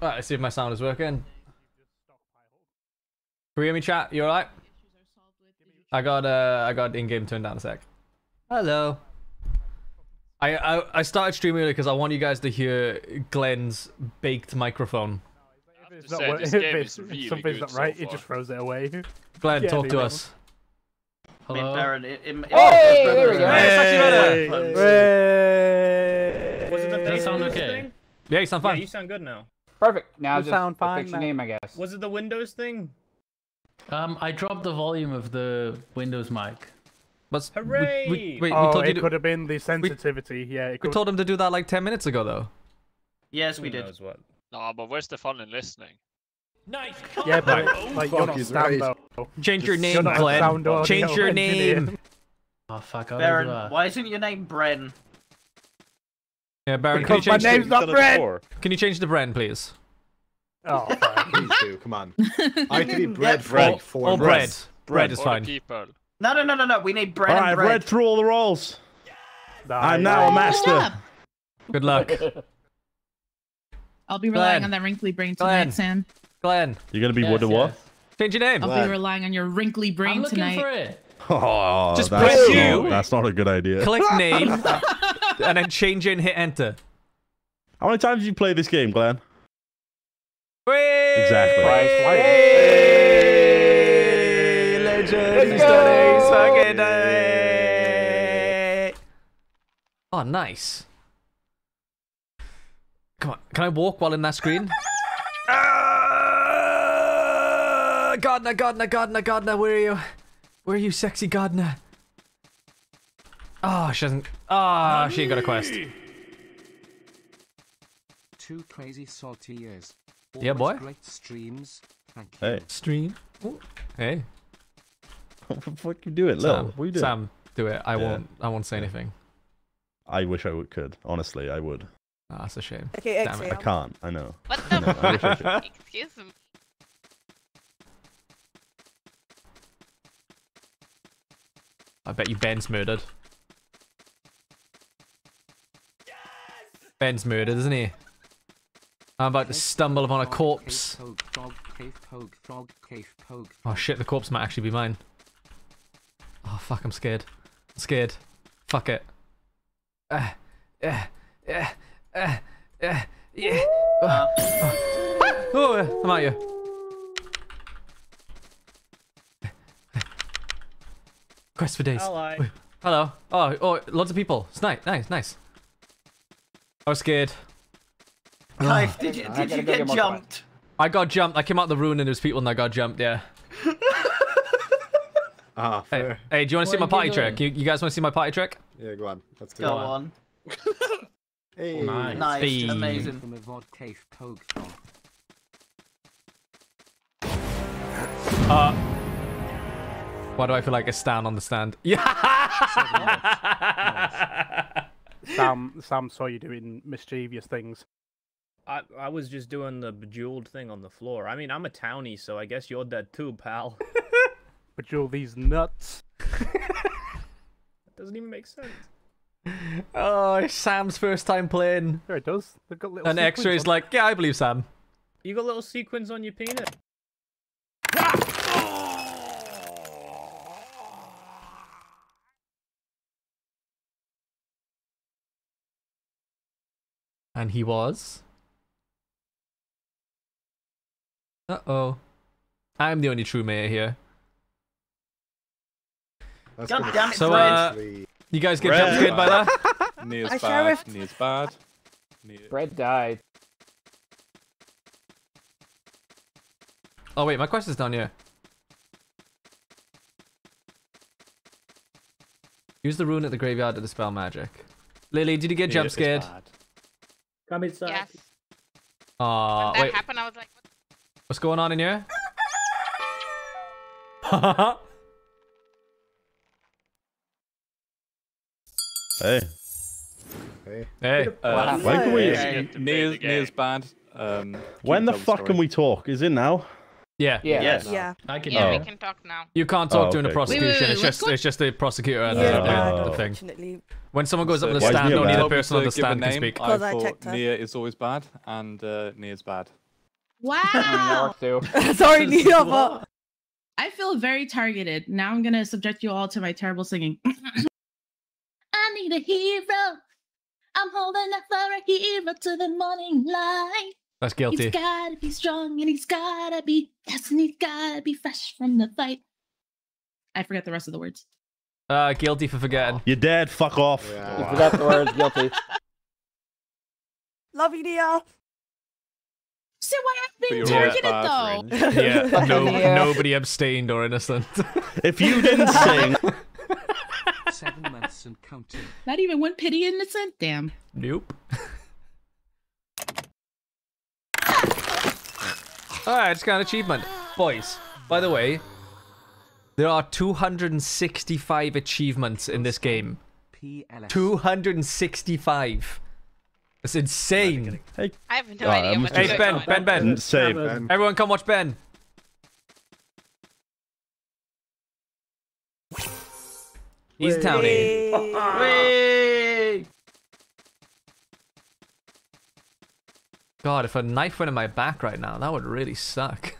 Alright, let's see if my sound is working. Can we hear me, chat? You alright? I got in-game turned down a sec. Hello. I started streaming early because I want you guys to hear Glenn's baked microphone. It's not what, if something's not right, it just throws it away. Glenn, talk to us. Hello? Baron, hey, there we go. Hey, hey. Wasn't that the sound okay? Yeah, you sound fine. Yeah, you sound good now. Perfect. Now just sound fine, fix your name, I guess. Was it the Windows thing? I dropped the volume of the Windows mic. But hooray! We could have been the sensitivity. We told him to do that like 10 minutes ago, though. Yes, we did. Nah, but where's the fun in listening? Nice. Yeah, but like, you're not stand right. Change your name, Glenn. Change your name. Oh fuck! Baron, why isn't your name Bren? Yeah, Baron. Because my name's not Bren. Can you change the Bren, please? Oh, please do. Come on. I can eat bread, bread, for bread. Bread is fine. No. We need bread. All right, bread through all the rolls. Yes! I'm now a master. Good luck. I'll be relying on that wrinkly brain tonight, Sam. Glenn. You're going to be what? Change your name. I'll be relying on your wrinkly brain tonight. I'm looking for it. Oh, just press you. That's not a good idea. Click name and then change it and hit enter. How many times have you played this game, Glenn? Whee! Exactly. Whee! Legends. Oh, nice. Come on, can I walk while in that screen? Gardener, gardener, gardener, gardener, where are you? Where are you, sexy gardener? Oh, she hasn't. Oh, she ain't got a quest. Two crazy salty years. Yeah, boy. Great streams. Thank you. Hey. Stream. Ooh. Hey. What the fuck you doing, Lil? What are you doing? Sam, do it. I won't say anything. I wish I could. Honestly, I would. Oh, that's a shame. Okay, damn it. I can't. I know. What the fuck? Excuse me. I bet you Ben's murdered. Yes! Ben's murdered, isn't he? I'm about to stumble upon a corpse. Oh shit, the corpse might actually be mine. Oh fuck, I'm scared. I'm scared. Fuck it. Yeah. Oh, I'm at you. Quest for days. Hello. Oh, lots of people. It's nice. I was scared. Kaif, did you get jumped? I got jumped. I came out the ruin and there's people and I got jumped, yeah. Hey, do you want to see my party trick? You guys want to see my party trick? Yeah, go on. Let's do it. Go on. Hey. Nice. Hey. Amazing. Why do I feel like a Stan on the stand? Yeah! Nice. Sam saw you doing mischievous things. I was just doing the bejeweled thing on the floor. I mean, I'm a townie, so I guess you're dead too, pal. Bejewel these nuts. That doesn't even make sense. Oh, it's Sam's first time playing. There it does. They've got little. And X-ray's like, yeah, I believe Sam. You got little sequins on your penis. And he was. Uh-oh. I'm the only true mayor here. God damn it, so, you guys get jump scared by that? Nia's bad. Nia's bad. Bread died. Oh wait, my quest is down here. Use the rune at the graveyard to dispel magic. Lily, did you get jump scared? Come inside. Yes. Aww, when that happened, I was like, what's going on in here? Hey. When can we? Nia's bad. When the fuck can we talk? Is it now? Yeah. I can. Yeah, we can talk now. You can't talk during the prosecution. Wait. It's just the prosecutor and the thing. When someone goes up to the stand, only the person on the stand can speak. Nia is always bad, and Nia's bad. Wow. Sorry, Nia, but I feel very targeted. Now I'm gonna subject you all to my terrible singing. I need a hero. I'm holding up for a hero to the morning light. That's guilty. He's gotta be strong and he's gotta be fast and he's gotta be fresh from the fight. I forgot the rest of the words. Guilty for forgetting. You're dead, fuck off. Yeah. You forgot the words, guilty. Love you, Nia. So why I've been targeted though? Yeah, nobody abstained or innocent. If you didn't sing. 7 months and counting. Not even one pity innocent? Damn. Nope. Alright, it's got an achievement. Boys, by the way, there are 265 achievements in this game. 265. It's insane. Hey, I have no idea what to do. Hey, Ben. Save. Everyone come watch Ben. He's townie. God, if a knife went in my back right now, that would really suck.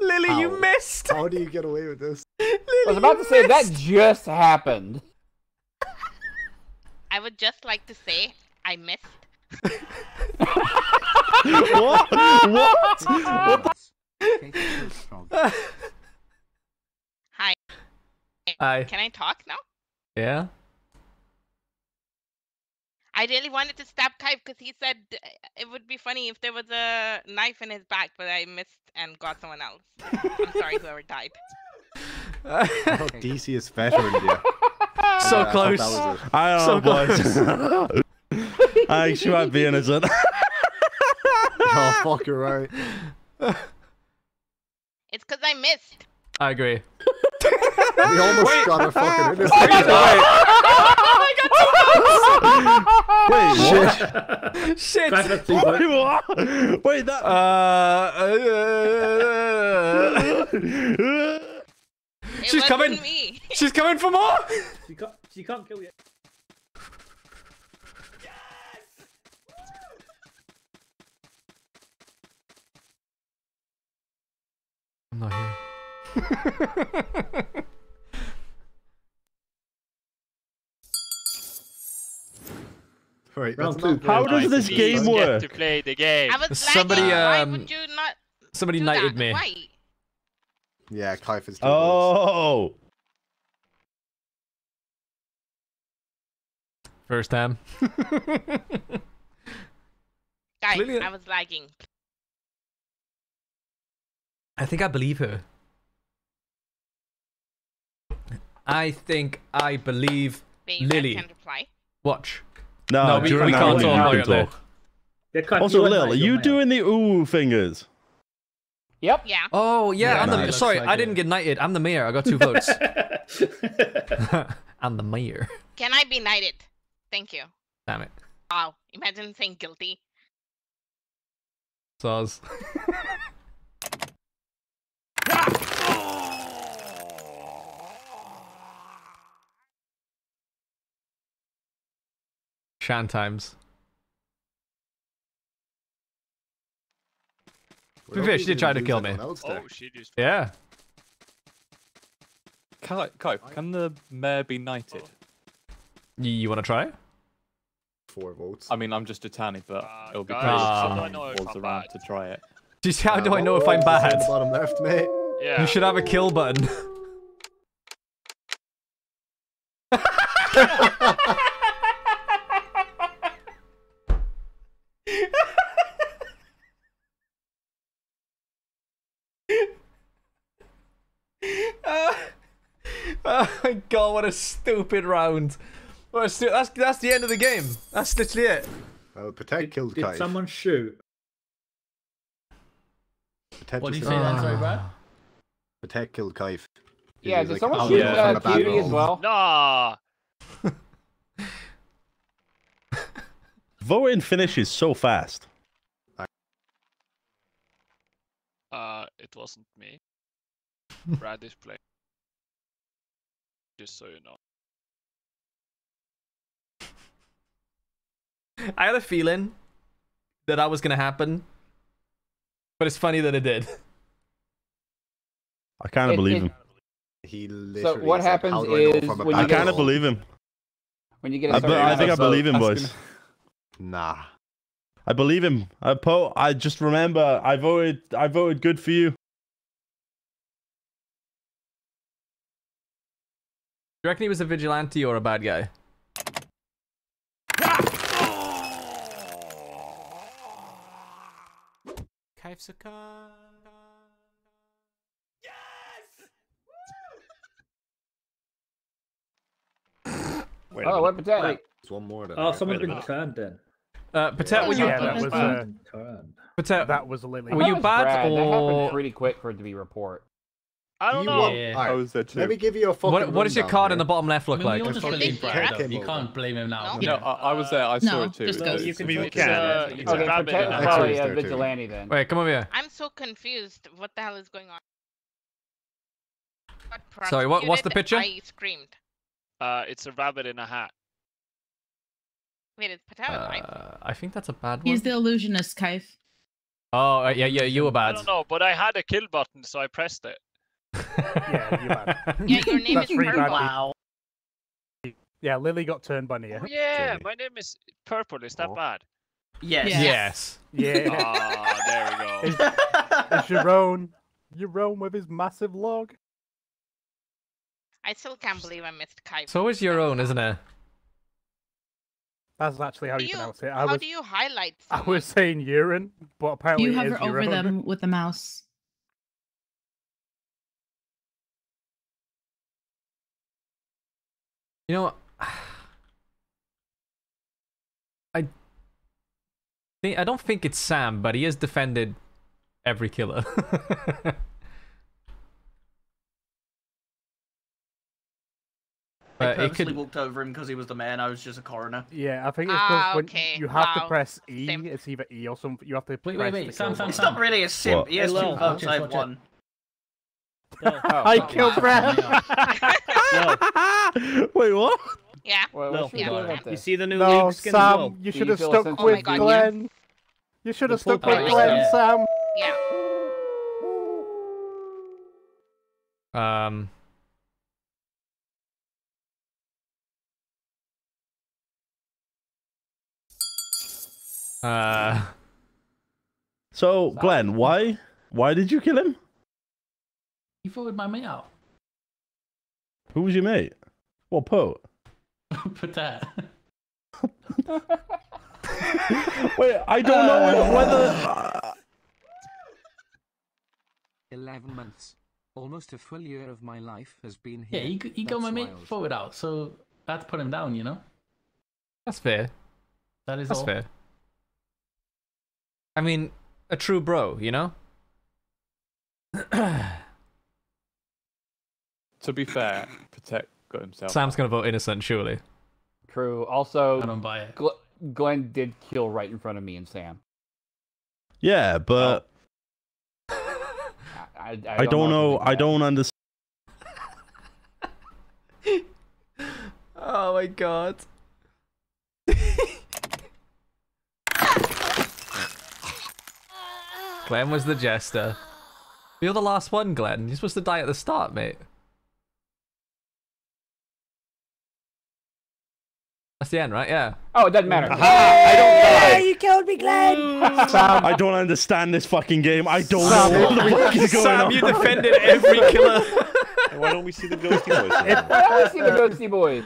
Lily, how? You missed. How do you get away with this? Lily, I was about to say that just happened. I would just like to say I missed. What? What? What? Hi. Hi. Can I talk now? Yeah. I really wanted to stab Kaif because he said it would be funny if there was a knife in his back, but I missed and got someone else. I'm sorry, whoever died. Oh, DC is better in India. So close. I don't know, boys. I think she might be innocent. Oh, fuck, you're right. It's because I missed. I agree. We almost got a fucking innocent. Wait, shit. Shit. Wait, that. She's coming. Me. She's coming for more. She can't kill you. I'm not here. Right, how does this game work? To play the game. Somebody knighted me. Why? Yeah, Kaif is. Oh. First time. Guys, I was lagging. I think I believe her. I think I believe Lily. Can reply. Watch. No, we can't talk. Also, Lil, are you doing the ooh fingers? Yep. Yeah. Oh, yeah. Sorry, I didn't get knighted. I'm the mayor. I got 2 votes. I'm the mayor. Can I be knighted? Thank you. Damn it. Wow. Imagine saying guilty. Soz. Shan times. She did try to kill me. Oh, she just... Yeah. Kaif, can the mayor be knighted? You want to try? 4 votes. I mean, I'm just a townie, but it'll be crazy around to try it. Just how do I know if I'm bad? Bottom left, mate. Yeah. You should have a kill button. Oh my god, what a stupid round. That's the end of the game. That's literally it. Well, Patet killed Kaif. Did someone shoot? What did you say that, sorry, Brad? Patet killed Kaif. Yeah, did someone shoot Cutie as well? Nah! Voting finishes so fast. It wasn't me. Brad is playing. Just so you know. I had a feeling that that was gonna happen, but it's funny that it did. I kind of believe him. He literally. So what happens is I kind of believe him. When you get, I think I believe him, boys. Nah, I believe him. I just remember I voted good for you. Do you reckon he was a vigilante or a bad guy? Kaif's a car. Yes! Wait, oh, what Patet? Wait. There's one more. Oh, someone's been turned in. Patet, were you? Yeah, that was Patet, that was Lily. Were you bad Brad, or? That happened pretty quick for it to be report. I don't know. Yeah. Right. I was there too. Let me give you a fucking. What does your card in the bottom left look like? You can't blame him now. No, I was there. I saw it too. Just go. You can. It's probably a vigilante then. Wait, come over here. I'm so confused. What the hell is going on? Sorry, what's the picture? I screamed. It's a rabbit in a hat. Wait, it's Patel, right? I think that's a bad one. He's the illusionist, Kaif. Oh, yeah, you were bad. I don't know, but I had a kill button, so I pressed it. Yeah, you're bad. Yeah, your name is Purple. Wow. Yeah, Lily got turned by Nia. Oh, yeah, my name is Purple. Is that bad? Yes. Yeah. Oh, there we go. It's Jerome with his massive log. I still can't believe I missed Kaif. So it's Jerome, isn't it? That's actually how you pronounce it. How do you highlight someone? I was saying urine, but apparently you hover over them with the mouse. You know, I don't think it's Sam, but he has defended every killer. I purposely walked over him because he was the man. I was just a coroner. Yeah, I think it's because when you have to press E, it's either E or something. You have to press wait. It's not really a simp. What? He has two votes. I have one. I killed Brad. Wait, what? Yeah. Well, yeah. You see the new Luke skin? No, Sam, you should have stuck with Glenn. You should have stuck with Glenn, Sam. Yeah. So Glenn, why did you kill him? He voted my mate out. Who was your mate? Well, Poe. Patet. Wait, I don't know whether. 11 months, almost a full year of my life has been here. Yeah, he got my mate voted out, so that put him down. You know. That's fair. That's all. Fair. I mean, a true bro, you know? To be fair, Patet got himself. Sam's gonna vote innocent, surely. True. Also, I don't buy it. Glenn did kill right in front of me and Sam. Yeah, but I don't know. I don't understand. Oh my god. Glenn was the jester. You're the last one, Glenn. You're supposed to die at the start, mate. That's the end, right? Yeah. Oh, it doesn't matter. I don't die. You killed me, Glenn. Sam, I don't understand this fucking game. I don't know what the fuck is going on. Sam, you defended every killer. Why don't we see the ghosty boys? Why don't we see the ghosty boys?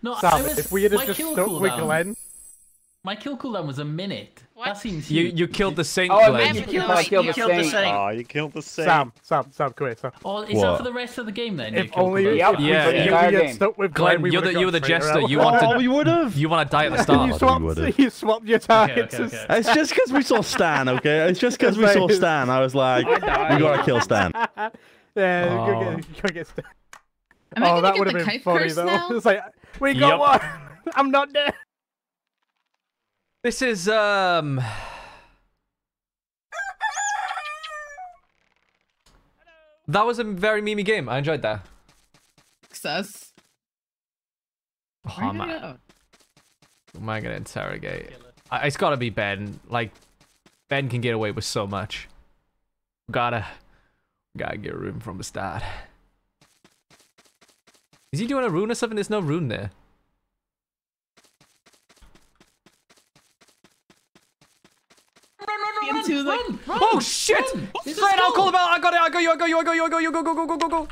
No, Sam, if we had just stuck with Glenn. My kill cooldown was a minute. What? That seems huge. You killed the saint. Oh, Glenn. You killed the saint. Oh, you killed the saint. Sam, come here, Sam. Oh, is that for the rest of the game then? If only we had stuck with Glenn, you were the jester. You wanted. Oh, you would have. You want to die at the start. You swapped your targets. Okay. It's just because we saw Stan. Okay, it's just because we saw Stan. I was like, we gotta kill Stan. Yeah, go get Stan. Oh, that would have been funny though. It's like we got one. I'm not dead. This is That was a very memey game. I enjoyed that. Success. Oh, man. Who am I going to interrogate? It's got to be Ben. Like, Ben can get away with so much. Gotta get a rune from the start. Is he doing a rune or something? There's no rune there. Run, oh shit! Fred, I'll call the bell. I got it. I got you. I got you. I got you. I got you. Go.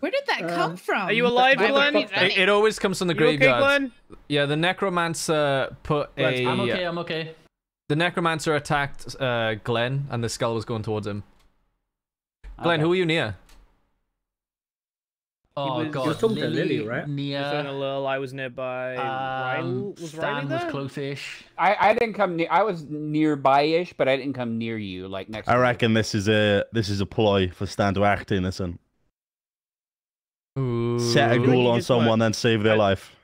Where did that come from? Are you alive, Glenn? It always comes from the graveyard. Okay, yeah, the necromancer put a. I'm okay. I'm okay. The necromancer attacked Glenn, and the skull was going towards him. Glenn, okay. Who are you near? Oh god, you were talking to Lily, right? Nia. I was nearby. Riley was close-ish. I didn't come near. I was nearby-ish, but I didn't come near you. Like next. I reckon this is a ploy for Stan to act innocent. Ooh. Set a goal on someone and save their life.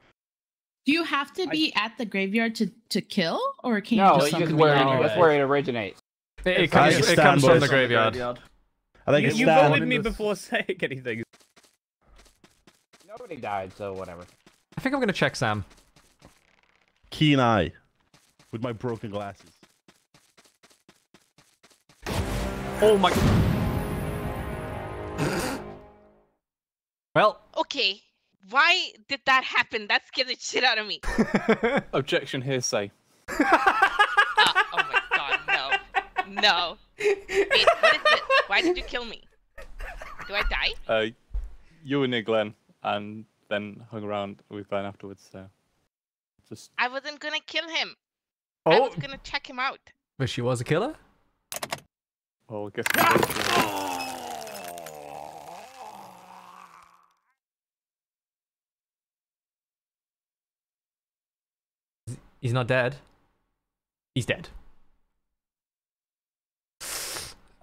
Do you have to be at the graveyard to kill, or can you just summon? No, that's where it originates. It comes from the graveyard. I think it's Stan. You voted me before saying anything. Nobody died, so whatever. I think I'm gonna check Sam. Keen eye. With my broken glasses. Oh my... Well... Okay, why did that happen? That scared the shit out of me. Objection hearsay. Oh my god, no. No. Wait, what is this? Why did you kill me? Do I die? You were near Glenn. And then hung around with Glenn afterwards, so... Just... I wasn't gonna kill him. Oh. I was gonna check him out. But she was a killer? Well, I guess... He's not dead. He's dead.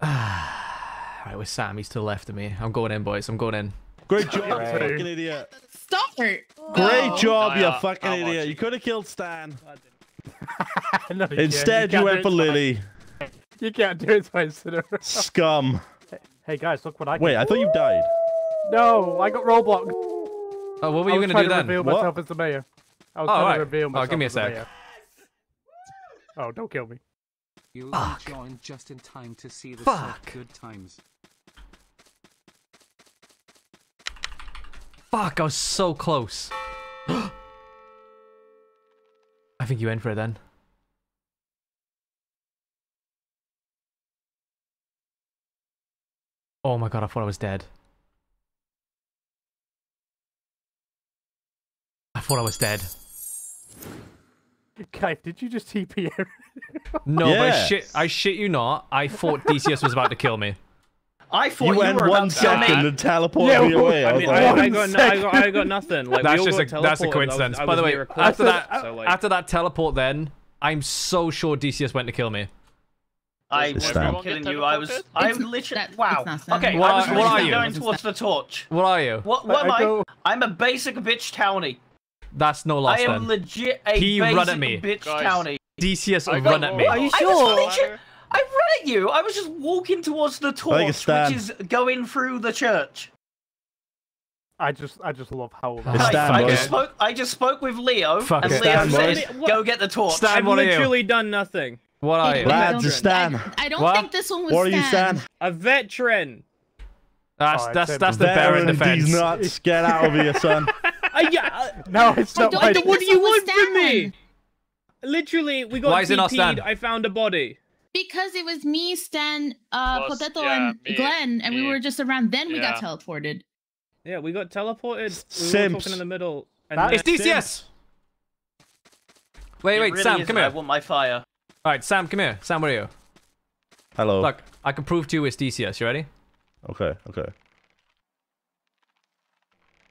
Alright, with Sam, he's to the left of me. I'm going in, boys. I'm going in. Great job, you fucking idiot. Stop it. Great job, you fucking idiot. You could have killed Stan. No, instead, you went for Lily. You can't do it twice in a row. Scum. Hey, guys, look what I can do. Wait, I thought you died. No, I got roadblocked. Oh, what were you going to do then? I was trying to reveal myself as the mayor. I was trying to reveal myself as the mayor. Oh, give me a sec. Oh, don't kill me. You joined just in time to see the good times. Fuck, I was so close. I think you went for it then. Oh my god, I thought I was dead. I thought I was dead. Kaif, did you just TP him? No, yeah. But I shit you not, I thought DCS was about to kill me. I thought you went 1 second and teleported me away. I got nothing. Like, that's just that's a coincidence. By the way, after that teleport, then I'm so sure DCS went to kill me. I was killing you. I was literally. Wow. Okay. What I was literally going towards the torch. What are you? What am I? I'm a basic bitch townie. That's no loss. I am legit a basic bitch townie. DCS run at me. Are you sure? I ran at you! I was just walking towards the torch, which is going through the church. I just love how... I just spoke with Leo, and Leo says, go get the torch. Stan, I've literally done nothing. What are you? Lads, Stan. I don't think this one was Stan. What are you, Stan? A veteran. That's the Baron defense. These nuts. Get out of here, son. No, it's not my... What do you want from me? Literally, we got TP'd, I found a body. Because it was me, Stan, Potato, and Glenn, and we were just around. Then we got teleported. Yeah, we got teleported. We were talking in the middle. And it's DCS! Sims. Wait, wait, really Sam, come here. I want my fire. Alright, Sam, come here. Sam, where are you? Hello. Look, I can prove to you it's DCS. You ready? Okay, okay.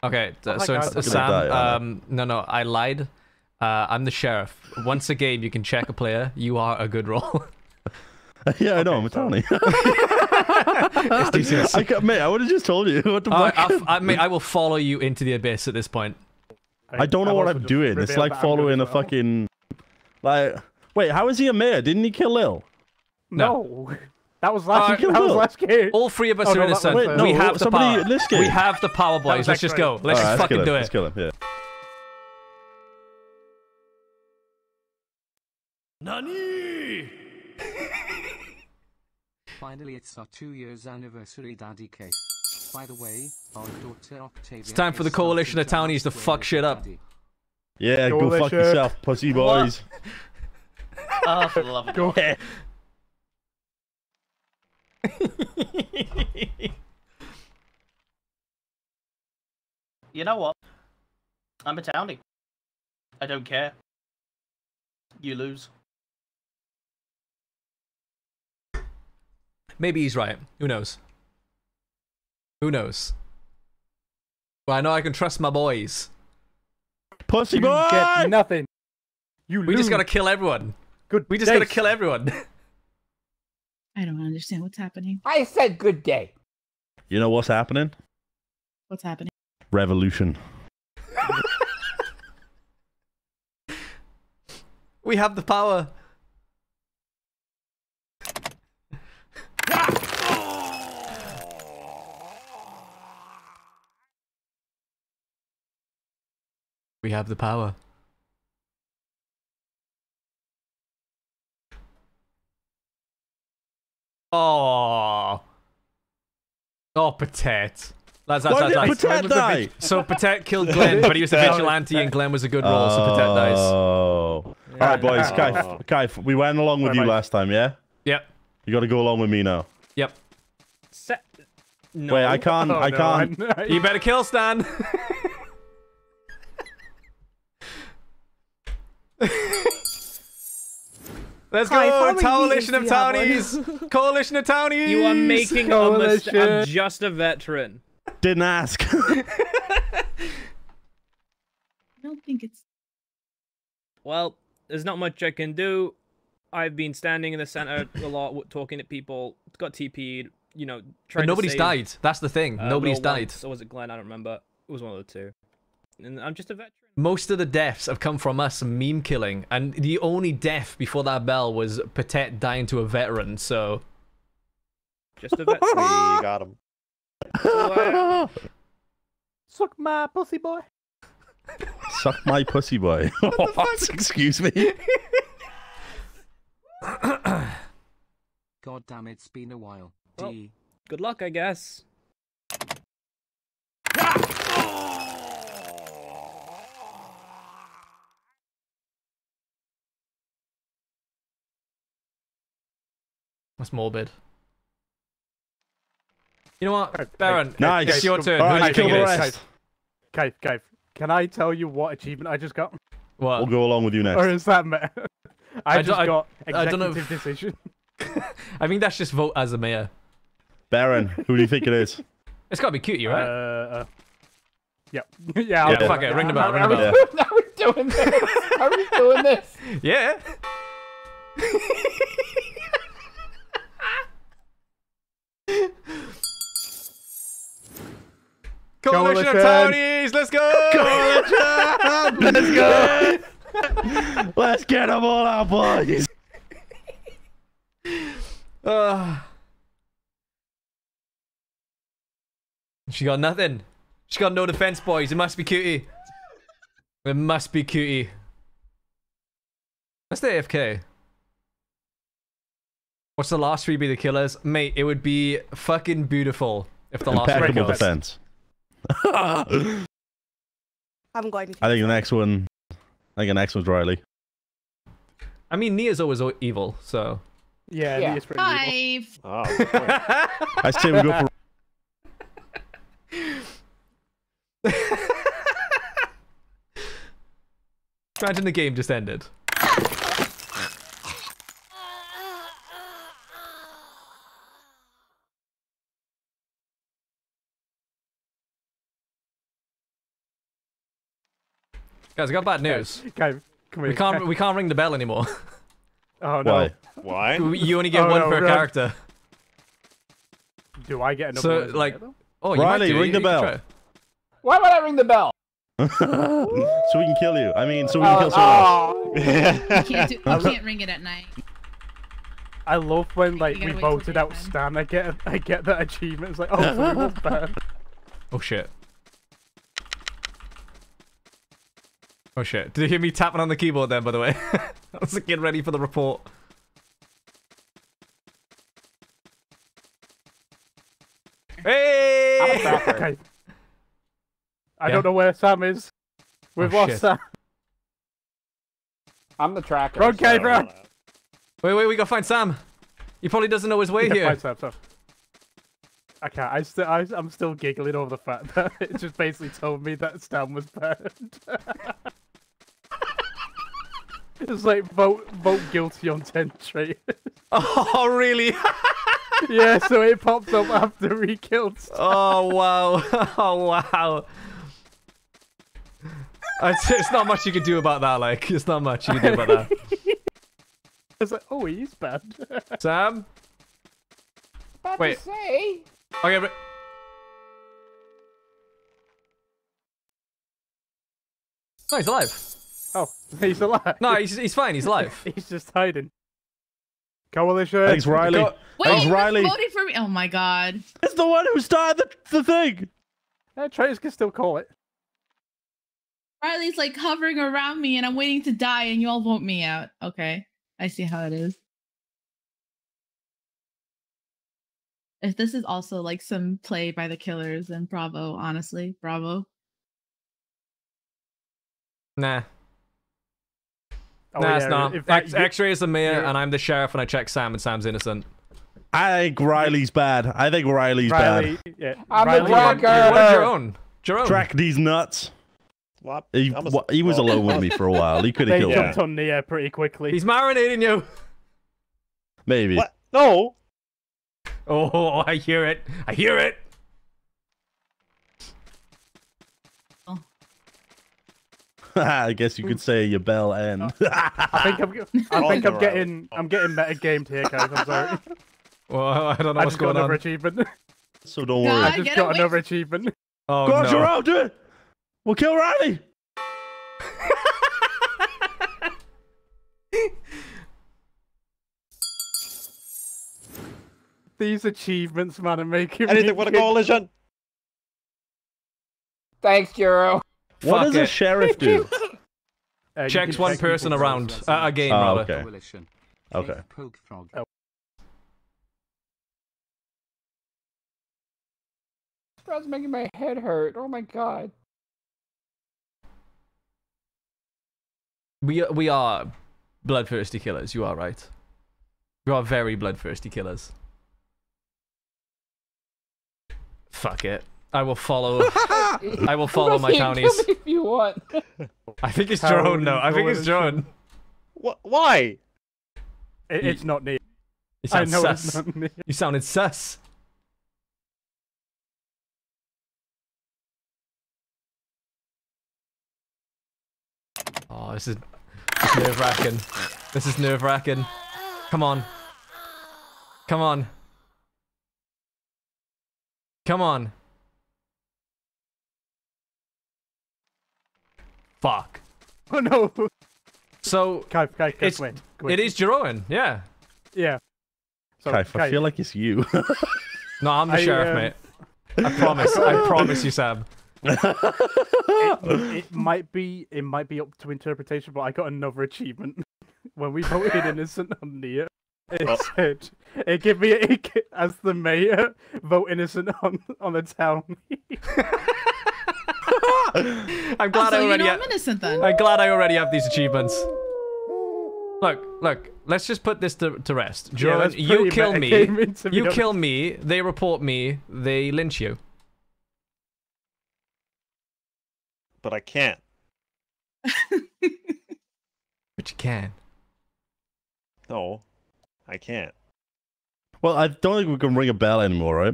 Okay, so Sam, no, I lied. I'm the sheriff. Once a game, you can check a player. You are a good role. Yeah, I know, I'm a townie. Mate, I would have just told you. What the fuck? Mate, I will follow you into the abyss at this point. I don't know what I'm doing. It's like following a fucking Like, wait, how is he a mayor? Didn't he kill Lil? No. That was last game. All three of us are innocent. Wait, no, we have the power. We have the power, boys. Let's just go. Let's just fucking do it. Let's kill him. Yeah. Nani? Finally, it's our 2 years anniversary, Daddy Kaif. By the way, our daughter Octavia. It's time for the coalition of townies to fuck shit up. Yeah, go fuck yourself, pussy boys. Oh, for the love of God. You know what? I'm a townie. I don't care. You lose. Maybe he's right. Who knows? Who knows? But I know I can trust my boys. Pussy boy! You get nothing. You lose. We just gotta kill everyone. Good. We just gotta kill everyone. I don't understand what's happening. I said good day. You know what's happening? What's happening? Revolution. We have the power. We have the power. Oh, Patet. That's Patet die? So Patet killed Glenn, but he was a vigilante, and Glenn was a good role, so Patet dies. Oh, yeah. All right, boys. Kaif, we went along with you last time, yeah? Yep. You got to go along with me now. Yep. No. Wait, I can't. No. You better kill Stan. Let's go! Coalition of Townies! Coalition of Townies! You are making a mistake. I'm just a veteran. Didn't ask. I don't think it's... Well, there's not much I can do. I've been standing in the center a lot, talking to people. Got TP'd, you know, trying to save... Nobody's died. That's the thing. Nobody's died. Once, or was it Glenn? I don't remember. It was one of the two. And I'm just a veteran. Most of the deaths have come from us meme killing, and the only death before that bell was Patet dying to a veteran, so... Just a veteran. We got him. Oh, wow. Suck my pussy boy. Suck my pussy boy. What? Excuse me. God damn, it's been a while. Well, good luck, I guess. That's morbid. You know what, Baron? Nice. It's your turn. Right, who do you think it is? Kaif, can I tell you what achievement I just got? What? We'll go along with you next. Or is that mayor? I just got executive decision. I think that's just vote as a mayor. Baron, who do you think it is? It's got to be Cutie, right? Yeah. Fuck it. Ring the bell. Are we doing this? Yeah. Coalition of Townies, let's go! Coalition! Let's go! Let's get them all out, boys! She got nothing. She got no defense, boys. It must be Cutie. It must be Cutie. That's the AFK. What's the last three be the killers? Mate, it would be fucking beautiful if the last three goes. Defense. I'm going to. I think the next one's Riley. I mean, Nia's always evil, so. Yeah. Nia's pretty evil. Oh, I say we go for. Imagine the game just ended. Guys, I got bad news. We can't ring the bell anymore. Oh no! Why? You only get one per character. Do I get another? So like, Riley, ring the bell. Why would I ring the bell? So we can kill you. I mean, so we can kill someone. Oh. You can't ring it at night. I love when like we voted out Stan. I get that achievement. It's like, oh, so we lost Ben. Oh shit. Oh shit. Did you hear me tapping on the keyboard then, by the way? I was getting ready for the report. Hey! Okay. I don't know where Sam is. We've lost Sam. I'm the tracker. Okay, bro. Wait, we gotta find Sam. He probably doesn't know his way here. Find Sam, I can't. I'm still giggling over the fact that it just basically told me that Stan was burned. It's like vote guilty on 10 traitors. Oh, really? Yeah, so it popped up after he killed Stan. Oh, wow. Oh, wow. It's not much you could do about that, like. It's not much you could do about that. It's like, oh, he's bad. Sam? Bad to say. Okay, but... No, he's alive. Oh, he's alive. No, he's fine. He's alive. He's just hiding. Coalition. Thanks, Riley. Thanks, Riley. Voted for me. Oh my god. It's the one who started the thing. Traitors can still call it. Riley's like hovering around me, and I'm waiting to die, and you all vote me out. Okay, I see how it is. If this is also like some play by the killers, then bravo. Honestly, bravo. Nah. Oh, nah, yeah, it's not. In fact, X-ray is the mayor, and I'm the sheriff, and I check Sam, and Sam's innocent. I think Riley's bad. Riley, bad. Yeah. I'm the tracker. What is your own? Jerome. Track these nuts. What? He was alone with me for a while. He could have killed him. They jumped on Nia pretty quickly. He's marinating you. Maybe. What? No. Oh, I hear it. I hear it. I guess you could say your bell end. I think I'm getting meta gamed here, guys. I'm sorry. Well, I don't know what's going on. I just got another achievement. So don't worry. I just got another achievement. Oh, go on, Jerome, do it. We'll kill Riley. These achievements, man, are making me. Anything for the coalition. Thanks, Jerome. What does a sheriff do? Checks one person around a game, rather. Okay. Okay. That's making my head hurt. Oh my god. We are bloodthirsty killers. You are right. We are very bloodthirsty killers. Fuck it. I will follow my townies. If you want. I think it's Jerome though. I think it's Jerome. What? Why? It's not me. I know it's not me. You sounded sus. Oh, this is nerve-wracking. This is nerve-wracking. Come on. Come on. Come on. Fuck. Oh no. So Kaif win. It is Jerome, yeah. Yeah. So, Kaif, I feel like it's you. No, I'm the sheriff, mate. I promise. I promise you, Sam. it might be up to interpretation, but I got another achievement when we voted innocent on Nia. It said it gave me as the mayor vote innocent on the town. I'm glad I already have these achievements. Look. Let's just put this to rest. Jerome, you kill me. You kill me. They report me. They lynch you. But I can't. But you can. No, I can't. Well, I don't think we can ring a bell anymore,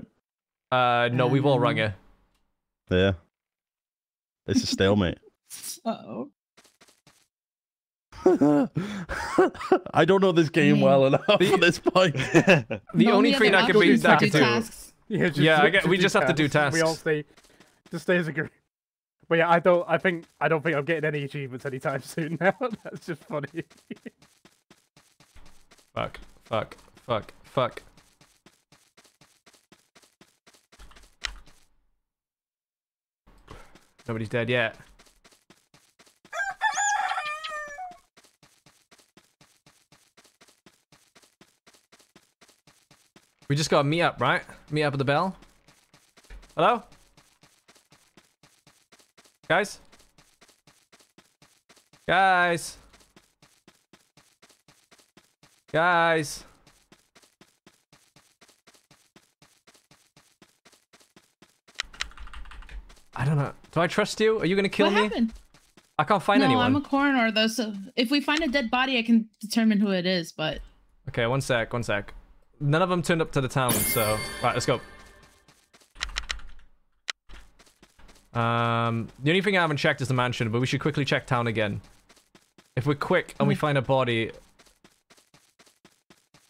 right? No, we've all rung it. Yeah. It's a stalemate. Uh-oh. I don't know this game well enough at this point. The only thing I can be that can do. Yeah, I guess we just have to do tasks. We all stay as a group. But yeah, I don't think I'm getting any achievements anytime soon now. That's just funny. Fuck, fuck, fuck, fuck. Nobody's dead yet. We just gotta meet up, right? Meet up at the bell. Hello? Guys? Guys? Guys? I don't know. Do I trust you? Are you gonna kill me? What happened? I can't find anyone. No, I'm a coroner though, so if we find a dead body, I can determine who it is, but... Okay, one sec. None of them turned up to the town, so... Right, let's go. The only thing I haven't checked is the mansion, but we should quickly check town again. If we're quick and we find a body...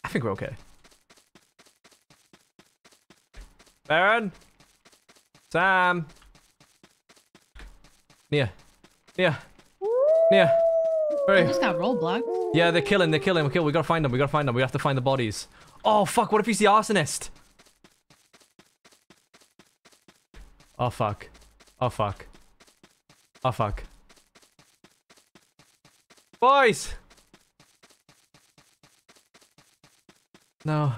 I think we're okay. Baron? Sam? Nia. Nia. Nia. Hurry. I just got roadblocked. Yeah, they're killing. We gotta find them, we have to find the bodies. Oh, fuck, what if he's the arsonist? Oh, fuck. Oh, fuck. Oh, fuck. Boys! No.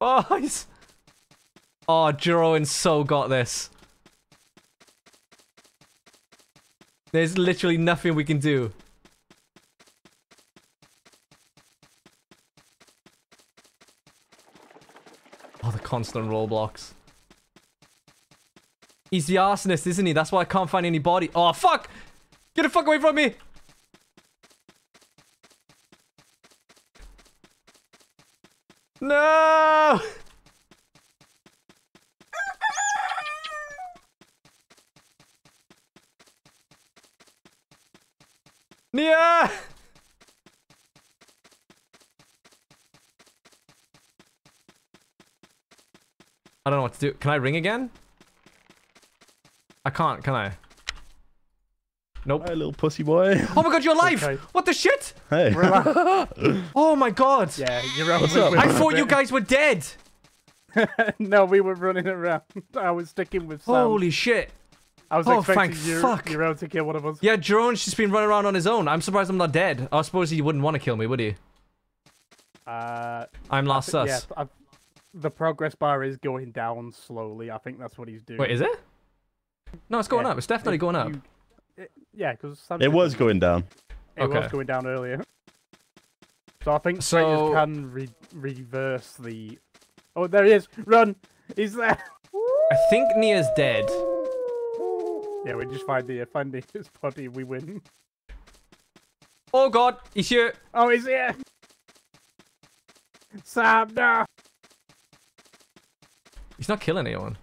Boys! Oh, Jerome so got this. There's literally nothing we can do. Oh, the constant roadblocks. He's the arsonist, isn't he? That's why I can't find any body. Oh, fuck! Get the fuck away from me! No! Nia! I don't know what to do. Can I ring again? I can't, can I? Nope. Hi, little pussy boy. Oh my god, you're alive! Okay. What the shit? Hey. Oh my god. Yeah, you're out. I thought you guys were dead. No, we were running around. I was sticking with Sam. Holy shit. I was expecting Jerome to kill one of us. Yeah, Jerome's just been running around on his own. I'm surprised I'm not dead. I suppose he wouldn't want to kill me, would he? I'm last sus. Yeah, the progress bar is going down slowly. I think that's what he's doing. Wait, is it? No, it's going up. It's definitely going up. Yeah, because... It was going down. It was going down earlier. So I think Traitors can reverse the... Oh, there he is. Run. He's there. I think Nia's dead. Yeah, we just find his body, we win. Oh god, he's here. Oh, he's here. Sam, no. He's not killing anyone.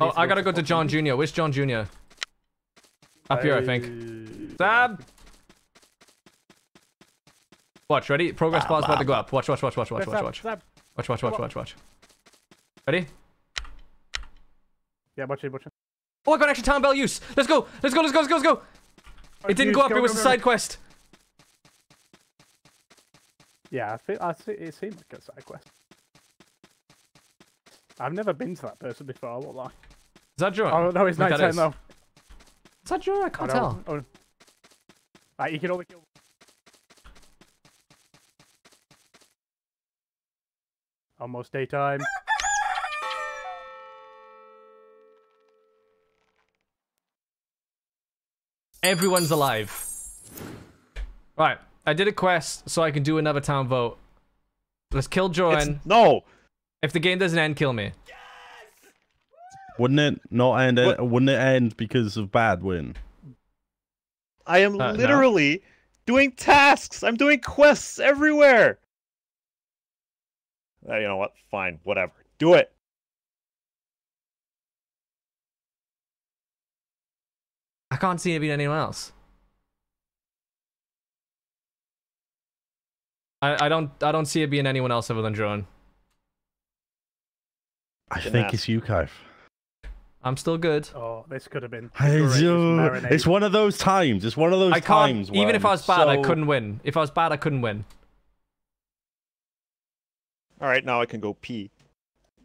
Oh, I gotta go to John Jr. Where's John Jr.? Up here, I think. Sam! Watch, ready? Progress bar's about to go up. Watch. Ready? Yeah, watch it. Oh, I got extra town bell use. Let's go. Oh, it didn't go up. It was a side quest. Yeah, I see, it seems like a side quest. I've never been to that person before. I won't lie. Is that Joe? Oh no, it's nighttime though. Is that Joe? I can't tell. Oh. Right, you can only kill. Almost daytime. Everyone's alive. Right, I did a quest so I can do another town vote. Let's kill Joanne. No! If the game doesn't end, kill me. Yes! Wouldn't it not end? Wouldn't it end because of bad win? I am literally doing tasks. I'm doing quests everywhere. You know what? Fine, whatever. Do it. I can't see it being anyone else. I don't see it being anyone else other than Joan. I think it's you, Kaif. I'm still good. Oh, this could have been. It's one of those times. It's one of those times. Even if I was bad, I couldn't win. If I was bad, I couldn't win. All right, now I can go pee.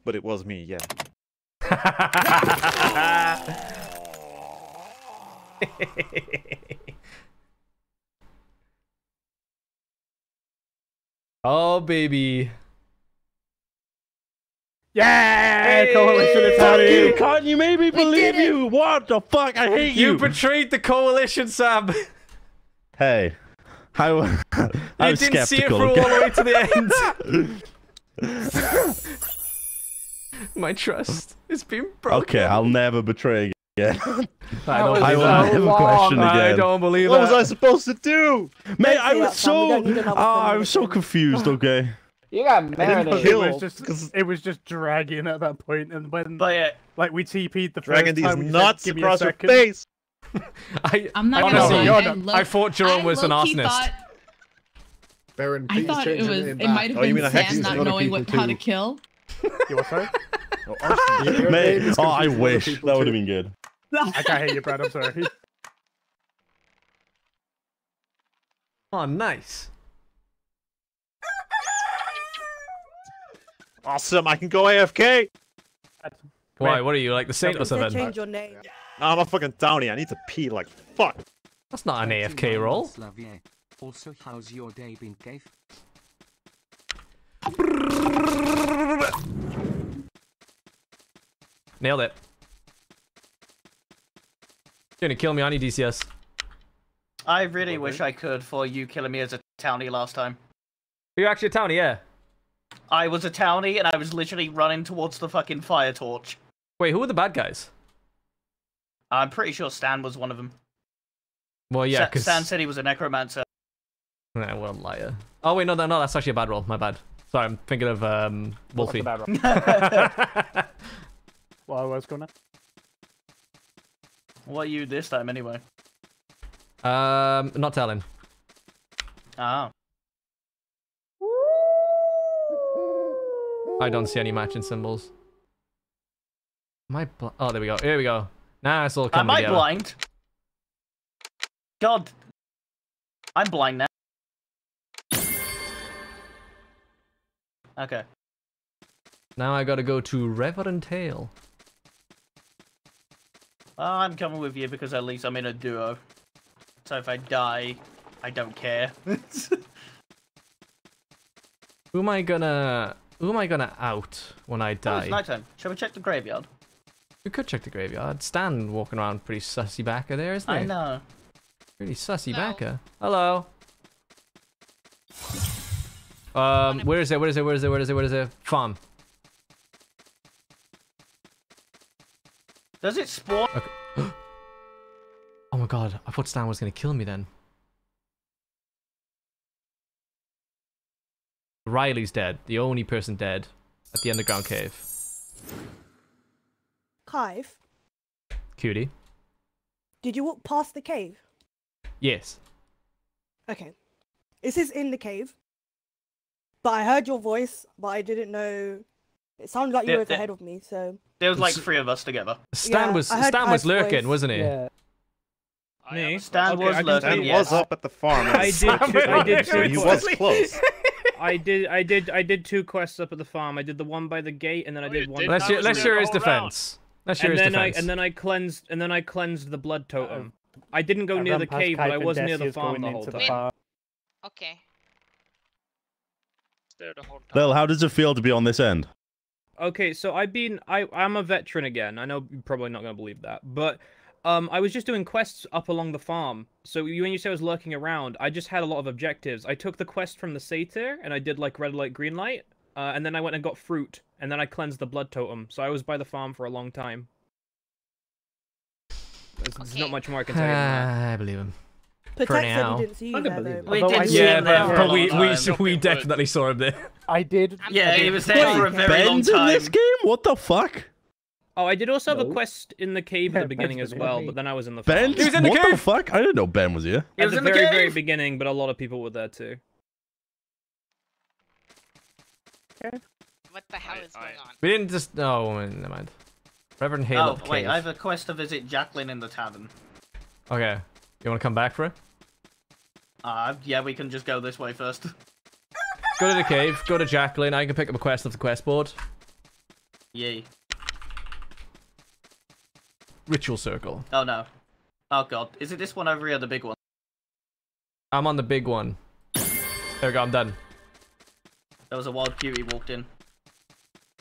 But it was me, yeah. Oh, baby. Yeah! Hey, coalition is out of you! Can't you make me believe you? What the fuck? I hate you! You betrayed the coalition, Sam! Hey. I was didn't see it through all the way to the end. My trust is being broken. Okay, I'll never betray again. I will never question again. I don't believe that. What was I supposed to do? Mate, I was so confused, okay? You got marinated. It was just dragging at that point, and when like we TP'd the dragon first time, we nuts said, across your face. I thought Jerome was an arsonist. Baron, I thought it was. It might have been Sam not knowing how to kill. You what? Sorry? Mate, oh, I wish that would have been good. I can't hear you, Brad. I'm sorry. Oh, nice. Awesome! I can go AFK. Why? What are you, like the saint or something? Change your name. No, I'm a fucking townie. I need to pee like fuck. That's not an AFK roll. Also, how's your day been, Kaif? Nailed it. You're gonna kill me. I need DCS. I really wish I could for you killing me as a townie last time. You're actually a townie, yeah. I was a townie, and I was literally running towards the fucking fire torch. Wait, who were the bad guys? I'm pretty sure Stan was one of them. Well, yeah, because Stan said he was a necromancer. Nah, what a liar. Oh, wait, no, that's actually a bad roll. My bad. Sorry, I'm thinking of Wolfie. What's a bad roll? Well, what's going on? What are you this time, anyway? Not telling. Oh. I don't see any matching symbols. My oh, there we go. Here we go. Now it's all coming together. Am I blind? God, I'm blind now. Okay. Now I gotta go to Reverend Tail. I'm coming with you because at least I'm in a duo. So if I die, I don't care. Who am I gonna out when I die? Oh, it's nighttime. Shall we check the graveyard? We could check the graveyard. Stan walking around pretty sussy backer there, isn't he? I know. Pretty sussy backer. Hello. Where is it? Farm. Does it spawn? Okay. Oh my god, I thought Stan was gonna kill me then. Riley's dead. The only person dead at the underground cave. Kaif? Cutie? Did you walk past the cave? Yes. Okay. This is in the cave. But I heard your voice, but I didn't know. It sounded like you were ahead of me, so. There was like three of us together. Stan was lurking, wasn't he? Yeah. Me? Stan was lurking. Stan was up at the farm. I did. So he was close. I did two quests up at the farm. I did the one by the gate, and then I did one. Let's hear his defense. And then I cleansed the blood totem. I didn't go near the cave, but I was near the farm the whole time. Okay. Lil, how does it feel to be on this end? Okay, so I'm a veteran again. I know you're probably not gonna believe that, but I was just doing quests up along the farm. So when you say I was lurking around, I just had a lot of objectives. I took the quest from the satyr, and I did like red light, green light, and then I went and got fruit, and then I cleansed the blood totem. So I was by the farm for a long time. There's not much more I can tell you. I believe him. Patet didn't see you there. We did see him there. Yeah, but we definitely saw him there. I did. Yeah, he was there for a very long time. In this game? What the fuck? Oh, I did also have a quest in the cave at the beginning as well, but then I was in the farm. Ben? He was in the cave? What the fuck? I didn't know Ben was here. He was in the very beginning, but a lot of people were there too. Okay. What the hell is going on? We didn't just. Oh, never mind. Reverend Hale. Oh, wait, I have a quest to visit Jacqueline in the tavern. Okay. You want to come back for it? Yeah, we can just go this way first. Go to the cave, go to Jacqueline. I can pick up a quest off the quest board. Yay. Ritual circle. Oh no. Oh god. Is it this one over here, the big one? I'm on the big one. There we go, I'm done. There was a wild cutie walked in.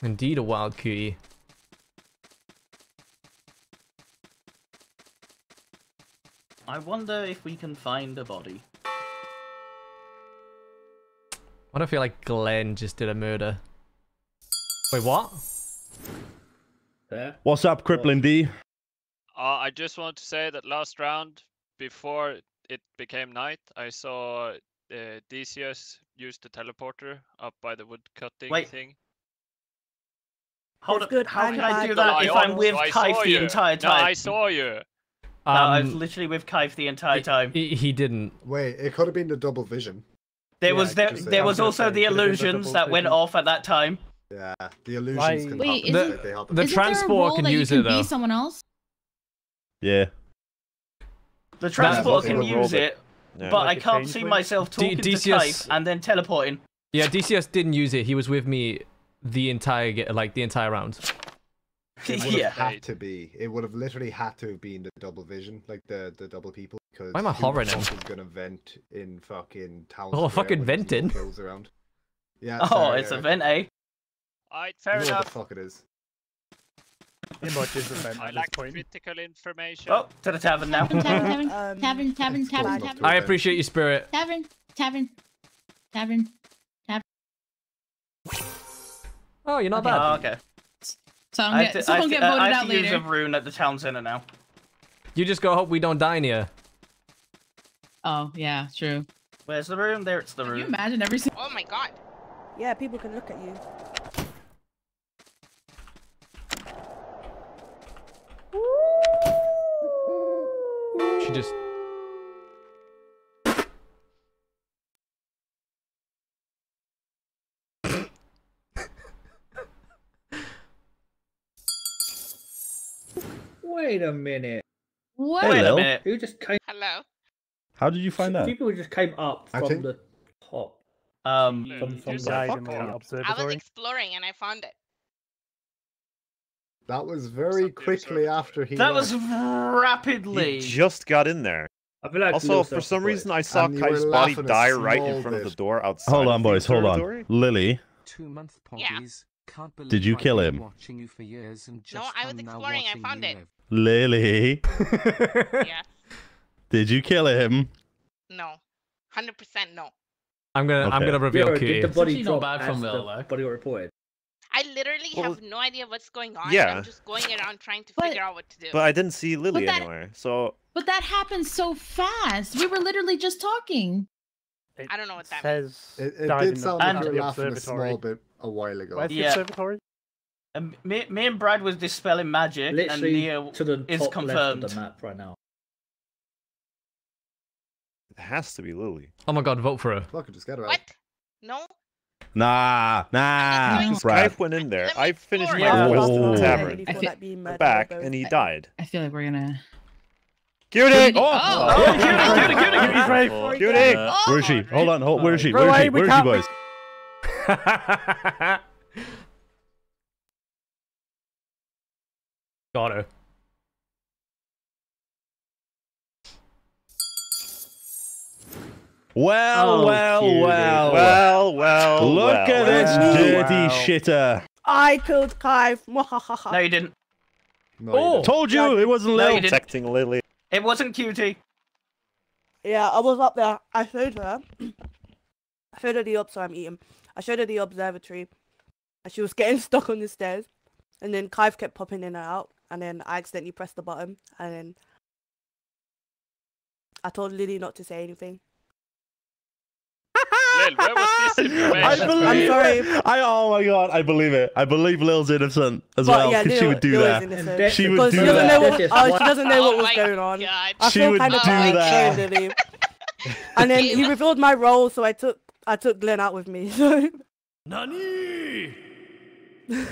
Indeed, a wild cutie. I wonder if we can find a body. What if I feel like Glenn just did a murder? Wait, what? Yeah. What's up, Crippling D? I just want to say that last round, before it became night, I saw DCS use the teleporter up by the woodcutting thing. Hold up, how can I do that if I'm with Kaif the entire time? No, I saw you. No, I was literally with Kaif the entire time. He didn't. Wait, it could have been the double vision. There was also the illusions that went off at that time. Yeah, the illusions can happen. The transport can use it though. Be someone else? Yeah. The transport can use it, but I can't see myself talking to Kaif and then teleporting. Yeah, DCS didn't use it. He was with me the entire round. It would have had to be. It would have literally had to have been the double vision, like the double people. Because why am I hovering now? Is gonna vent in fucking town. Oh, fucking venting. Around. Yeah. Oh, it's a vent, eh? Alright, fair enough. The fuck it is. I like critical information. Oh, to the tavern now. Tavern. I appreciate your spirit. Tavern. Oh, you're not bad. Oh, okay. So I'm someone get voted out later. I have to use a rune at the town center now. You just go hope we don't die near. Oh, yeah, true. Where's the room? There, it's the room. Can you imagine every single... Oh my god! Yeah, people can look at you. She just... Wait a minute. What? Hello? Wait a minute. Who just came... Hello? How did you find that? People just came up from the top. From the observatory. I was exploring and I found it. That was very quickly after he. That was rapidly. He just got in there. Also, for some reason, I saw Kaif's body die right in front of the door outside. Hold on, boys. Hold on. Lily. 2 month poppies. Can't believe did you kill him? Watching you for years and just no, I was exploring. I found it. Lily. Yeah. Did you kill him? No, 100% no. I'm gonna reveal Q. Did the body drop bad from the body reported? I literally have no idea what's going on. Yeah. I'm just going around trying to figure out what to do. But I didn't see Lily anywhere, so. But that happened so fast. We were literally just talking. I don't know what that says. It did sound like you were laughing a small bit a while ago. Yeah. Observatory? Me and Brad was dispelling magic, literally, and Nia is confirmed. Left of the map right now. It has to be Lily. Oh my god, vote for her. Fuck, just get her out. What? No? Nah. Brad went in there. I finished my quest in the tavern. Back, and he died. I feel like we're gonna... Cutie! Oh! Cutie! Where is she? Hold on, where is she? Where is she? Where is she, boys? Got her. Well, look at this dirty shitter. I killed Kaif. No, you didn't. Oh, told you it wasn't Lily. Protecting Lily. It wasn't Cutie. Yeah, I was up there. I showed her. I showed her the obs I'm eating. I showed her the observatory. And she was getting stuck on the stairs. And then Kaif kept popping in and out. And then I accidentally pressed the button. And then I told Lily not to say anything. Lil, where was this information? Oh my god, I believe it. I believe Lil's innocent as well, because she would do that. She would do that. She doesn't know what was going on. She would do that. And then he revealed my role, so I took Glenn out with me. So Nani? 2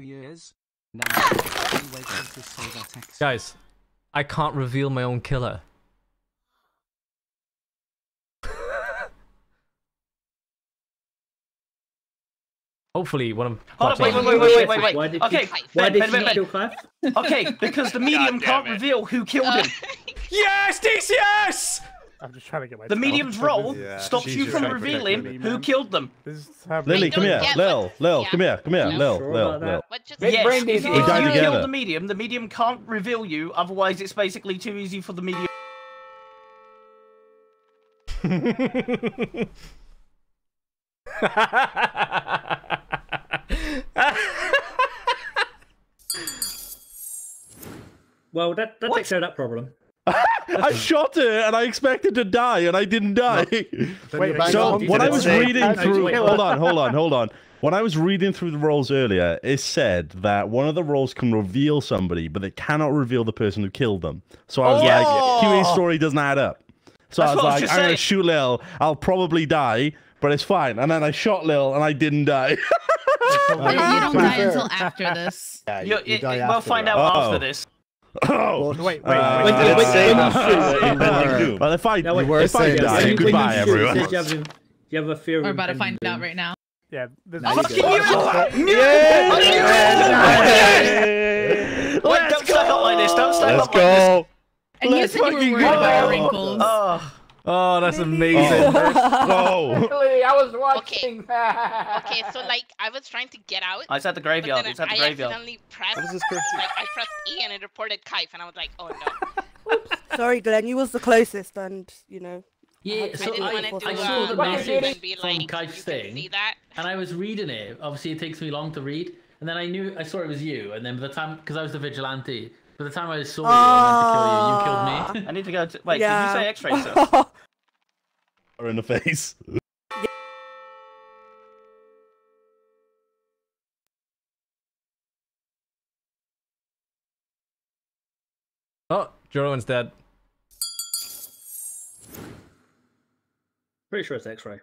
years? Now I'm waiting to say that X. Guys, I can't reveal my own killer. Hopefully, when I'm. Hold on, wait. Okay, Ben. Kill Kaif? Okay, because the medium can't reveal who killed him. Yes, DCS! I'm just trying to get my. The medium's role stops you from revealing who killed them. Lily, come here. Lil, come here. Lil. Yes, if you kill the medium can't reveal you. Otherwise, it's basically too easy for the medium. Well, that takes care of that problem. I shot her and I expected to die and I didn't die. So when I was reading through, hold on. When I was reading through the roles earlier, it said that one of the roles can reveal somebody, but they cannot reveal the person who killed them. So I was like, QA's story doesn't add up. So I was like, I'm gonna shoot Lil. I'll probably die, but it's fine. And then I shot Lil and I didn't die. You don't die until after this. We'll find out after this. Oh wait! Well, if I die, goodbye, everyone. Do you have a fear? We're about to find out right now. Yeah. Don't stack up like this. Let's go. And you said you were worried about your wrinkles. Oh, that's amazing. Oh. I was watching that. Okay, so like, I was trying to get out. I was at the graveyard. I accidentally pressed, I pressed E and it reported Kaif, and I was like, oh no. Oops. Sorry, Glenn, you was the closest, and you know. Yeah, so I saw the message from Kaif's thing, and I was reading it. Obviously, it takes me long to read, and then I knew, I saw it was you, and then by the time, because I was the vigilante, by the time I saw you, I meant to kill you. You killed me. I need to go to... Wait, did you say X-ray, sir? Or in the face. Oh, Jerome's dead. Pretty sure it's X-ray.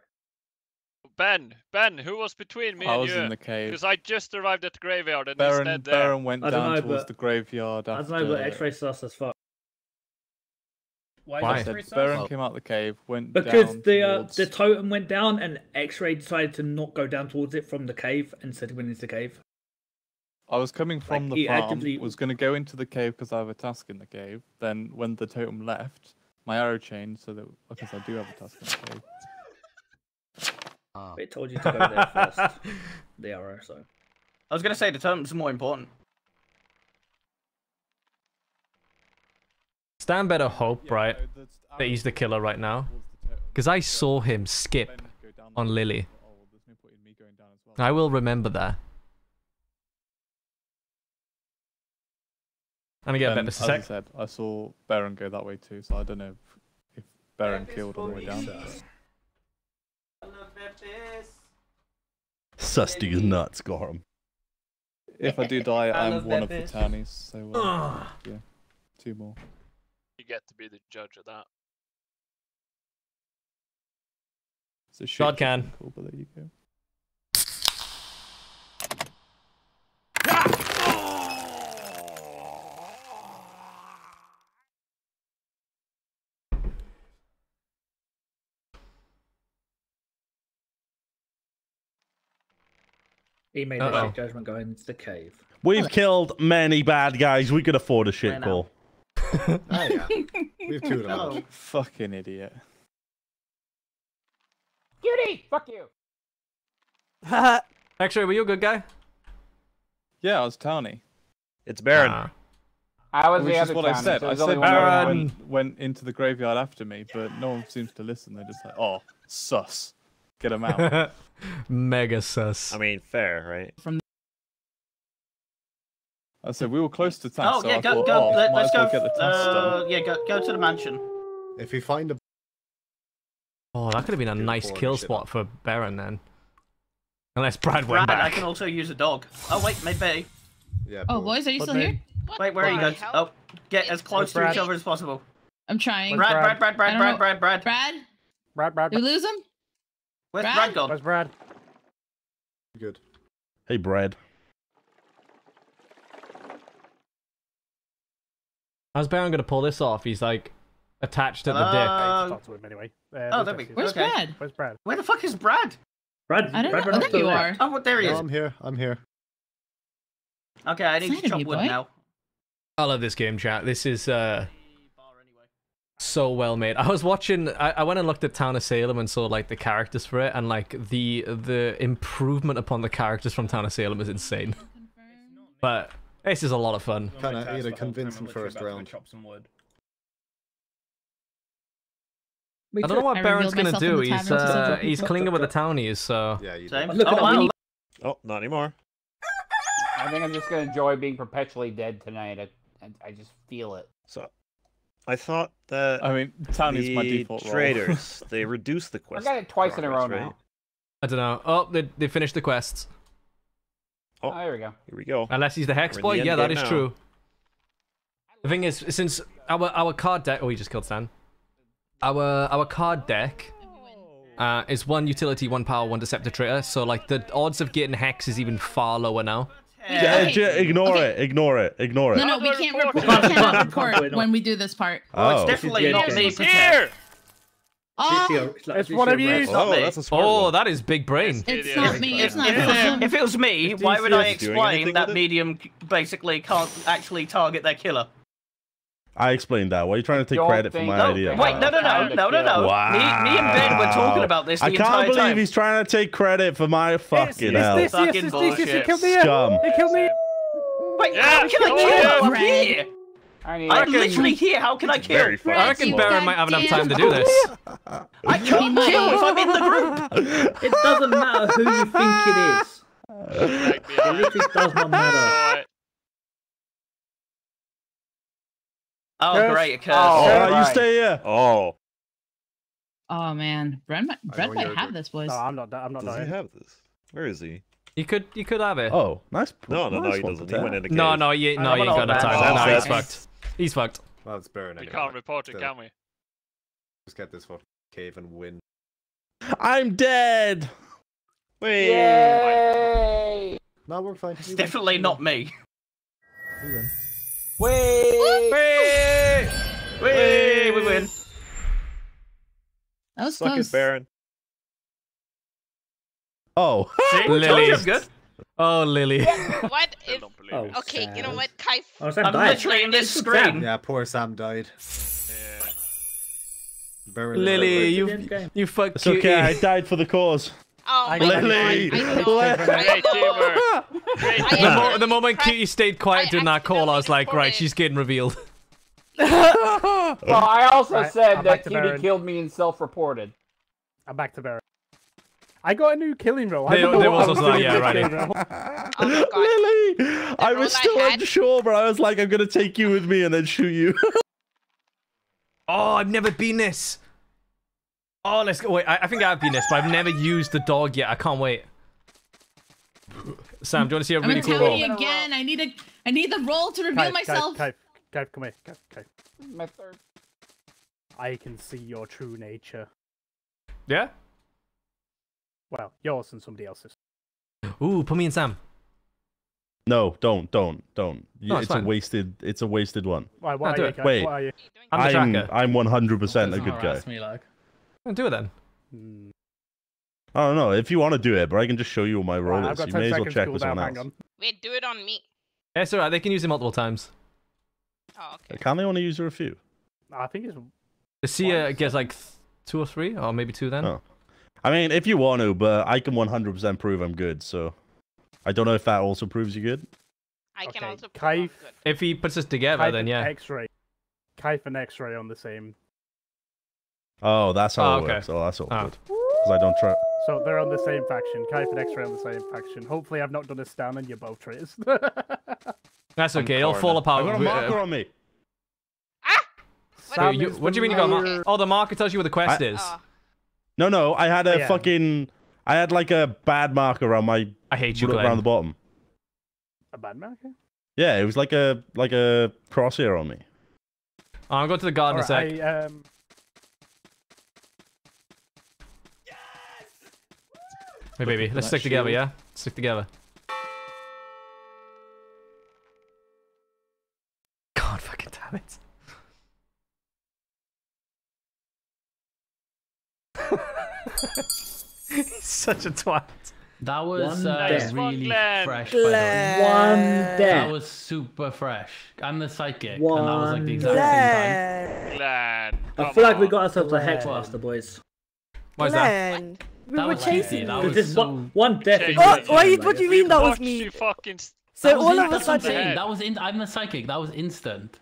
Ben, who was between me and you? I was in the cave. Because I just arrived at the graveyard and Baron, instead there. Baron went down towards the graveyard after... I don't know, but X-ray sus as fuck. Why? Baron came out the cave, went down the totem went down and X-ray decided to not go down towards it from the cave and said he went into the cave. I was coming from the farm, was going to go into the cave because I have a task in the cave. Then when the totem left, my arrow changed so that... Because I do have a task in the cave. It told you to go there first. The arrow, so. I was going to say the totem's more important. Stan better hope, right, that he's the killer right now. Because I saw him skip on Lily. I will remember that. And again, Ben, as I said, I saw Baron go that way too, so I don't know if Baron killed all the way down. Susty is nuts, Gorham. If I do die, I'm one of the townies, so yeah, 2 more. You get to be the judge of that. So shot can. Cool, but there you go. He made a shit judgment going into the cave. We've killed many bad guys. We could afford a shit call. Oh yeah, we've killed a lot. Fucking idiot. Cutie, fuck you. Actually, were you a good guy? Yeah, I was Townie. It's Baron. I was the other Townie. Which is what I said. So I said Baron went into the graveyard after me, but no one seems to listen. They're just like, oh, sus. Get him out. Mega sus. I mean, fair, right? I said we were close to task. Oh yeah, go. Let's go. Get the task done. Yeah, go to the mansion. If we find a. Oh, that could have been a nice kill spot for Baron then. Unless Brad went back. I can also use a dog. Oh wait, maybe. Yeah. Oh boys, are you still here? Wait, where are you guys? Oh, get as close to each other as possible. I'm trying. Brad. We lose him. Where's Brad gone? Where's Brad? Good. Hey, Brad. How's Baron going to pull this off? He's like attached at the dick. I talked to him anyway. Oh, there we go. Where's Brad? Where's Brad? Where the fuck is Brad? Brad, I don't know. Oh, there you are. Oh, well, there he is. I'm here. I'm here. Okay, I need to chop wood now. I love this game, chat. This is so well made. I was watching. I went and looked at Town of Salem and saw like the characters for it, and like the improvement upon the characters from Town of Salem is insane. But this is a lot of fun. Kind of need to convince him first round. Chop some wood. I don't know what Baron's gonna do. He's clinging with the townies, so yeah. Oh, not anymore. I think I'm just gonna enjoy being perpetually dead tonight. I just feel it. So, I thought that townies my default role. Traitors they reduced the quest. I got it twice in a row now. I don't know. Oh, they finished the quests. Oh, there we go. Here we go. Unless he's the hex boy. Yeah, that is true. The thing is, since our card deck, oh, he just killed Stan. Our card deck is 1 utility, 1 power, 1 deceptor traitor, so like the odds of getting hex is even far lower now. Yeah, ignore it. No, we can't report. We cannot report when we do this part. Oh, it's definitely not me. Here. Oh, it's one of you. Oh, that is big brain. It's not me. It's not me. If it was me, why would I explain that medium basically can't actually target their killer? I explained that. Why are you trying to take credit for my idea? Wait, no. Wow. Me and Ben were talking about this the entire time. I can't believe he's trying to take credit for my fucking hell. It's fucking bullshit. He killed me. Scum. He killed me. Wait, how can I kill him? I'm literally here. How can I kill? I reckon Baron might have enough time to do this. I can't kill if I'm in the group. It doesn't matter who you think it is. It does not matter. Oh, curse. Great, a curse. Oh, right. You stay here. Oh. Oh, man. Brad might have this, boys. No, I'm not. Does he have this? Where is he? You could have it. Oh, nice. No, he doesn't. He went in the cave. No, you ain't got enough time. No, he's fucked. He's fucked. Well, it's Baron anyway. We can't report it, can we? Let's get this fucking cave and win. I'm dead! Wait. Yay! No, we're fine. It's definitely not me. You win. We win. That was close. It, Baron. Oh, Lily. Good. Oh, Lily. What? If... Oh, okay, sad. You know what, Kaif? Oh, I'm literally in this screen. Yeah, poor Sam died. Yeah. Baron Lily, you fucked. It's cutie. Okay, I died for the cause. Oh, Lily! The moment Cutie stayed quiet during that call, I was like, right, she's getting revealed. Well, I also said that Cutie killed me and self-reported. I'm back to Baron. I got a new killing roll. There was also that, yeah, right. Oh Lily! I was still unsure, but I was like, I'm gonna take you with me and then shoot you. Oh, I've never been this. Oh, let's go. Wait, I think I've been this, but I've never used the dog yet. I can't wait. Sam, do you want to see a really cool roll? I'm telling you again. I need the roll to reveal myself. Kaif, come here. Kaif. My third. I can see your true nature. Yeah? Well, yours and somebody else's. Ooh, put me in Sam. No, don't. No, it's fine. It's a wasted one. Why? Wait. I'm 100% a good guy. Do it then. I don't know if you want to do it, but I can just show you all my rollers. You may as well check with someone else. Wait, do it on me. Yeah, it's alright. They can use it multiple times. Oh, okay. Can they only use it a few? I think it's. The Sia gets like 2 or 3, or maybe 2 then. Oh. I mean, if you want to, but I can 100% prove I'm good. So I don't know if that also proves you good. I can also. Prove I'm good. If he puts us together, then yeah. X-ray. Kaif and X-ray on the same. Oh, that's how it works. Oh, that's awkward. Because I don't try. So they're on the same faction. Kaif and X-Ray on the same faction. Hopefully, I've not done a Stan and you're both traitors. That's okay. It'll fall apart. I got a marker on me. Ah! What do you mean you got a marker? Oh, the marker tells you where the quest is. No. I had a fucking. I had like a bad marker around my. I hate you, Glenn. Around the bottom. A bad marker? Yeah, it was like a crosshair on me. I'll go to the garden in a sec. Hey, baby, let's stick together, yeah? Stick together. God fucking damn it. He's such a twat. That was really fresh. That was super fresh. I'm the psychic, and that was like the exact same time. I feel like we got ourselves a Hexmaster, boys. Why is that? We were chasing you. Because one death. What do you mean that was me? So all of a sudden, that was I'm the psychic. That was instant.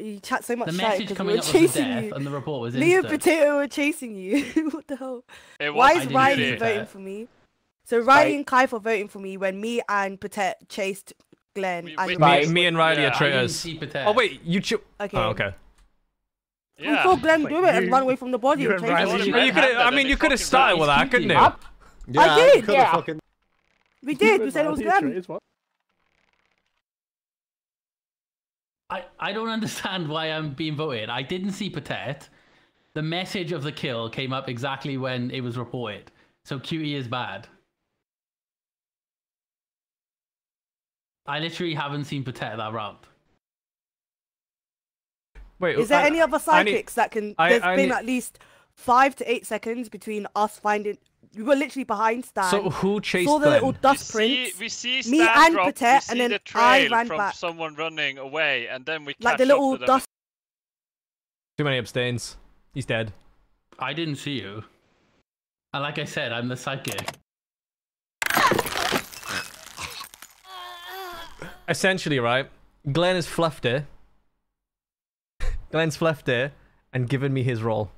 You chat so much shit because we were chasing you. And the report was Leo and Potato were chasing you. What the hell? Why is Riley voting for me? So Riley and Kaif are voting for me when me and Patet chased Glenn. Me and Riley are traitors. Oh wait, you okay. Oh, okay. Yeah. We saw Glenn do it and run away from the body. You could have started with that, couldn't you? Yeah, I did, yeah. We did, we said it was Glenn. I don't understand why I'm being voted. I didn't see Patet. The message of the kill came up exactly when it was reported. So Cutie is bad. I literally haven't seen Patet that round. Wait, is there any other psychics that can... There's been at least 5 to 8 seconds between us finding... We were literally behind Stan. So who chased Saw the little dust prints. We see me and Patet, and then the I ran from back. Someone running away, and then we like the little dust. Too many abstains. He's dead. I didn't see you. And like I said, I'm the psychic. Essentially, right? Glenn has fluffed it. Glenn's fluffed it and given me his role.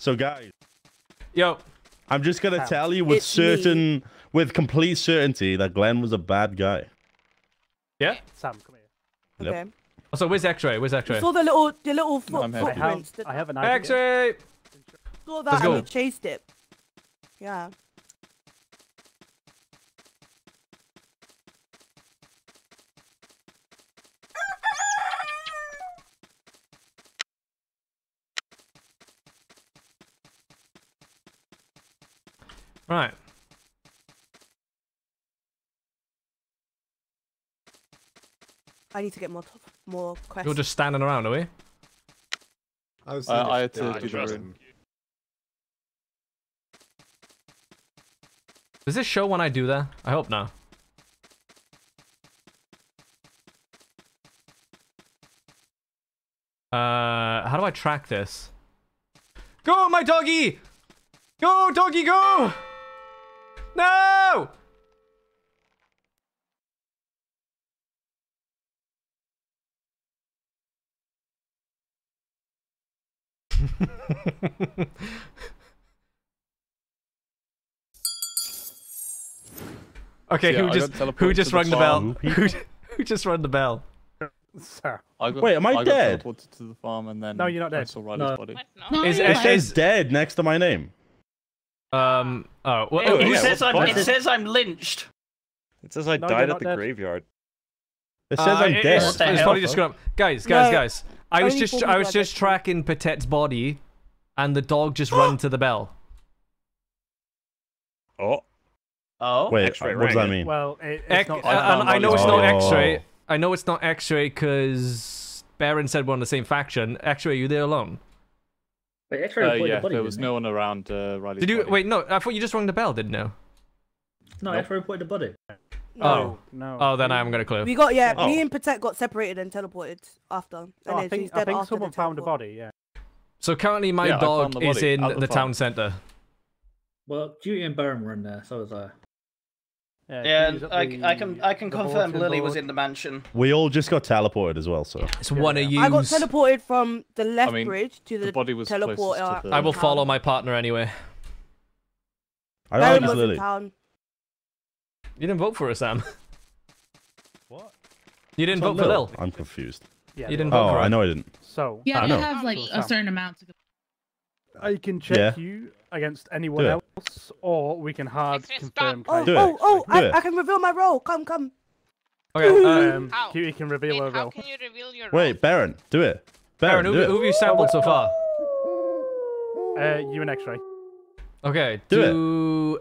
So guys, yo, I'm just gonna tell you with complete certainty that Glenn was a bad guy. Yeah. Sam, come here. Okay. Yep. Oh, so where's X-ray? Where's X-ray? Saw the little footprints. I have an idea. X-ray. Saw that and we chased it. Yeah. Right. I need to get more questions. You're just standing around, are we? I had to do the room. Does this show when I do that? I hope not. How do I track this? Go, my doggy! Go, doggy, go! No! Okay, yeah, who just rang the bell? Who just rang the bell? Sir. Wait, am I dead? To the farm and then no, you're not dead. No. Body. No, is dead next to my name. It says I'm lynched. It says I died at the graveyard. It says I'm dead. It's probably just going. Guys. I was just tracking Patet's body, and the dog just ran to the bell. Oh. Wait. What does that mean? Well, it's not. I know it's not X-ray. I know it's not X-ray because Baron said we're on the same faction. X-ray, are you there alone? Wait, yeah, there was no one around Riley's body. Wait, no, I thought you just rang the bell, didn't you? No, I reported the body. No. Oh, then I haven't got a clue. We got, me and Patet got separated and teleported after. And I think someone found a body, yeah. So currently my dog is in the town centre. Well, Cutie and Baron were in there, so was I. Yeah, I can confirm Lily was in the mansion. We all just got teleported as well, so... It's one of you. I got teleported from the left bridge to the teleport. I will follow my partner anyway. I don't know Lily. You didn't vote for her, Sam. What? You didn't vote for Lil. I'm confused. Yeah, you didn't vote for her. I know I didn't. So... Yeah, you have like a certain amount to go. I can check you against anyone else, or we can hard confirm. I can reveal my role. Come. Okay, Cutie can reveal her role. How can you reveal your role? Wait, Baron, do it. Baron, who have you sampled so far? You and X-ray. Okay, do it.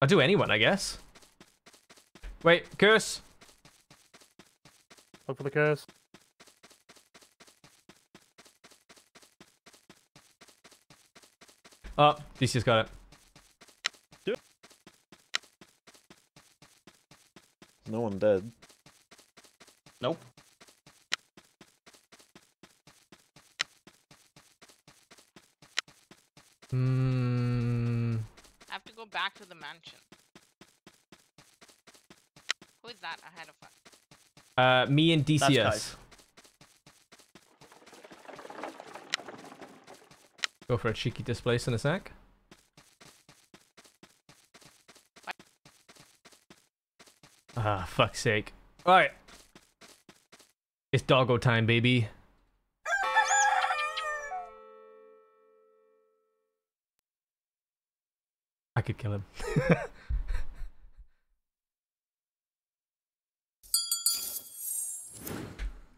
I'll do anyone, I guess. Wait, curse. Look for the curse. Oh, DC's got it. Do it. No one dead. Nope. Hmm. I have to go back to the mansion. Who is that ahead of us? Me and DCS. That's go for a cheeky displace in a sec. Ah, fuck's sake. Alright. It's doggo time, baby. I could kill him.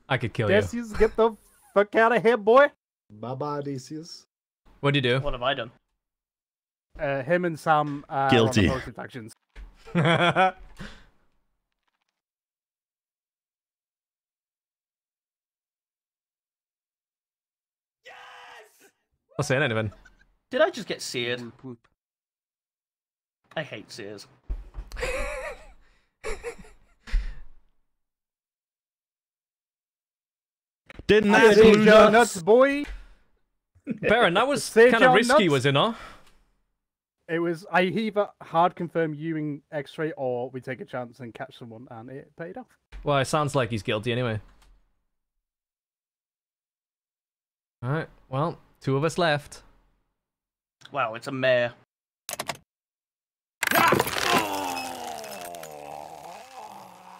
I could kill you. DCS, get the fuck out of here, boy. Bye bye, DCS. What'd you do? What have I done? Him and Sam are guilty. On factions. I'll say anything. Did I just get seared? I hate sears. Didn't that do nuts, boy? Baron, that was kind of risky, was it not? It was. I either hard confirm you in X-ray, or we take a chance and catch someone, and it paid off. Well, it sounds like he's guilty anyway. All right. Well, two of us left. Wow, it's a mare.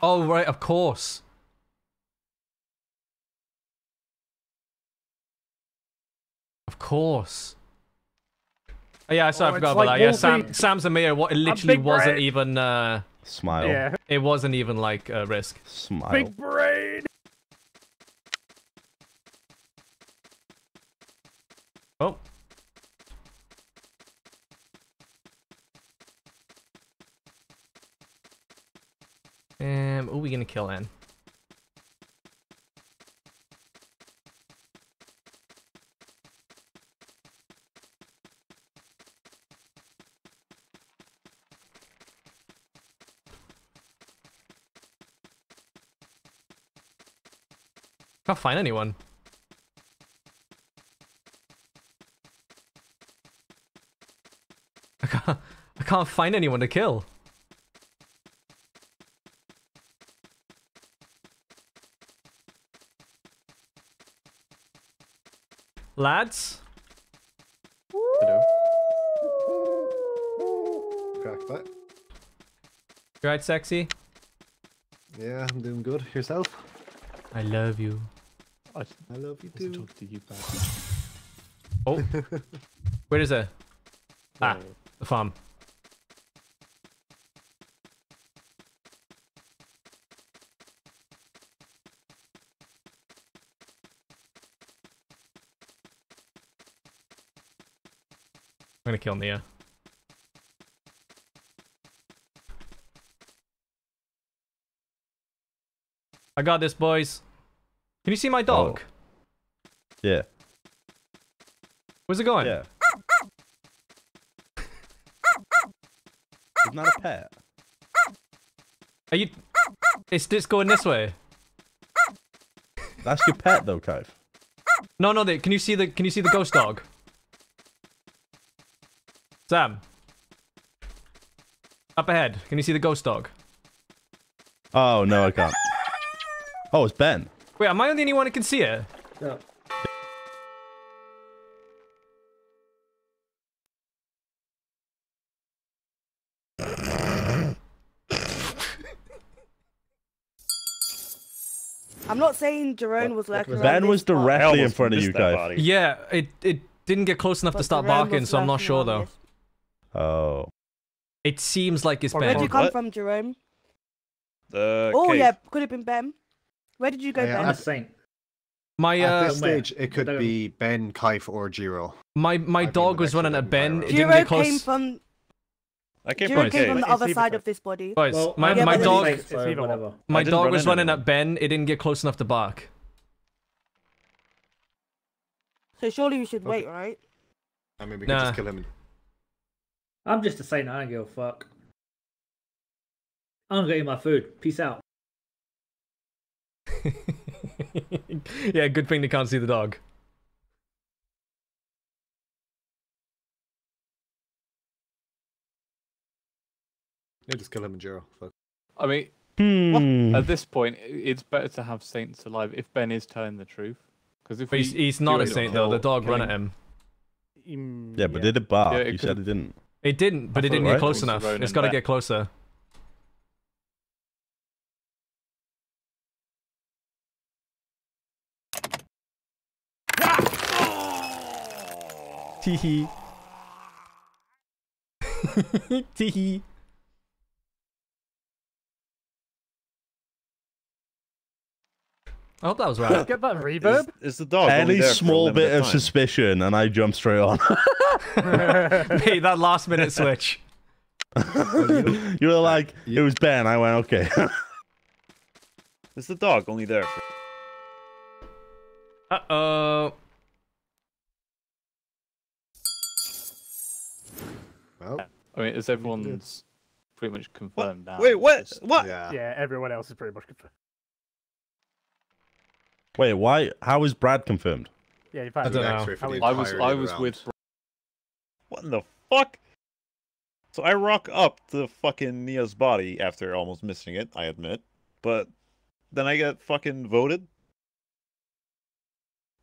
Oh right, of course. Of course. Oh, yeah, sorry, I forgot about that. Yeah, Sam's the mayor. What? It literally wasn't even. Smile. Yeah. It wasn't even like a risk. Smile. Big brain. Oh. Who are we gonna kill then? Can't find anyone. I can't find anyone to kill. Lads? Hello. Crack that. You right, sexy? Yeah, I'm doing good. Yourself? I love you. I love you too. Talk to you back. Oh. Where is it? Ah, the farm. I'm gonna kill Nia. I got this, boys. Can you see my dog? Oh. Yeah. Where's it going? Yeah. It's not a pet. Are you? It's just going this way. That's your pet, though, Kaif. No, no. Can you see the? Can you see the ghost dog? Sam, up ahead. Can you see the ghost dog? Oh, no, I can't. Oh, it's Ben. Wait, am I the only one who can see it? No. I'm not saying Jerome was lurking. Ben was directly in front of you guys. Yeah, it didn't get close enough to start barking, so I'm not sure, though. Oh. It seems like it's Ben. Where did you come from, Jerome? The cave. Yeah, could have been Ben. Where did you go, Ben? I'm a saint. My at this stage, it could be Ben, Kaif, or Jiro. My dog was running at Ben. It didn't get close. Jiro came from the other side of this body. Well, my dog was running at Ben. It didn't get close enough to bark. So surely we should wait, right? I mean, we could just kill him. I'm just a saint. I don't give a fuck. I'm gonna eat my food. Peace out. Yeah, good thing they can't see the dog. Yeah, just kill him and Jiro. I mean, at this point, it's better to have saints alive if Ben is telling the truth. Because if he's not a saint though, the dog ran at him. Yeah, but did it bark? You said it didn't. It didn't, but it didn't get close enough. It's got to get closer. Teehee. Teehee. I hope that was right. Get that reverb? Is the dog any small bit of suspicion and I jump straight on. Hey, that last minute switch. You were like, it was Ben. I went, okay. Is the dog only there for... Uh-oh. I mean, is everyone's pretty much confirmed now? Wait, what? What? Yeah, everyone else is pretty much confirmed. Wait, why? How is Brad confirmed? Yeah, I don't know. I was with Brad. What in the fuck? So I rock up to fucking Nia's body after almost missing it, I admit. But then I get fucking voted.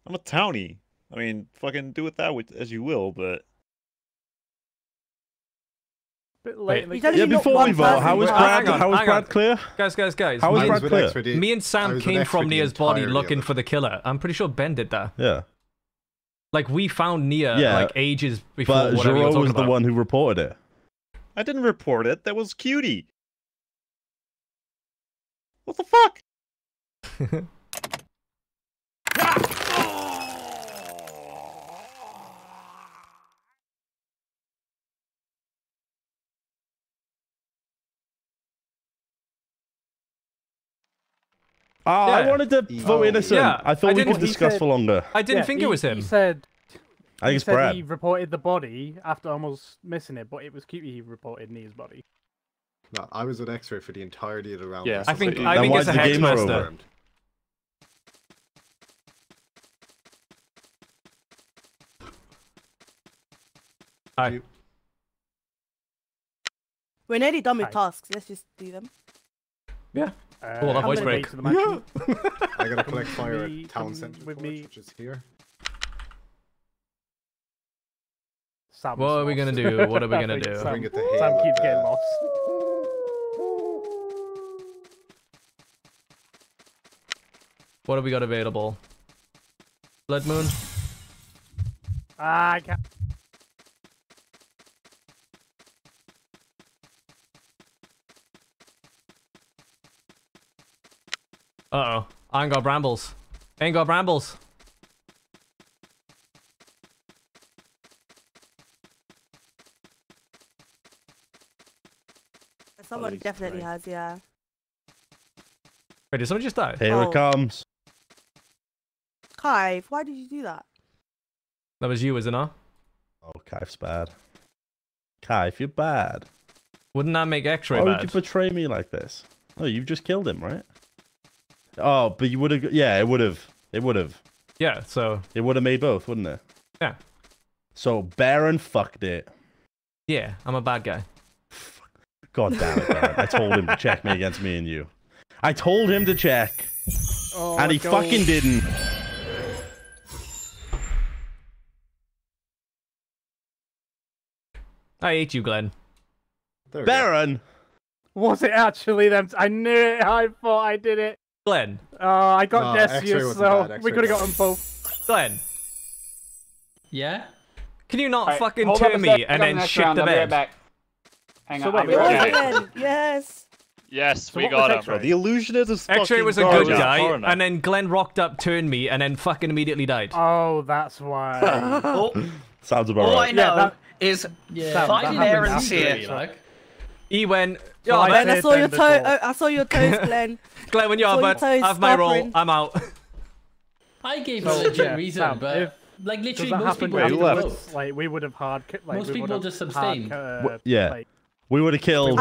I'm a townie. I mean, fucking do with that as you will, but... Yeah, before we vote, how was Brad clear? Guys. How was Brad clear? Me and Sam came from Nia's body looking for the killer. I'm pretty sure Ben did that. Yeah. Like, we found Nia, like, ages before whatever you were talking about. But Jerome was the one who reported it. I didn't report it. That was Cutie. What the fuck? Oh, yeah. I wanted to vote innocent. Yeah. I thought we could discuss for longer. I didn't think it was him. He said, I think it's Brad. He reported the body after almost missing it, but it was Cutie he reported Nia's body. No, I was an X-ray for the entirety of the round. Yeah, I think it's a Hexmaster. Hi. We're nearly done with tasks. Let's just do them. Yeah. Hold on, voice break. Yeah. I gotta collect fire at Town Center, which is here. Sam's what are we gonna do? What are we gonna do? Sam keeps getting lost. What have we got available? Blood Moon? I can't. Uh-oh. I ain't got brambles. Someone definitely has, yeah. Wait, did someone just die? Here it comes. Kaif, why did you do that? That was you, wasn't it? Oh, Kaif's bad. Kaif, you're bad. Wouldn't that make X-ray bad? Why would you betray me like this? Oh, you've just killed him, right? Oh, but you would have... Yeah, it would have. It would have. Yeah, so... It would have made both, wouldn't it? Yeah. So, Baron fucked it. Yeah, I'm a bad guy. God damn it, Baron. I told him to check me against me and you. I told him to check. Oh, and he fucking didn't. I hate you, Glenn. Baron! Was it actually them? I knew it. I thought I did it. Glenn. Oh, I got Desius, so we could have gotten both. Glenn. Yeah? Can you not fucking turn me and then shit the bed? Hang on. Yes! Yes, we got him. The illusionist is fucking X-ray was a good guy, and then Glenn rocked up, turned me, and then fucking immediately died. Oh, that's why. Sounds about right. All I know is finding errands here. He went, yo, Ben, I saw your toe. I saw your toes, Glenn. Glenn, when you're up, bud, have my role. I'm out. I gave a legit reason, but... Like, literally, most people left. Like, we would have hard... Like, most people just abstained. Yeah. Like, we would have killed...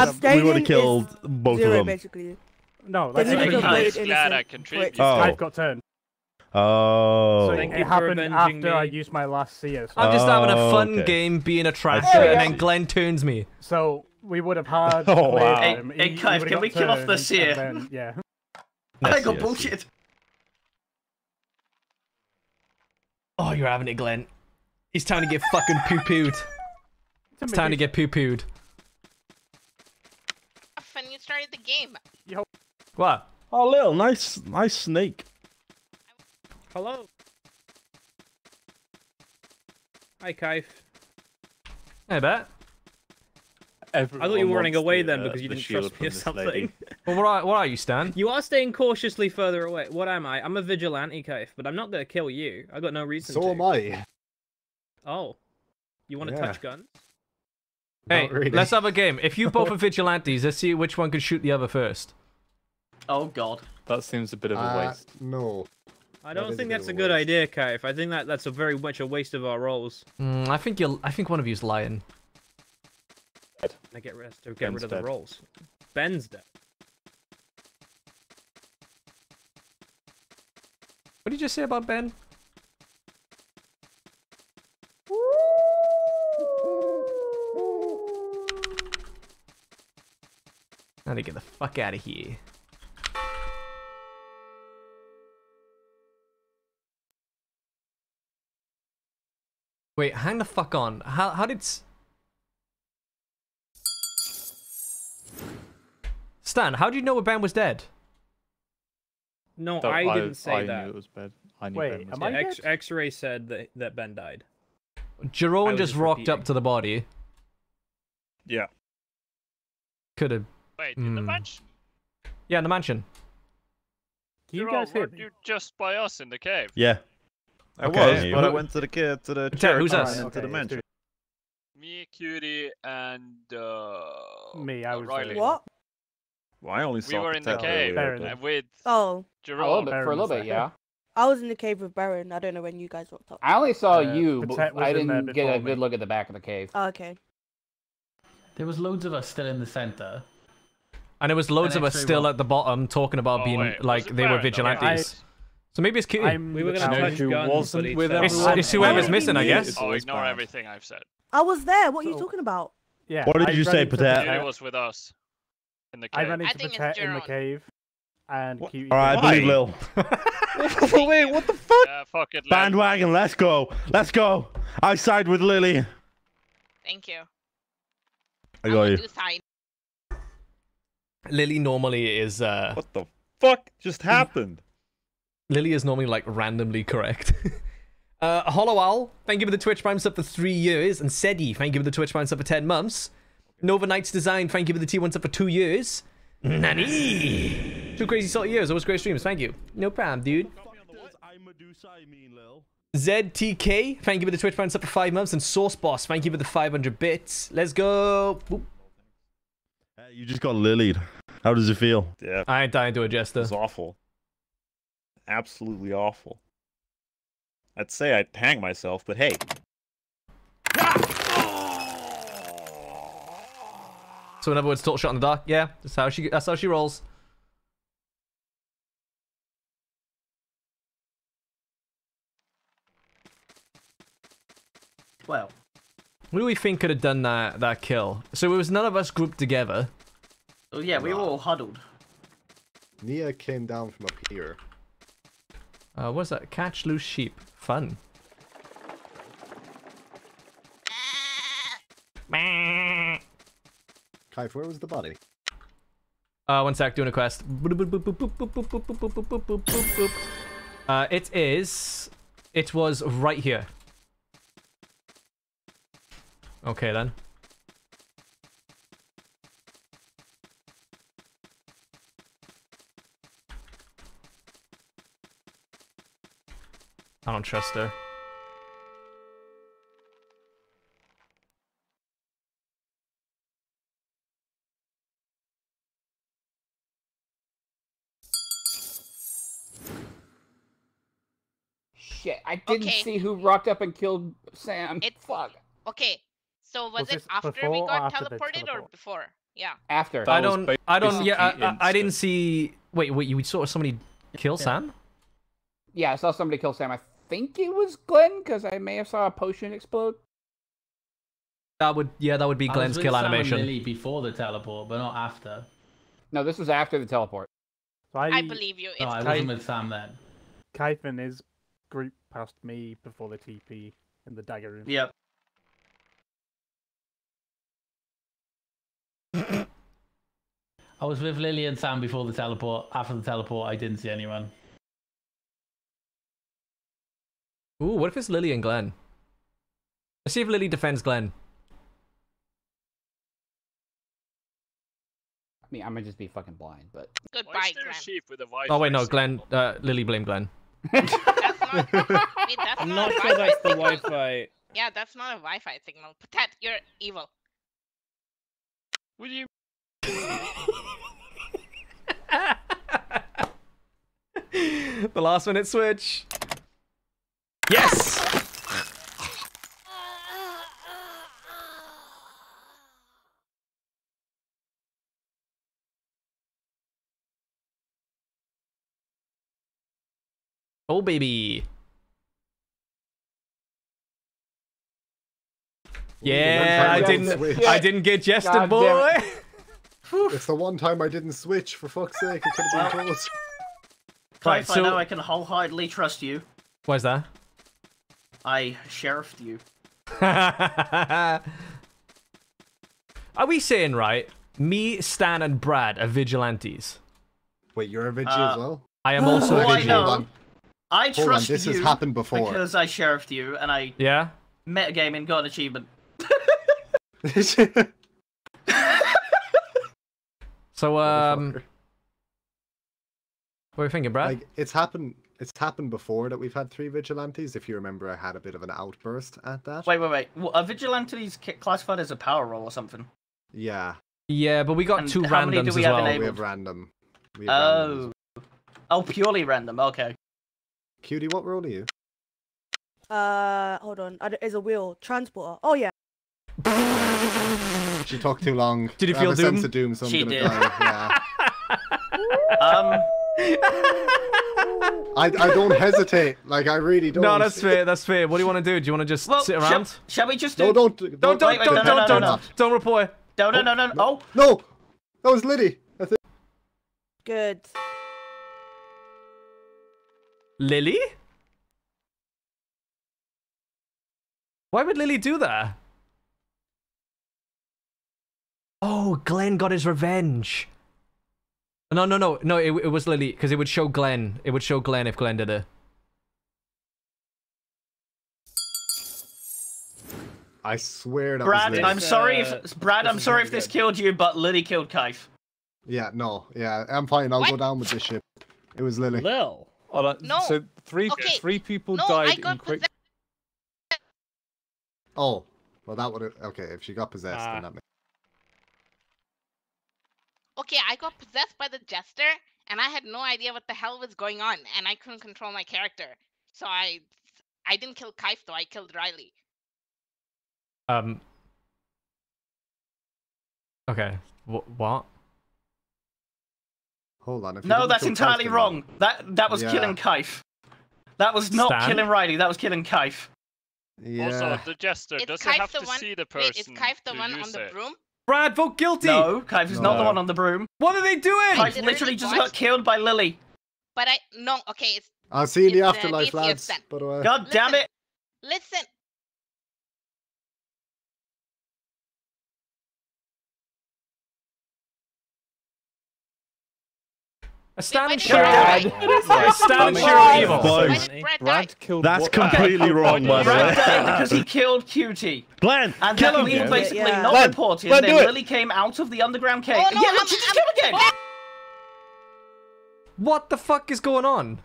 both of them. Basically. No, like... I'm glad I contributed. I've got turned. Oh. So it happened after me. I used my last CS. I'm just having a fun game being a trasher, and then Glenn turns me. So, we would have hard... Oh, wow. Hey, Kaif, can we kill off this here? Yeah. I got bullshit. Oh, you're having it, Glenn. It's time to get fucking poo-pooed. It's time to get poo-pooed. When you started the game. Yo. What? Oh, Lil, nice snake. Hello. Hi, Kaif. Hey, Bat. Everyone I thought you were running away then because you didn't trust me or something. Well, what are you, Stan? You are staying cautiously further away. What am I? I'm a vigilante, Kaif, but I'm not going to kill you. I've got no reason to. So am I. Oh. You want to touch guns? Hey, really. Let's have a game. If you both are vigilantes, let's see which one can shoot the other first. Oh, God. That seems a bit of a waste. No. I don't think that's a good idea, Kaif. I think that's a very much a waste of our roles. I think one of you's lying. I get rid of the rolls. Ben's dead. What did you say about Ben? I gotta get the fuck out of here. Wait, hang the fuck on. How did... Stan, how do you know Ben was dead? No, I didn't say that. I knew it was Ben. I knew Ben was dead. Wait, X-ray said that Ben died. Jerome just rocked up to the body. Yeah. Could have. Wait, in the mansion? Yeah, in the mansion. You guys heard you just by us in the cave. Yeah. I was, but I went to the cave, to the church. Who's us? To the mansion. Me, Cutie, and me. I was Riley. What? Well, I only saw we were in the cave with Jerome for a little bit, yeah. I was in the cave with Baron. I don't know when you guys walked up. I only saw you, but I didn't get a good look at the back of the cave. Oh, okay. There was loads of us still in the center. And there was loads of us still at the bottom talking about being like they were vigilantes. So maybe it's Cutie. We were going to touch guns, but it's whoever's missing, I guess. Oh, ignore everything I've said. I was there. What are you talking about? Yeah. What did you say, Patet? Cutie was with us. In the cave. I ran into Patet in the cave, and Cutie. Alright, I believe Lil. Wait, what the fuck? Fuck it, bandwagon, let's go. Let's go. I side with Lily. Thank you. I got you. Lily normally is, What the fuck just happened? Lily is normally, like, randomly correct. Hollow Owl, thank you for the Twitch Prime sub for 3 years. And Sedi, thank you for the Twitch Prime sub for 10 months. Nova Knight's Design, thank you for the T1 sub for 2 years. Nani! 2 crazy salty years, always great streams, thank you. No problem, dude. ZTK, thank you for the Twitch Prime sub for 5 months. And Source Boss, thank you for the 500 bits. Let's go! You just got lilied. How does it feel? Yeah. I ain't dying to adjust this. It's awful. Absolutely awful. I'd say I'd hang myself, but hey. So in other words, total shot in the dark. Yeah, that's how she rolls. Well, who do we think could have done that kill? So it was none of us grouped together. Oh yeah, we were all huddled. Nia came down from up here. What's that? Catch loose sheep. Fun. Kaif, where was the body? 1 sec, doing a quest. It was right here. Okay then. I don't trust her. Shit, I didn't see who rocked up and killed Sam. It's, fuck. Okay, so was it after we got after teleported or before? Yeah. After. I don't. Yeah, I didn't see. Wait. You saw somebody kill Sam? Yeah, I saw somebody kill Sam. I think it was Glenn because I may have saw a potion explode. That would be Glenn's kill animation. I was with Sam and Lily before the teleport, but not after. No, this was after the teleport. So I believe you. It's no, I wasn't with Sam then. Kaifin is group past me before the TP in the dagger room. Yep. I was with Lily and Sam before the teleport. After the teleport, I didn't see anyone. Ooh, what if it's Lily and Glenn? Let's see if Lily defends Glenn. I mean, I'm gonna just be fucking blind, but... Goodbye, why is there Glenn. A sheep with a voice? Oh, wait, no, Glenn... Lily blamed Glenn. That's not... Wait, that's I'm not sure that's the Wi-Fi. Yeah, that's not a Wi-Fi signal. Patet, you're evil. Would you... The last minute switch. Yes! Oh, baby. Yeah, I didn't get jested, boy. It's the one time I didn't switch, for fuck's sake. It could have been close. Right, so... I know I can wholeheartedly trust you. Why is that? I sheriffed you. Are we saying, right, me, Stan, and Brad are vigilantes? Wait, you're a vigil as well? I am also a vigil. I trust you. This has happened before. Because I sheriffed you, and I metagame and got an achievement. So, what are you thinking, Brad? Like, it's happened before that we've had 3 vigilantes. If you remember, I had a bit of an outburst at that. Wait. Well, are vigilantes classified as a power roll or something? Yeah. Yeah, but we got 2 randoms as well. Enabled? We have random. We have randoms. Oh, purely random. Okay. Cutie, what role are you? Hold on. It's a wheel. Transporter. Oh, yeah. She talked too long. Did you feel doom? Sense of doom, so I'm she did. Die. Yeah. I don't hesitate. Like, I really don't. No, that's fair. That's fair. What do you want to do? Do you want to just sit around? Shall we just do? No, don't report. No. No, that was Liddy. That's it. Good. Lily? Why would Lily do that? Oh, Glenn got his revenge. No. It was Lily because it would show Glenn. It would show Glenn if Glenn did it. I swear that Brad, was Lily. I'm sorry, if, Brad. I'm sorry if this killed you, but Lily killed Kaif. Yeah, no, yeah. I'm fine. I'll go down with this shit. It was Lily. Lil. Oh, that, no. So three people died in quick. Oh, well, that would have. Okay, if she got possessed, then that. Makes... Okay, I got possessed by the jester, and I had no idea what the hell was going on, and I couldn't control my character. So I didn't kill Kaif though. I killed Riley. Okay. What? Hold on. No, that's entirely wrong. That was killing Kaif. That was not killing Riley. That was killing Kaif. Yeah. Also, the jester doesn't have to see the person. Wait, is Kaif the one on the broom? Brad, vote guilty! No, Kaif is not the one on the broom. What are they doing? Kaif literally just got killed by Lily. But okay, it's... I'll see you in the afterlife, lads. But, God damn it! Listen! Stan and Shiro evil. That's completely wrong, by the way. Because he killed Cutie. Glenn, and then Lily basically not reported, and then Lily came out of the underground cave. Yeah, look, she just killed again! What the fuck is going on?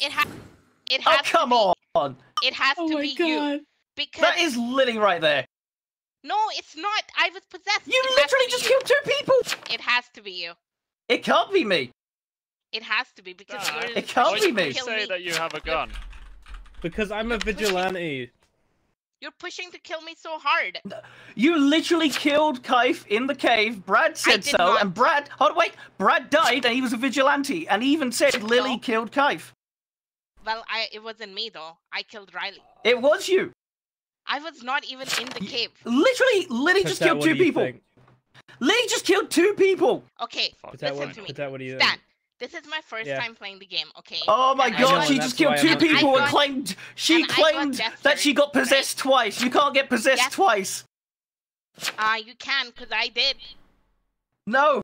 It has oh, come on! It has to be you. Because that is Lily right there. No, it's not. I was possessed. You literally just killed two people. It has to be you. It can't be me. It has to be because you're in. It can't be me. You say that you have a gun. Because I'm a vigilante. You're pushing to kill me so hard. You literally killed Kaif in the cave. Brad said so, not. And Brad. Oh wait, Brad died, and he was a vigilante, and he even said Lily killed Kaif. Well, it wasn't me though. I killed Riley. It was you. I was not even in the cave. Literally, Lily just killed two people. Lily just killed two people. Okay, listen to me. Stan, this is my first time playing the game, okay? Oh my god, she just killed two people and claimed that she got possessed twice. You can't get possessed twice. You can, because I did. No.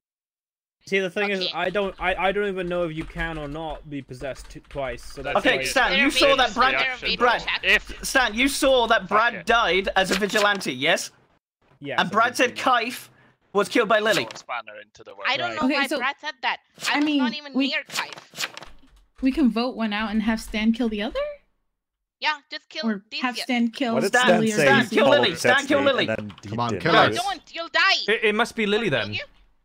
See, the thing is, I don't even know if you can or not be possessed twice. So that's okay, Stan, you saw that Stan, you saw that Brad died as a vigilante, yes? Yeah. And Brad said Kaif was killed by Lily. I don't know why Brad said that. I mean, not even near Kaif. We can vote one out and have Stan kill the other. Yeah, just kill. Or have Stan kill Lily. Stan, kill Lily. Stan, kill Lily. Come on, kill her. Don't. You'll die. It must be Lily then.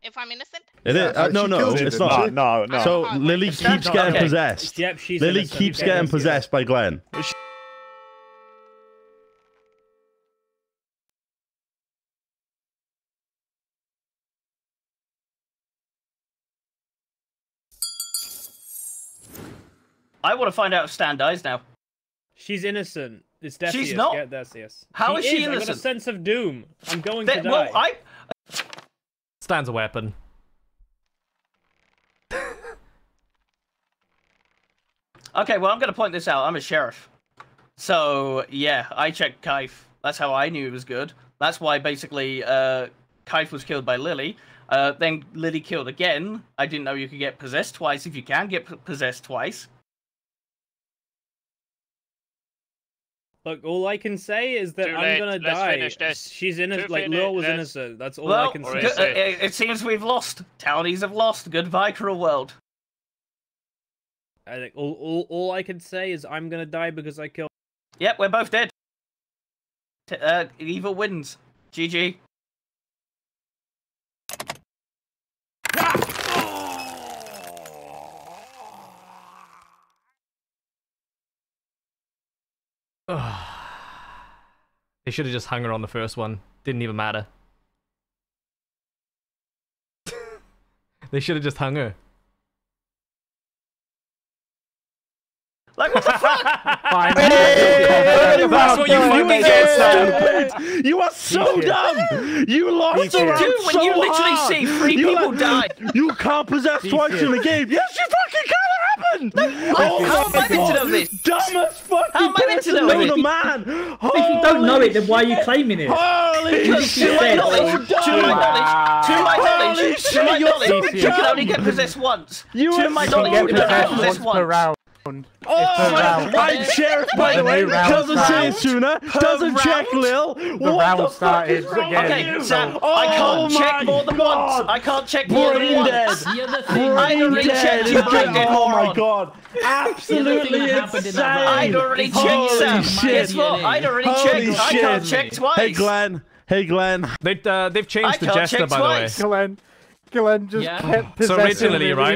If I'm innocent? It is. No, it's not. No. So Lily keeps getting possessed. Yep, she's Lily innocent. Keeps getting possessed by Glenn. I want to find out if Stan dies now. She's innocent. It's Decius. She's not. Get Decius. How is she innocent? I've got a sense of doom. I'm going to die. Well, Stan's a weapon. Okay, well, I'm going to point this out. I'm a sheriff. So, yeah, I checked Kaif. That's how I knew he was good. That's why, basically, Kaif was killed by Lily. Then Lily killed again. I didn't know you could get possessed twice if you can get possessed twice. Look, all I can say is that I'm gonna die. She's innocent. Like Lil was innocent. That's all I can say. It seems we've lost. Townies have lost. Goodbye, cruel world. I think all I can say is I'm gonna die because I killed. Yep, we're both dead. Evil wins. GG. They should have just hung her on the first one. Didn't even matter. They should have just hung her. Like, what the fuck? Fine. That's what you fucking get, Stan. You are so dumb. You lost the round so when you literally see three people die. You can't possess twice in the game. Yes, you fucking can. No, how am I meant to know this? Dumbest fucking how am I meant to know the man? If you don't know it, then why are you claiming it? Holy shit! To my knowledge, you can only get possessed once. To my knowledge, you can get possessed once. Oh, I'm sheriff, by the way. Doesn't say it sooner. Doesn't check Lil. What the fuck is wrong with you? Okay, Sam, I can't check more than once. I can't check more than once. I already checked you, oh my god. Absolutely insane. I'd already checked, Sam. Guess what? I'd already checked. I can't check twice. Hey, Glenn. They've changed the jester, by the way. Glenn just kept possessing. So originally, right,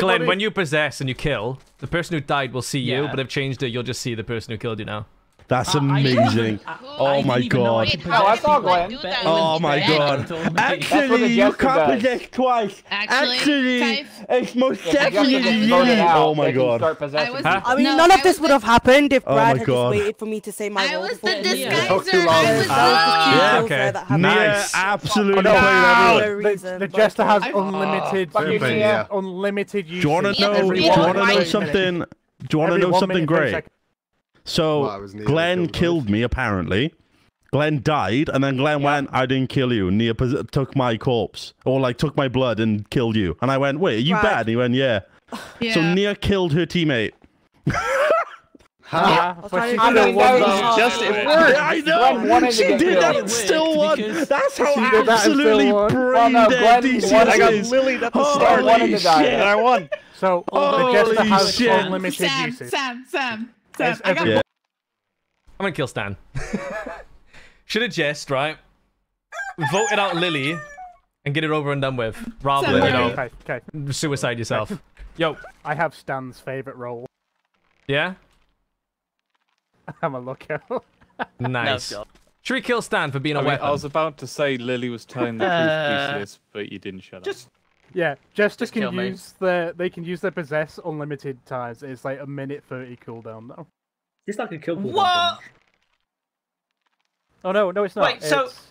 Glenn, when you possess and you kill, the person who died will see you, but they've changed it, you'll just see the person who killed you now. That's amazing. Oh my god. I saw Glenn. Oh my god. Actually, you can't possess twice. Actually, it's most definitely you. Oh my god. I mean, none of this would have happened if Brad had just waited for me to say my role. I was the disguiser. I was Nia. Nice. Absolutely. The jester has unlimited use. Do you want to know something? Do you want to know something great? So, Glenn killed me, apparently. Glenn died, and then Glenn went, I didn't kill you. Nia took my corpse, or like took my blood and killed you. And I went, wait, are you bad? And he went, yeah. So Nia killed her teammate. Huh? Yeah, I know. She did that and still won. That's how absolutely brain dead DCS is. I got Lily at the start. And I won. So the jester has unlimited uses. Sam. I'm gonna kill Stan. Should have jest, right? Voted out Lily and get it over and done with, rather than suicide yourself. Yo, I have Stan's favorite role. Yeah. I'm a lookout. Nice. No, should we kill Stan for being a weapon? I was about to say Lily was telling the truth, useless, but you didn't shut up. Yeah, just can use their possess unlimited times. It's like a 1:30 cooldown though. It's like a kill cooldown. What? Oh no, no, it's not. Wait, so it's,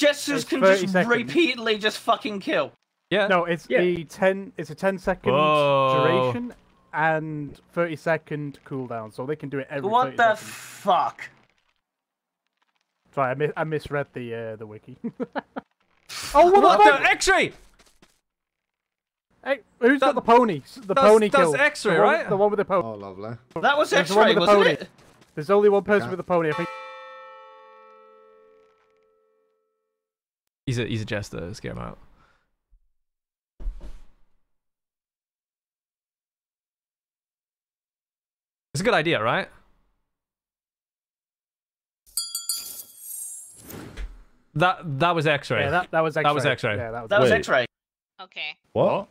jesters can just repeatedly just fucking kill. Yeah. No, it's a 10-second duration. And 30-second cooldown, so they can do it every. What the fuck? Sorry, I misread the wiki. Oh, what the X-ray? Hey, who's got the pony? The pony kill. That's X-ray, right? The one with the pony. Oh, lovely. That was X-ray, wasn't it? There's only one person with the pony. I think he's a jester. Let's get him out. It's a good idea, right? That was X-ray. Yeah, that was X-ray. That was X-ray. Okay. What?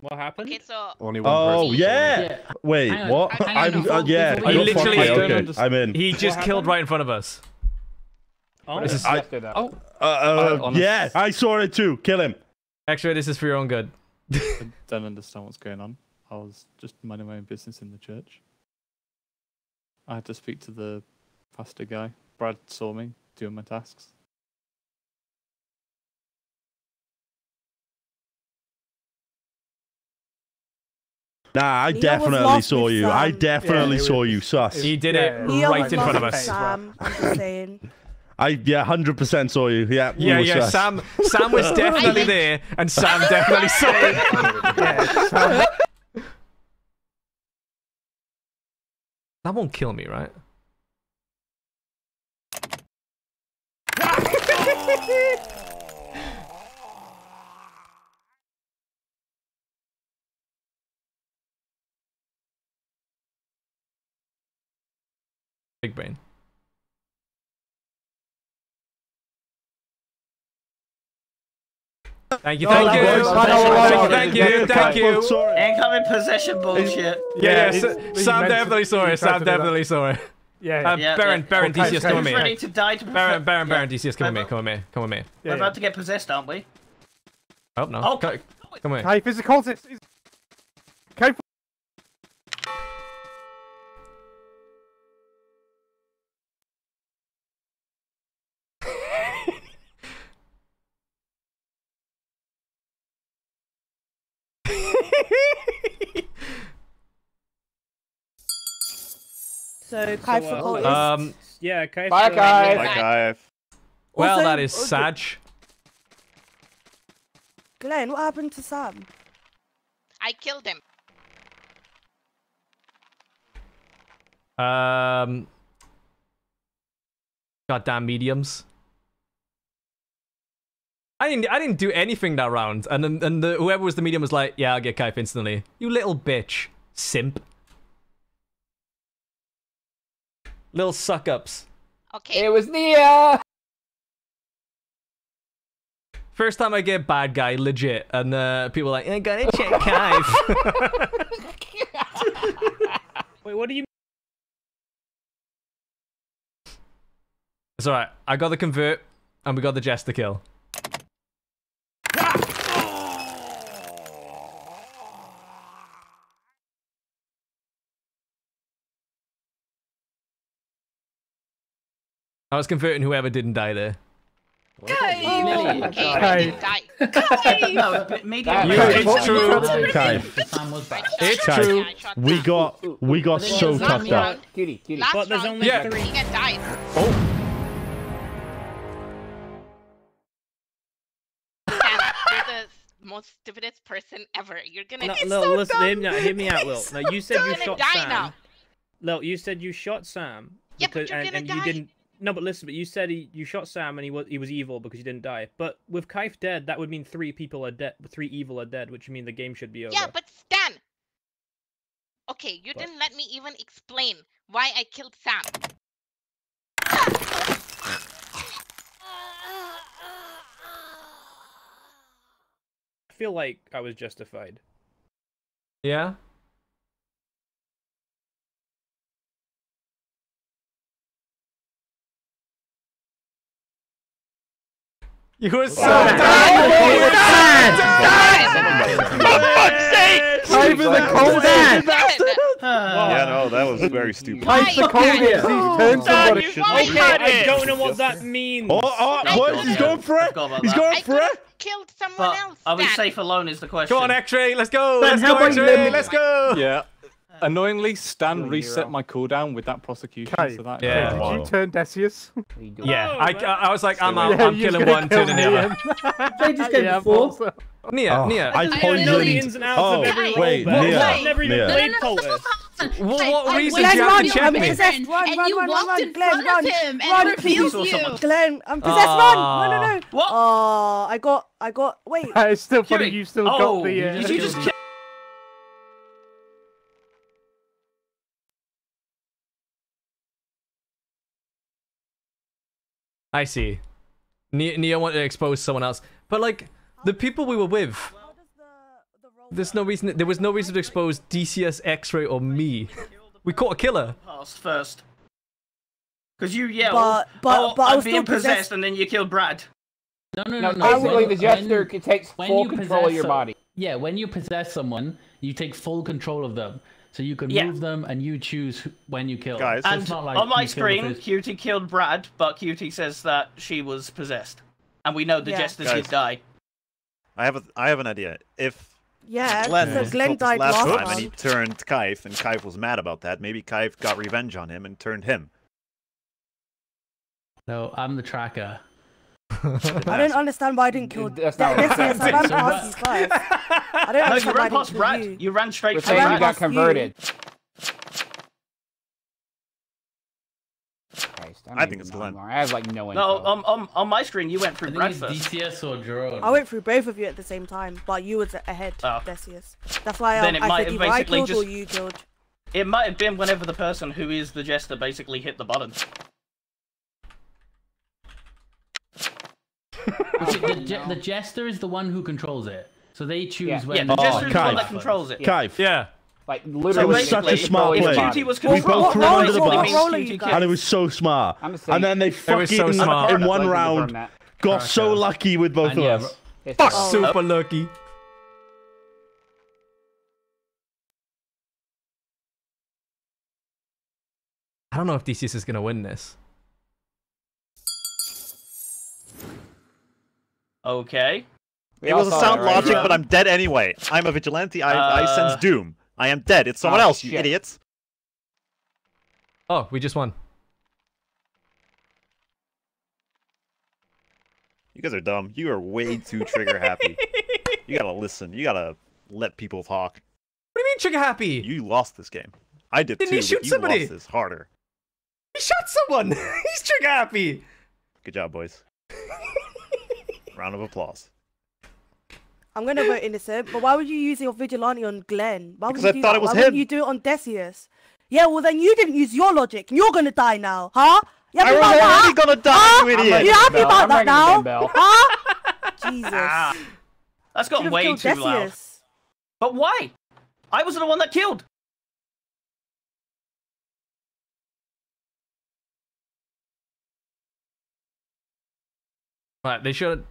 What happened? Okay, so only one person. Yeah. Wait, what? I'm in. He just killed right in front of us. Oh. This is yeah, I saw it too. Kill him. X-ray, this is for your own good. I don't understand what's going on. I was just minding my own business in the church. I had to speak to the pastor guy. Brad saw me doing my tasks. Nah, I definitely saw you. I definitely saw you, sus. He did it right in front of us. Sam, I'm just saying. Yeah, 100% saw you. Yeah, yeah. Sam was definitely there, and Sam definitely saw it. That won't kill me, right? Big brain. Thank you. Incoming possession bullshit. Yeah, Sam definitely saw it. Yeah. Baron, DCS, come with me. Ready to die to Baron, DCS, come with me. Come with me. We're about to get possessed, aren't we? Oh no. Oh, come with me. Kaif is a cultist. Kaif. So, Kaif for cultists. Yeah, Kaif. Bye, Kaif. Well, that is Saj. Glenn, what happened to Sam? I killed him. Goddamn mediums. I didn't do anything that round, and whoever was the medium was like, yeah, I'll get Kaif instantly. You little bitch, simp. Little suck-ups. Okay. It was Nia! First time I get bad guy, legit, and people are like, I gotta check Kaif. Wait, what do you mean? It's alright, I got the convert, and we got the jester kill. I was converting whoever didn't die there. It's true. It's true. We got so tough up. But there's only three. Oh. Most stupidest person ever. You're gonna get so dumb. No, listen, hear me out, Will. Now you said you shot Sam. Look, you said you shot Sam. Yeah, because, but you're gonna die. You didn't. No, but listen. But you said you shot Sam, and he was evil because you didn't die. But with Kaif dead, that would mean three people are dead. Three evil are dead, which means the game should be over. Yeah, but Stan. Okay, you didn't let me even explain why I killed Sam. I feel like I was justified. Yeah. You were so dead! For fuck's sake! Kaif is a cold ass! Yeah, no, that was very stupid. Kaif's a cold ass! He's turned somebody. Okay, I don't know what that means. Oh, he's going for it! He's going for it! Killed someone else. Are we safe alone is the question. Come on, X-ray, let's go! Let's go, X-ray, let's go! Yeah. Annoyingly, Stan reset my cooldown with that prosecution. So that did you turn Decius? Yeah, I was like, I'm out. I'm killing one, turning the other. They just came before. Nia. I know the ins and outs of every Nia. What reason do you have to check me? And you walked in front of him and revealed you. Glenn, I'm possessed. Run! No. What? Oh, I got. Wait. It's still funny. You still got the. Did you just? I see. Nia wanted to expose someone else, but like the people we were with, there's no reason. There was no reason to expose DCS, X-ray, or me. We caught a killer. Passed first. Because you yelled, but "I'm being possessed," and then you killed Brad. No. Basically, the jester takes full control of your body. Yeah, when you possess someone, you take full control of them. So you can move them, and you choose when you kill. Guys, and not like on my screen, Cutie killed Brad, but Cutie says that she was possessed, and we know the jesters did die. I have an idea. If Glenn died last time, and he turned Kaif, and Kaif was mad about that. Maybe Kaif got revenge on him and turned him. No, I'm the tracker. I don't understand why I didn't kill Decius. I ran past his class. I don't understand why I didn't kill Brad. You ran straight past Brad. You got converted. Christ, I think it's Glenn. I have like no info. No, on my screen you went through Brad first. DCS or Jerome. I went through both of you at the same time, but you was ahead, Decius. That's why I said either I killed or you killed. It might have been whenever the person who is the jester basically hit the button. The jester is the one who controls it, so they choose when. Yeah, the jester is the one that controls it. Kaif. Yeah. Like literally, so it was such a smart play. We both threw under the bus, and it was so smart. And then they fucking in one round got so lucky with both of us. Fuck, super lucky. I don't know if DCS is gonna win this. Okay. It was a sound logic, but I'm dead anyway. I'm a vigilante. I sense doom. I am dead. It's someone else, you idiots. Oh, we just won. You guys are dumb. You are way too trigger happy. You gotta listen. You gotta let people talk. What do you mean trigger happy? You lost this game. I did too. Didn't he shoot somebody? You lost this harder. He shot someone. He's trigger happy. Good job, boys. Round of applause. I'm going to vote innocent, but why would you use your vigilante on Glenn? Why would you do that? Why wouldn't you do it on Decius? Yeah, well then you didn't use your logic, and you're going to die now, huh? I'm already going to die, you idiot! You happy about that now? Huh? Jesus. That's got way too loud. But why? I was the one that killed! Alright, they should...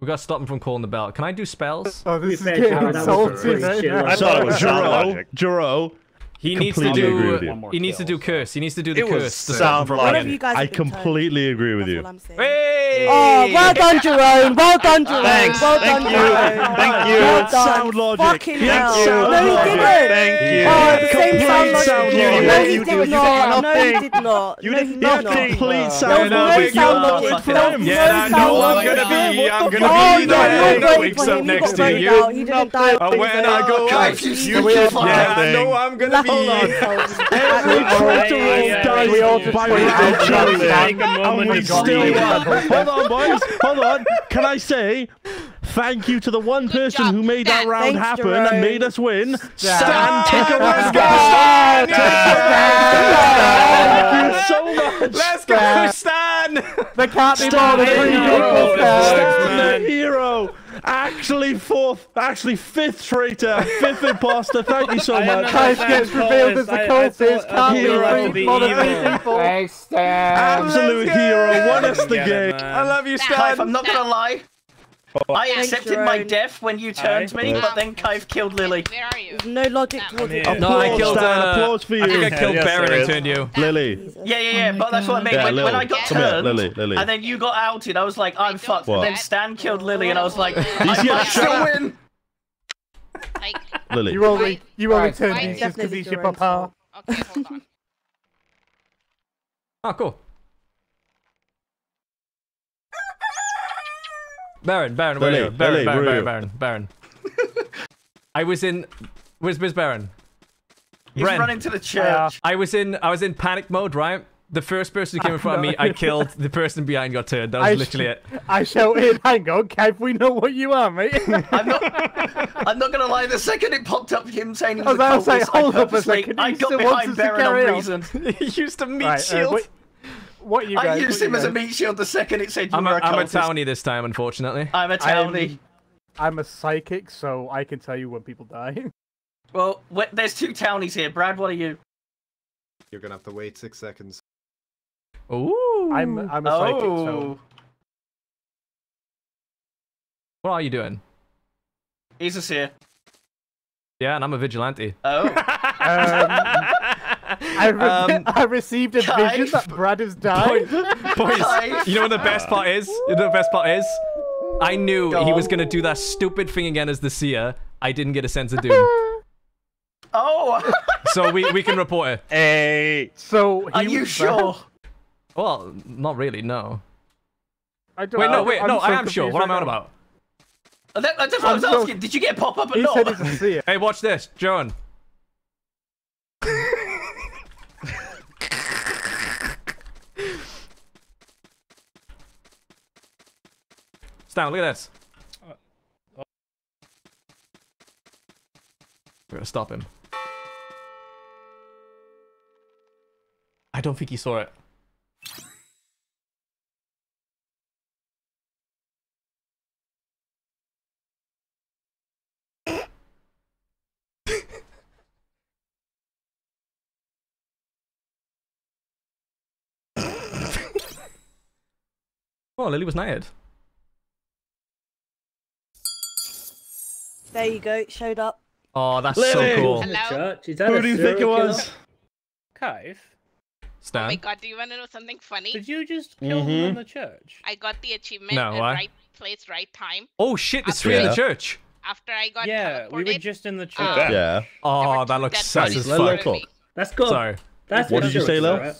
We gotta stop him from calling the bell. Can I do spells? Oh, this is getting insulting. I thought it was Juro. He needs to do. He needs to do curse. He needs to do the curse. Sound logic. I completely agree with you. Hey! Oh, well done, Jerome. Well done, Jerome. Thanks. Well done, Jerome. Thank you. Well done. Sound logic. Fucking hell. No, he didn't. Thank you. Oh, complete sound logic. No, he did not. No, he did not. You did nothing. Complete sound logic. No sound logic from him. Yeah, no, I'm gonna be there. No, wakes up next to you. When I go, you keep fighting. No, I'm gonna be. Hold on, Hold on, boys. Hold on. Can I say thank you to the one person who made that round happen and made us win? Stan, take a round. Thank you so much. Let's go, Stan. There can't be more than 3 people. Stan, the hero. Actually fifth traitor, fifth imposter. Thank you so much. Kaif gets revealed as the cultist. Can't be evil. Thanks, Stan. Absolute hero. Won us the game. I love you, Stan. Kaif, I'm not gonna lie. I accepted my death when you turned me, but then Kaif killed Lily. Where are you? No logic towards it. No, I killed Stan. Applause for you. I think I killed Baron and turned you. Lily. Yeah, but that's what I mean. When I got turned, and then you got outed, I was like, I'm fucked. And then Stan killed Lily, and I was like, I might still win. Lily. You only turned me just because he's your papa. Okay, hold on. Oh, cool. Baron, where are you? Baron. I was in. Where's Baron? He's running to the church. I was in panic mode, right? The first person who came in front of me, I killed. The person behind got turned. That was literally it. I shouted, hang on, Kaif, we know what you are, mate. I'm not gonna lie, the second it popped up him saying he was about to say, hold up a second. I got behind Baron on reason. He used a meat shield. What you guys, I used him as a meat shield the second it said you were a cultist. I'm a townie this time, unfortunately. I'm a townie. I'm a psychic, so I can tell you when people die. Well, there's 2 townies here. Brad, what are you? You're gonna have to wait 6 seconds. Ooh. I'm a psychic, so... What are you doing? He's a seer. Yeah, and I'm a vigilante. Oh. I received a vision that Brad has died. Boys, you know what the best part is? I knew he was going to do that stupid thing again as the seer. I didn't get a sense of doom. Oh! So we can report it. Hey. So he Are you sure? Well, not really, no. I am sure. What am I on about? That's what I was asking. Did you get a pop-up or not? He's a seer. Hey, watch this, John. Stan, look at this. We're gonna stop him. I don't think he saw it. Oh, Lily was knighted. There you go, it showed up. Oh, that's Lily. So cool. Hello? Who do you think it was? Kaif? Stan? Oh my god, do you want to know something funny? Did you just kill him in the church? I got the achievement at right place, right time. Oh shit, it's really the church. After I got teleported. We were just in the church. Yeah. Oh, that looks sus as fuck. That's cool. Sorry. What did you say, Leo?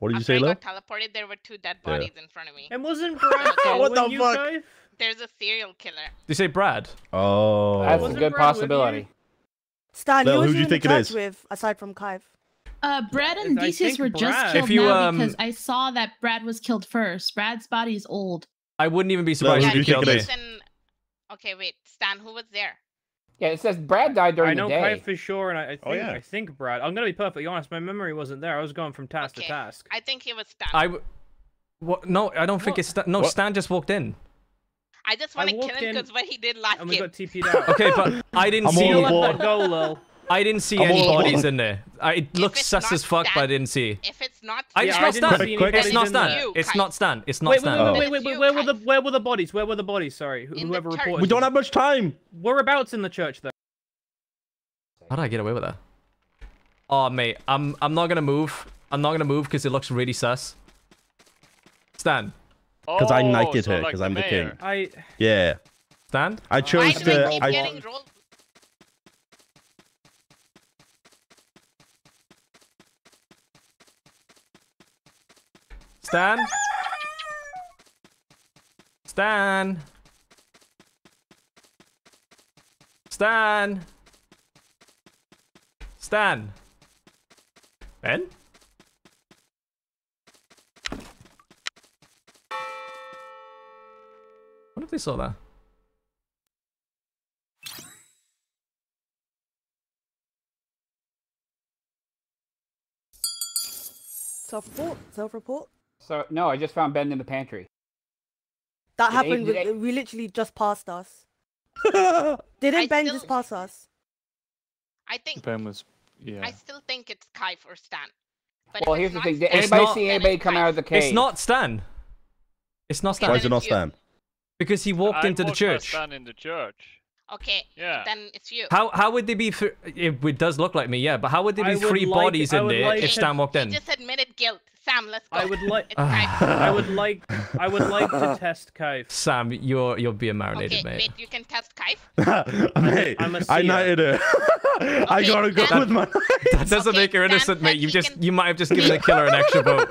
What did you say, Leo? After I got teleported, there were 2 dead bodies in front of me. And wasn't Brad following you, Kaif? There's a serial killer. Did you say Brad? Oh, that's a good possibility. Stan, who do you think it is? With, aside from Kaif? Brad and DCS were just killed because I saw that Brad was killed first. Brad's body is old. I wouldn't even be surprised if you killed it. Okay, wait, Stan, who was there? Yeah, it says Brad died during the day. I know Kaif for sure, and I think Brad. I'm gonna be perfectly honest. My memory wasn't there. I was going from task to task. I think it was Stan. No, I don't think it's Stan. No, Stan just walked in. I just want to kill him because what he did last game. And we got TP'd out. Okay, but I didn't see any bodies in there. It looks sus as fuck, but I didn't see. If it's not, it's not Stan. It's not Stan. Wait, where were the bodies? Where were the bodies? Sorry, whoever reported. We don't have much time. Whereabouts in the church, though? How did I get away with that? Oh, mate, I'm not gonna move. I'm not gonna move because it looks really sus. Stan. Because I knighted her, because I'm the king. Yeah. Stan? I chose to... Stan? Stan? Stan? Stan? Ben? I wonder if they saw that. Self-report? So, no, I just found Ben in the pantry. That happened. We literally just passed us. Didn't Ben just pass us? I think Ben was. Yeah. I still think it's Kaif or Stan. But well, here's the thing. Did anybody see anybody come out of the cave? It's not Stan. It's not Stan. Why is it not Stan? Because he walked into the church. Stan in the church. Okay. Yeah. Then it's you. How would they be? It does look like me. Yeah. But how would there be three bodies in there if Stan walked in? He just admitted guilt. Sam, let's go. I would like. I would like to test Kaif. Sam, you'll be a marinated mate. Wait, you can test Kaif. Mate, I knighted her. Okay, I gotta go with my. That doesn't make her innocent, mate. You might have just given the killer an extra vote.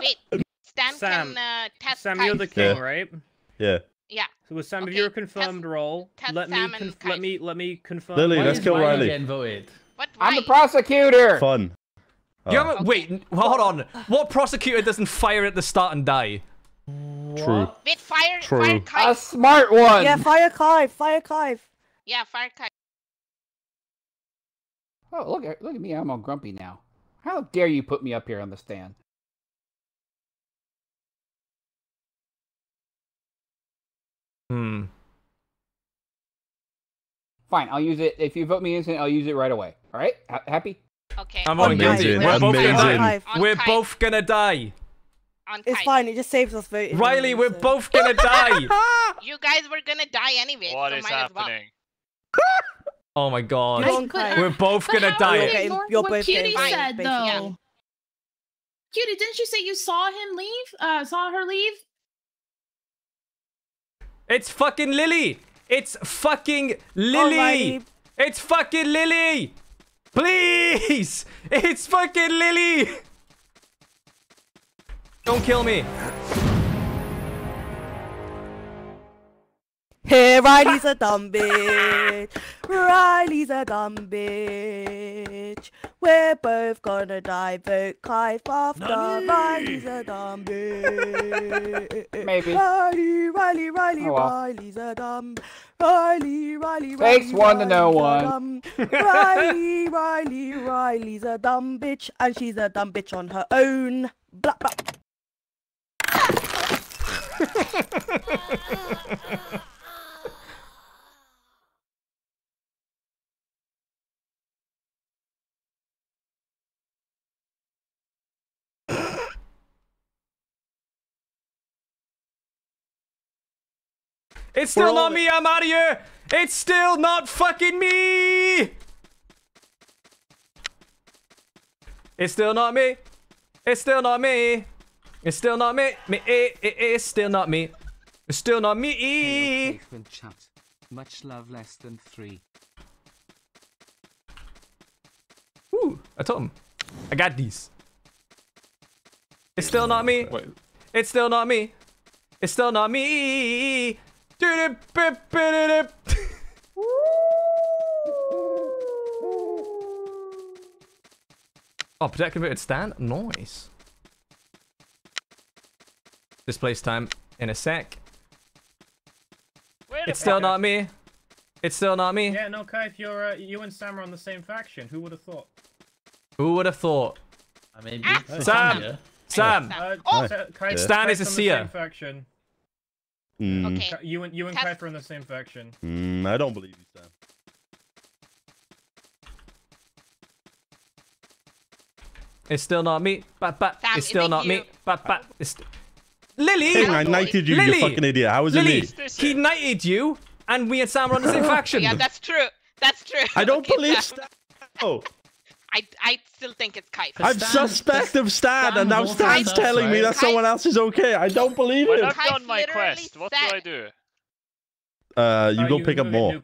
Wait, Sam can test Kaif. Sam, you're the king, right? Yeah. Yeah. So Sam, if you're a confirmed role, let me confirm. Lily, let's kill Riley. I'm the prosecutor. Fun. Okay. Wait, hold on. What prosecutor doesn't fire at the start and die? True. Wait, fire Kaif. A smart one. Yeah, fire Kaif. Yeah, fire Kaif. Oh, look at me. I'm all grumpy now. How dare you put me up here on the stand? Fine, I'll use it. If you vote me innocent, I'll use it right away. All right? Happy? Okay. I'm on guilty. We're both gonna die. It's fine. It just saves us voting. Riley, we're both gonna die. You guys were gonna die anyway. What is happening? Oh my god. We're both gonna die. What Cutie said though. Cutie, didn't you say you saw him leave? Saw her leave? It's fucking Lily. It's fucking Lily. It's fucking Lily. Please! It's fucking Lily! Don't kill me. Hey, Riley's a dumb bitch. Riley's a dumb bitch. We're both gonna die. Vote Kaif after Riley's a dumb bitch. Maybe. Riley's a dumb bitch. Riley. Takes one to know one. Riley's a dumb bitch, and she's a dumb bitch on her own. Blah, blah. It's still not me, I'm out of here! It's still not fucking me! It's still not me! It's still not me! It's still not me! It's still not me! It's still not me! Much love, less than 3. Ooh, I told him. I got these. It's still not me! It's still not me! It's still not me! Oh, Patet converted Stan? Nice. Displace time in a sec. It's still not me. It's still not me. Yeah, no, Kaif, you and Sam are on the same faction. Who would have thought? Who would have thought? I mean, Sam! Stan is a seer. Okay. You and Kaif are in the same faction. I don't believe you, Sam. It's still not me. It's still not me. Lily! King, I knighted you, Lily. You fucking idiot. How is it me? He knighted you, and we and Sam are on the same faction. Yeah, that's true. That's true. I don't believe Stan. Oh. I still think it's Kaif. I'm suspect of Stan, and now Stan's telling me that someone else is okay. I don't believe it. I've done my quest. What do I do? You go pick up more.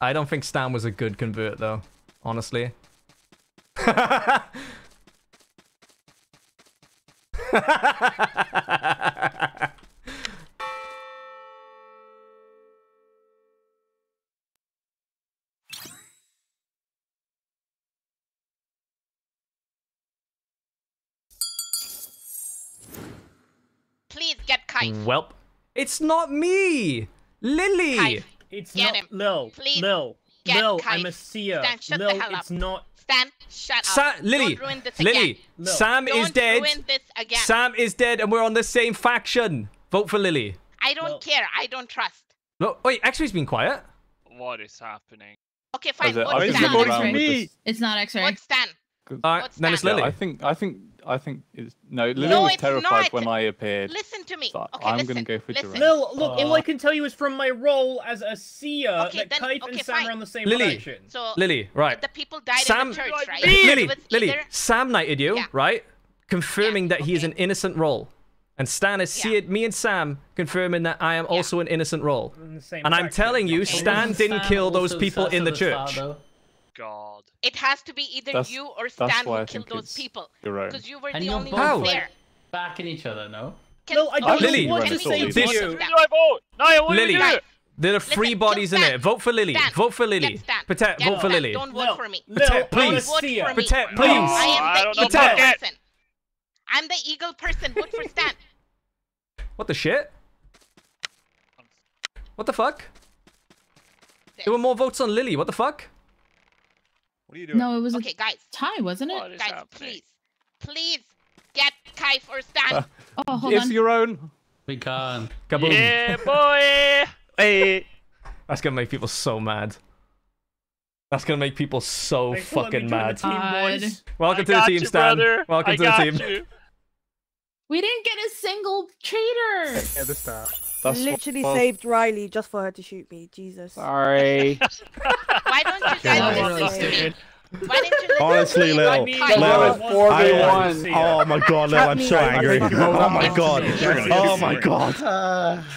I don't think Stan was a good convert, though. Honestly. Kaif. Welp. It's not me. Lily. Kaif. It's get not him. No. Please. No. Get no, Kaif. I'm a seer. Stan, shut the hell up. It's not. Stan, shut up. Lily. Don't ruin this again. No. Sam don't is dead. Ruin this again. Sam is dead and we're on the same faction. Vote for Lily. I don't care. I don't trust. No, wait, X-Ray's been quiet. What is happening? Okay, fine. Vote Stan. It's not X-Ray. Vote Stan. Alright, then it's Lily. No, I think it's no. Lily was terrified when I appeared. Listen to me. Okay, I'm going to go for Jerome. Lil, look, all I can tell you is from my role as a seer that Kaif and Sam are on the same faction. So, Lily, right? The people died in the church, right? Lily, Sam knighted you, right? Confirming that he is an innocent role, and Stan has seared me and Sam, confirming that I am also an innocent role. And I'm telling you, Stan didn't kill those people in the church. God. It has to be either you or Stan who killed those people. Because you were the only one there. Backing each other, no? No, I don't want to say this. Lily, there are three bodies in there. Vote for Lily. Vote for Lily. Patet, vote for Lily. Don't vote for me. Patet, please. Patet, please. I am the eagle person. I'm the eagle person. Vote for Stan. What the shit? What the fuck? There were more votes on Lily. What the fuck? What are you doing? No, it was a tie, wasn't it? Guys, happening? please get Kaif or Stan. Oh, hold on. It's your own. We can't. Kaboom. Yeah, boy. Hey. That's gonna make people so mad. That's gonna make people so fucking mad. Welcome to the team, Stan. Brother. Welcome to the team. You. We didn't get a single traitor. Yeah, the star. That's literally saved Riley just for her to shoot me. Jesus. Sorry. Why don't you guys listen to me? Why didn't you listen to me? Honestly, Lil. Oh my god, Lil, I'm so angry. Oh my god. Oh my god.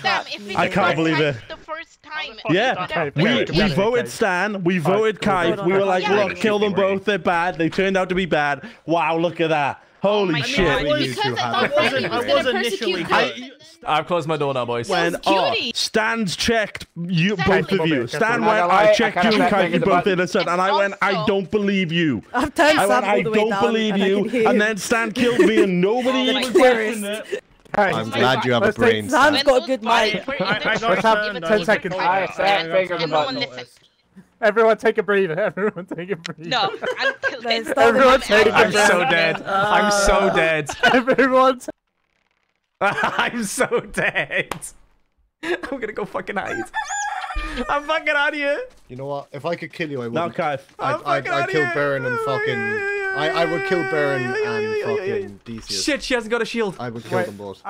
Sam, if we can't believe it. The first time. Yeah. We voted Stan. We voted Kaif. We were like, look, kill them both. They're bad. They turned out to be bad. Wow, look at that. Holy shit. I've closed my door now, boys. When Stan's checked you both of you. Stan went, I checked you and Kaif, you both innocent, and I went, I don't believe you. I went, I don't believe you, and then Stan killed me and nobody even questioned it. I'm glad you have a brain. Stan's got a good mind. Let's have 10 seconds. Everyone take a breather. Everyone take a breather. No, I'm killing. Everyone take a breather. I'm so dead. I'm so dead. Everyone. I'm so dead. I'm gonna go fucking hide. I'm fucking out of here. You know what? If I could kill you, I would. No, Kaif. I killed Baron and fucking. I would kill Baron and fucking DCS. Shit, she hasn't got a shield. I would kill them both.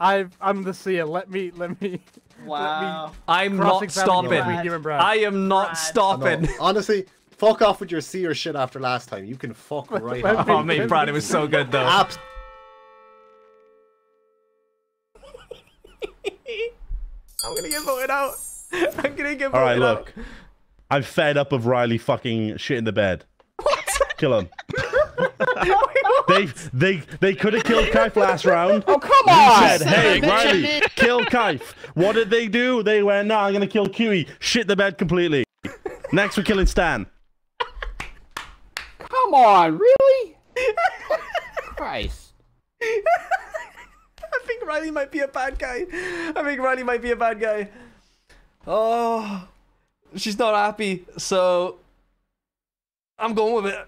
I'm the seer. Let me. Wow. I'm not stopping. I am not stopping. Honestly, fuck off with your seer shit after last time. You can fuck right off. Oh, mate, Brad, it was so good, though. I'm going to get voted out. I'm going to get voted out. All right, look. I'm fed up of Riley fucking shit in the bed. What? Kill him. They could have killed Kaif last round. Oh, come on! He said, hey, Riley, kill Kaif. What did they do? They went, no, I'm going to kill Cutie. Shit the bed completely. Next, we're killing Stan. Come on, really? Christ. I think Riley might be a bad guy. I think Riley might be a bad guy. Oh, she's not happy, so I'm going with it.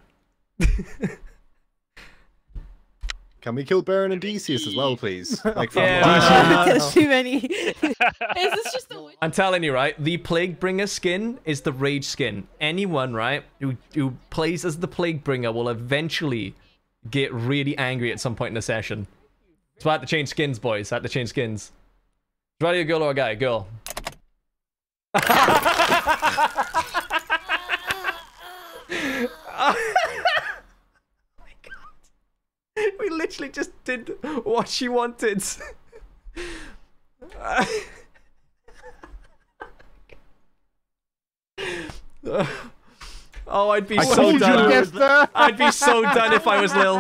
Can we kill Baron and DCS as well, please? Like, too many. Is this just a win? I'm telling you, right? The Plaguebringer skin is the rage skin. Anyone, right, who plays as the Plaguebringer will eventually get really angry at some point in the session. So I had to change skins, boys. I had to change skins. Is Riley a girl or a guy? Girl. We literally just did what she wanted. Oh, I'd be so done. I'd be so done if I was Lil.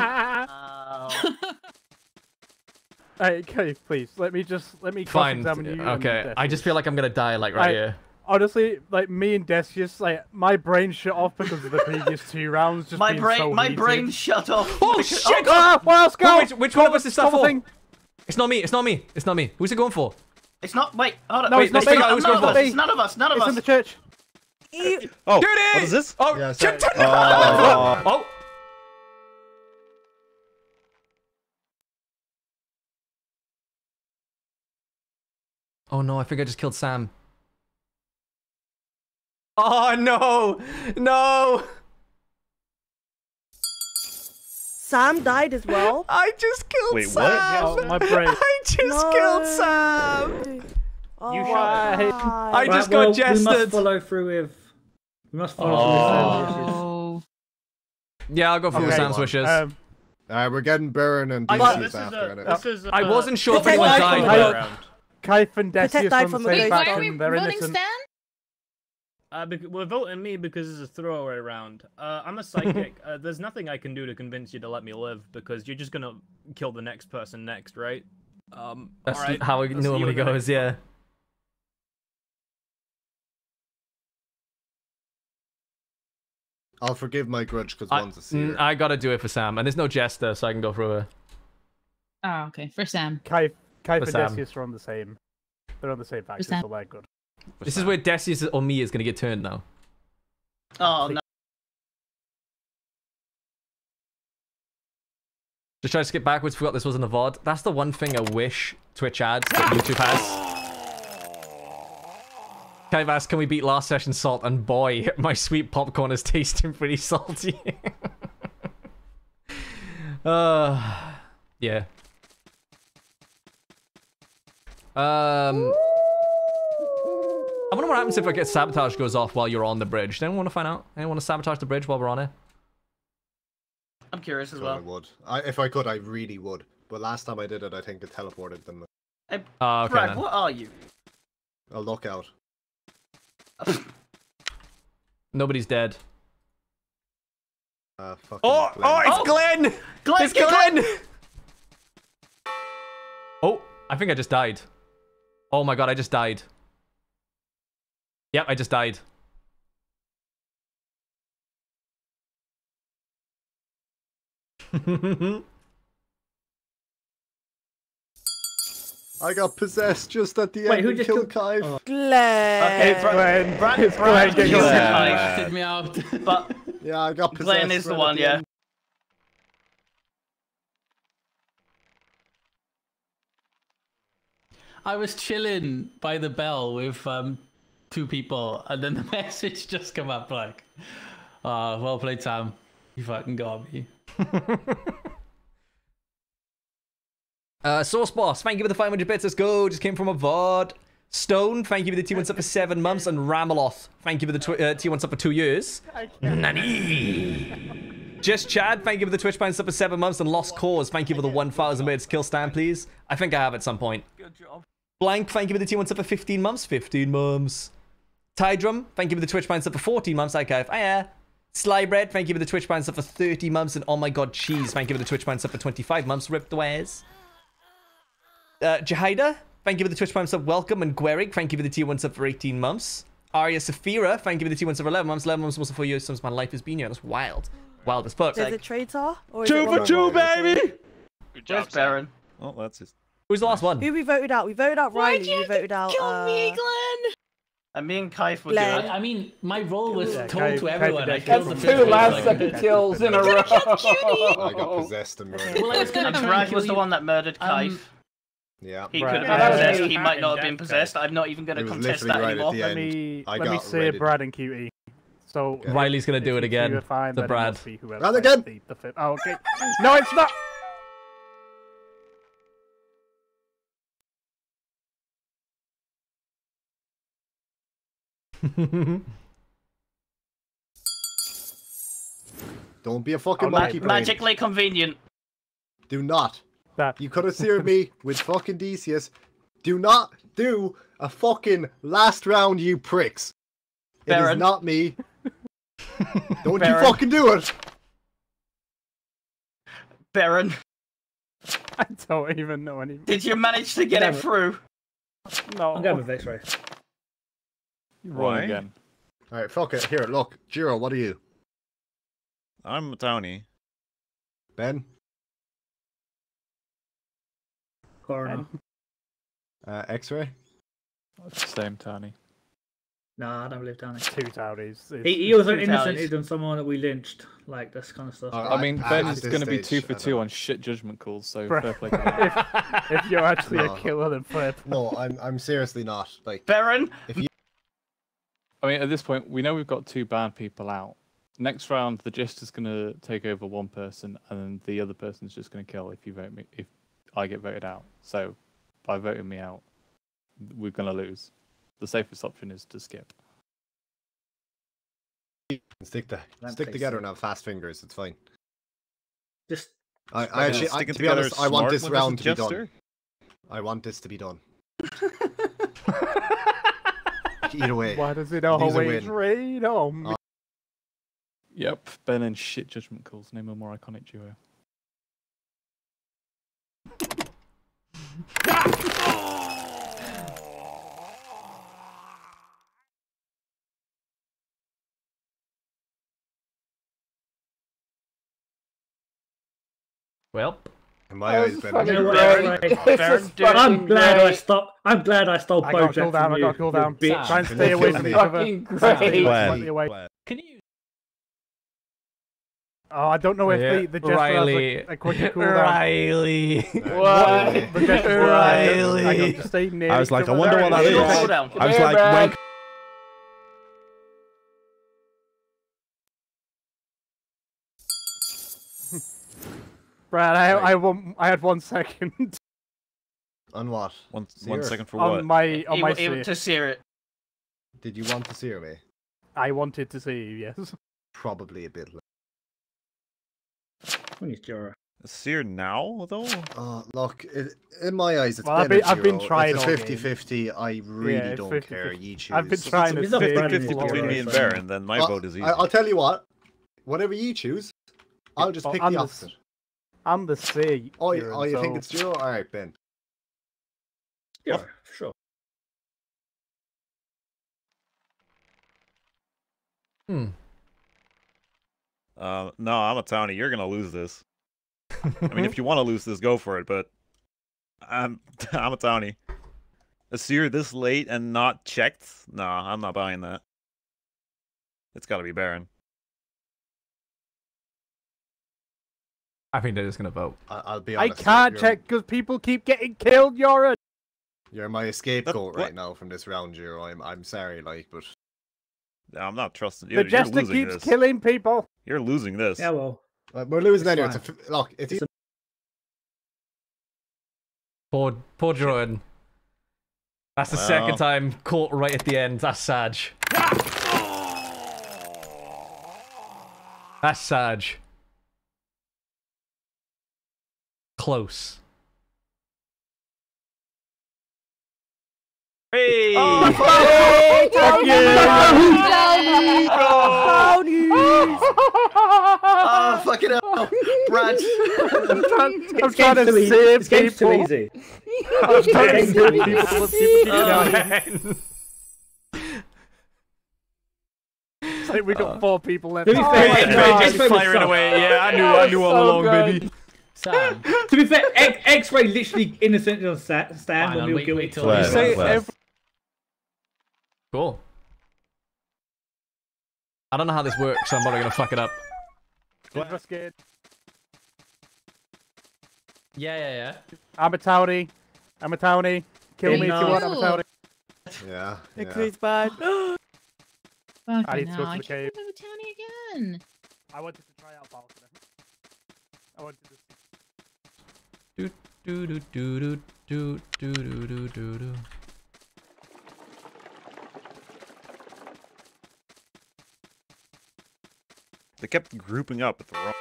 Hey, Kaif, please let me cross-examine you. Okay, I just feel like I'm gonna die like right here. Honestly, like me and Decius, like my brain shut off because of the previous two rounds. Just my brain shut off. Oh shit! Oh, what else? Go. Which one of us is that for? It's not me. It's not me. It's not me. Who's it going for? It's not. Wait. Hold on. No, wait, it's not me. Who's going for? It's none of us. None of us. It's in the church. Cutie! Oh, what is this? Oh, yeah, turn it off! Oh. Oh no, I think I just killed Sam. Oh no! No! Sam died as well? I just killed Sam! Wait, what? Oh, my brain. I just killed Sam! You shot him. I just got jested. We must follow through with... We must follow through with Sam's wishes. Yeah, I'll go through with Sam's wishes. We're getting Baron and DCS after it. I wasn't sure if anyone died. Kaif and Patet died from the same faction. Wait, why are we voting Stan? We're voting me because it's a throwaway round. I'm a psychic. There's nothing I can do to convince you to let me live because you're just going to kill the next person next, right? That's right, how it normally goes, yeah. I'll forgive my grudge because one's a seer. I gotta do it for Sam, and there's no jester, so I can go through her. Oh, okay, for Sam. Kaif and Decius are on the same. They're on the same faction, so they're good. This is where Decius or me is gonna get turned now. Oh no! Just try to skip backwards. Forgot this wasn't a VOD. That's the one thing I wish Twitch ads that YouTube has. I've asked, can we beat last session's salt? And boy, my sweet popcorn is tasting pretty salty. Yeah. I wonder what happens if I get sabotage goes off while you're on the bridge. Anyone want to find out? Anyone want to sabotage the bridge while we're on it? I'm curious as well. I would. If I could, I really would. But last time I did it, I think it teleported them. Hey, okay, Brad, what are you? A lockout. Nobody's dead. It's Glenn! It's Glenn! Oh, I think I just died. Oh my god, I just died. Yep, I just died. I got possessed just at the end. Who just killed Kaif? Oh. Glenn. Okay, Brad. It's Brad. Glenn stood me out. But yeah, I got possessed. Glenn is the one, yeah. I was chilling by the bell with two people, and then the message just come up like, "Ah, well played, Sam. You fucking got me." Source Boss, thank you for the 500 bits, let's go, just came from a VOD. Stone, thank you for the T1 sub for 7 months, and Rameloth, thank you for the T1 sub for 2 years. Nani! Just Chad, thank you for the Twitch ban sub for 7 months, and Lost Cause, thank you for the 1,000 bits. Kill Stan, please. I think I have at some point. Good job. Blank, thank you for the T1 sub for 15 months. 15 months. Tidrum, thank you for the Twitch ban sub for 14 months. Okay, yeah. Slybread, thank you for the Twitch ban sub for 30 months, and Oh My God Cheese, thank you for the Twitch ban sub for 25 months. Ripped wares. Jahida, thank you for the Twitch Prime sub, welcome. And Gwerig, thank you for the T1 sub for 18 months. Arya Safira, thank you for the T1 sub for 11 months. 11 months almost 4 years since my life has been here. That's wild. Wild as fuck. Is it traitor? Or 2 for 2, baby! Good job, Baron. Oh, that's his. Who's the last one? Who we voted out? We voted out Riley. We voted out. Kill me, Glenn! And me and Kaif were good. I mean, my role was told to everyone. I killed the 2 last second kills in a row. I got possessed and murdered. And Brad was the one that murdered Kaif. Yeah, he could have been possessed. He might not have been possessed. I'm not even going to contest that anymore. Let me say Brad and Cutie. So Riley's going to do it again. Fine, the Brad. Brad again. Oh, okay. No, it's not. Don't be a fucking monkey. Magically convenient. Do not. That. You could have seared me with fucking DCS. Do not do a fucking last round, you pricks. Baron. It is not me. Don't Baron. You fucking do it. Baron. I don't even know anymore. Did you manage to get it through? No. I'm going with X-ray. You're wrong again. Alright, fuck it. Here, look. Jiro, what are you? I'm Tony. Ben? Coroner. X-ray? Same Tony. Nah, I don't believe Tony. Two Townies. He was innocent than someone that we lynched. Like, this kind of stuff. I mean, Ben's going to be 2 for 2 on shit judgment calls, so fair play. If you're actually a killer, then fair play. No, I'm seriously not. Like, Baron! If you... I mean, at this point, we know we've got 2 bad people out. Next round, the gist is going to take over 1 person, and the other person's just going to kill if you vote me. If I get voted out. So, by voting me out, we're going to lose. The safest option is to skip. Stick together and have fast fingers. It's fine. Just. I actually, to be honest, I want this round to be done. I want this to be done. Either way. Why does it always rain on me? Yep, Ben and shit judgment calls. Name a more iconic duo. Well, in my eyes, Baron, I'm glad I stole Bojack from you. I got called down. Try and stay away from each other. Can you? Oh, I don't know if the gesture Riley. Has a quicker cooldown. Riley. What? Riley. I got to stay near. I was like, I wonder what that is. I was like, when. Brad, I had 1 second. On what? One second for what? On my sear. To sear it. Did you want to sear me? I wanted to see you, yes. Probably a bit late. When is Jura? Sear now, though? Look, in my eyes, it's well, I've been trying it's a 50-50, I really don't 50/50. Care, you choose. I've been trying it's 50-50 between me and Baron, then my vote is easy. I'll tell you what, whatever you choose, I'll just pick the opposite. I'm the C. Oh, you think it's Juro? Alright, Ben. Yeah, sure. No, I'm a townie. You're gonna lose this. I mean, if you want to lose this, go for it, but... I'm a townie. A seer this late and not checked? Nah, I'm not buying that. It's gotta be Baron. I think they're just gonna vote. I'll be honest. I can't check because people keep getting killed, Yorin! You're my scapegoat right now from this round, Juro. I'm sorry, like, but... I'm not trusting you. The jester keeps killing people! You're losing this. Yeah, well... we're losing anyway. Look, it's... Poor Juro. That's the second time caught right at the end. That's Saj. That's Saj. Close. Hey! Oh, hey! Thank you! Oh, fucking hell! Brad! I'm trying to save people! It's too easy. I'm trying to save people. It's like we got 4 people left. Oh, just firing away. Yeah, I knew all along, baby. Sam. To be fair, X-ray literally innocent on Stan when we were guilty. Cool. I don't know how this works, so I'm probably gonna fuck it up. Yeah, yeah. I'm a townie. Kill me if you want, I'm a townie. Yeah. X-ray's bad. I need to go to the cave. I'm a townie again. I wanted to try out Baltimore. I wanted to. They kept grouping up at the wrong.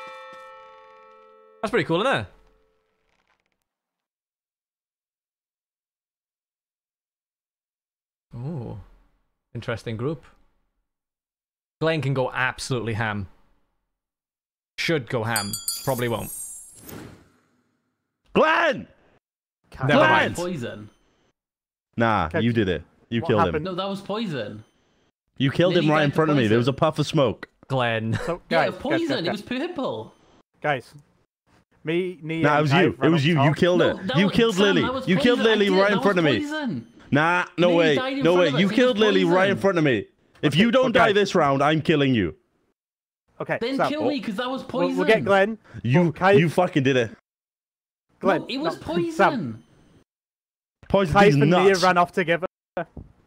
That's pretty cool, isn't it? Oh, interesting group. Glenn can go absolutely ham. Should go ham. Probably won't. Glenn! Never mind. Poison. Nah, you did it. You killed him. No, that was poison. You killed him right in front of me. There was a puff of smoke. Glenn. So, guys, poison. It was purple. Guys, Me, Nia. Nah, it was you. It was you. You killed it. You killed Lily. You killed Lily right in front of me. Nah, no way. No way. You killed Lily right in front of me. If you don't die this round, I'm killing you. Okay. Then kill me, because that was poison. We'll get Glenn. You fucking did it. Glenn. It was poison. Poison is nuts. Kaif and Nia ran off together.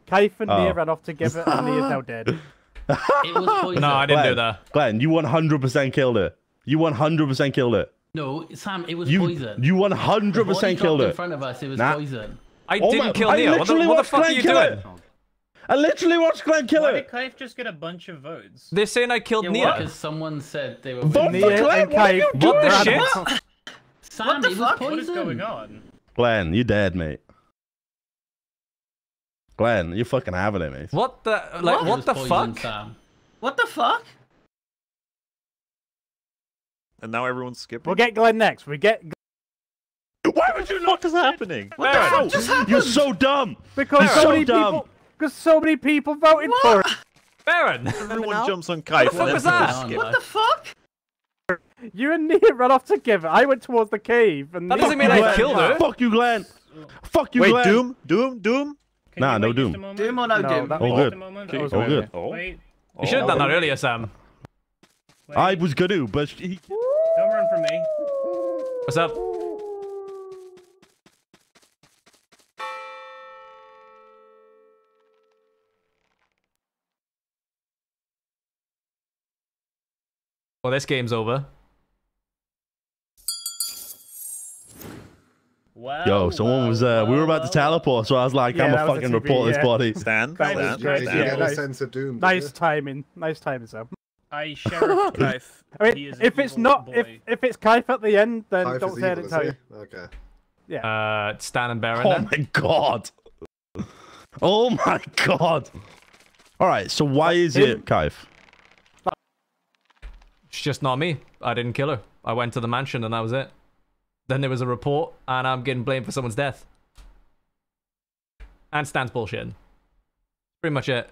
Kaif and Nia ran off together, and Nia's now dead. It was poison. No, I didn't do that. Glenn, you 100% killed it. You 100% killed it. No, Sam, it was poison. You 100% killed it. In front of us, it was poison. I didn't kill Nia. What the fuck are you doing? I literally watched Glenn kill her. Why did Kaif just get a bunch of votes? They're saying I killed Nia. Because someone said they were voting Nia and Kaif. What the shit? Sam, what the fuck? What is going on? Glenn, you're dead, mate. Glenn, you're fucking having it, mate. What the? Like, what the fuck? Sam. What the fuck? And now everyone's skipping. We'll get Glenn next. We get. Why would you not? What is happening? What the fuck just happened? You're so dumb. Because so many people. Because so many people voted for it. Baron! Everyone jumps on Kaif. What the fuck was that? What the fuck? You and Nia ran off together. I went towards the cave. And that doesn't mean I killed her. Fuck you, Glenn. Fuck you, Glenn. Wait, Doom? Can no Doom. Doom or no Doom? All good. All good. You should have done that earlier, Sam. Wait. I was gonna, but he... Don't run from me. What's up? Well, this game's over. Wow. Yo, someone was we were about to teleport, so I was like, yeah, I'm a fucking report this body. Stan. Nice timing. Nice timing, Sam. I share Kaif. I mean, if it's not if it's Kaif at the end, then Kaif don't say it until you. Okay. Yeah. Stan and Baron. Oh my god. Oh my god. All right. So why is it Kaif? It's just not me. I didn't kill her. I went to the mansion and that was it. Then there was a report, and I'm getting blamed for someone's death. And Stan's bullshitting. Pretty much it.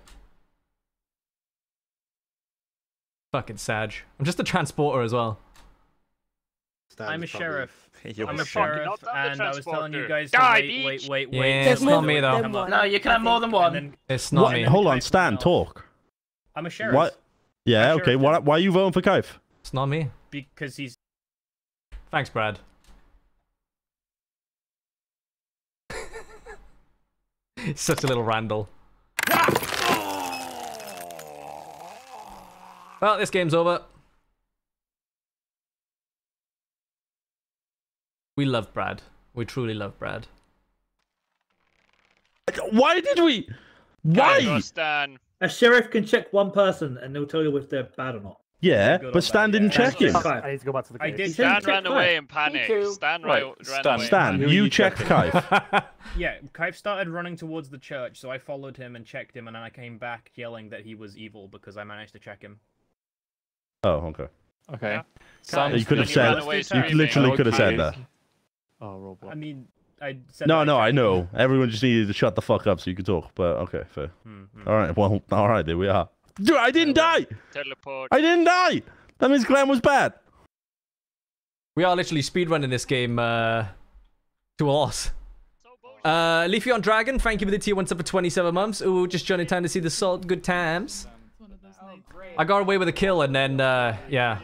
Fucking Sag. I'm just a transporter as well. I'm a sheriff. I'm a sheriff, and I was telling you guys to wait. Yeah, it's not me though. No, you can have more than one. It's not me. Hold on, Stan, talk. I'm a sheriff. What? Yeah, okay. Why are you voting for Kaif? It's not me. Because he's... Thanks, Brad. Such a little Randall. Well, this game's over. We love Brad. We truly love Brad. Why did we? Why? A sheriff can check one person and they'll tell you if they're bad or not. Yeah, but Stan didn't check him. I need to go back to the cave. Stan ran away in panic. Stan, you checked Kaif. Yeah, Kaif started running towards the church, so I followed him and checked him, and then I came back yelling that he was evil because I managed to check him. Oh, okay. Okay. Yeah. So you could have said. You literally could have said that. Oh, Roblox. I mean, I said. No, I know. Everyone just needed to shut the fuck up so you could talk. But okay, fair. All right. Well, all right. There we are. Dude, I didn't die! Teleport. I didn't die! That means Glenn was bad. We are literally speedrunning this game to a loss. Leafy on Dragon, thank you for the tier 1 sub for 27 months. Ooh, just joining time to see the salt good times. I got away with a kill and then, yeah.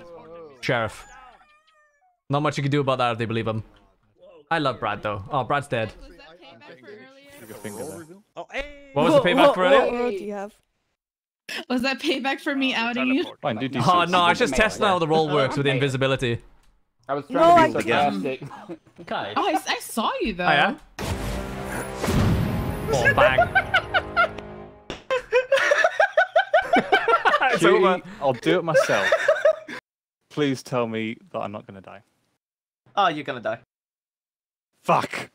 Sheriff. Not much you can do about that if they believe him. I love Brad though. Oh, Brad's dead. What was the payback for earlier? What do you have? Was that payback for me outing you? Oh no, I was just testing how the roll works with invisibility. I was trying to be sarcastic. Okay. Oh, I saw you though. Oh, yeah? Oh, bang. It's over. I'll do it myself. Please tell me that I'm not gonna die. Oh, you're gonna die. Fuck.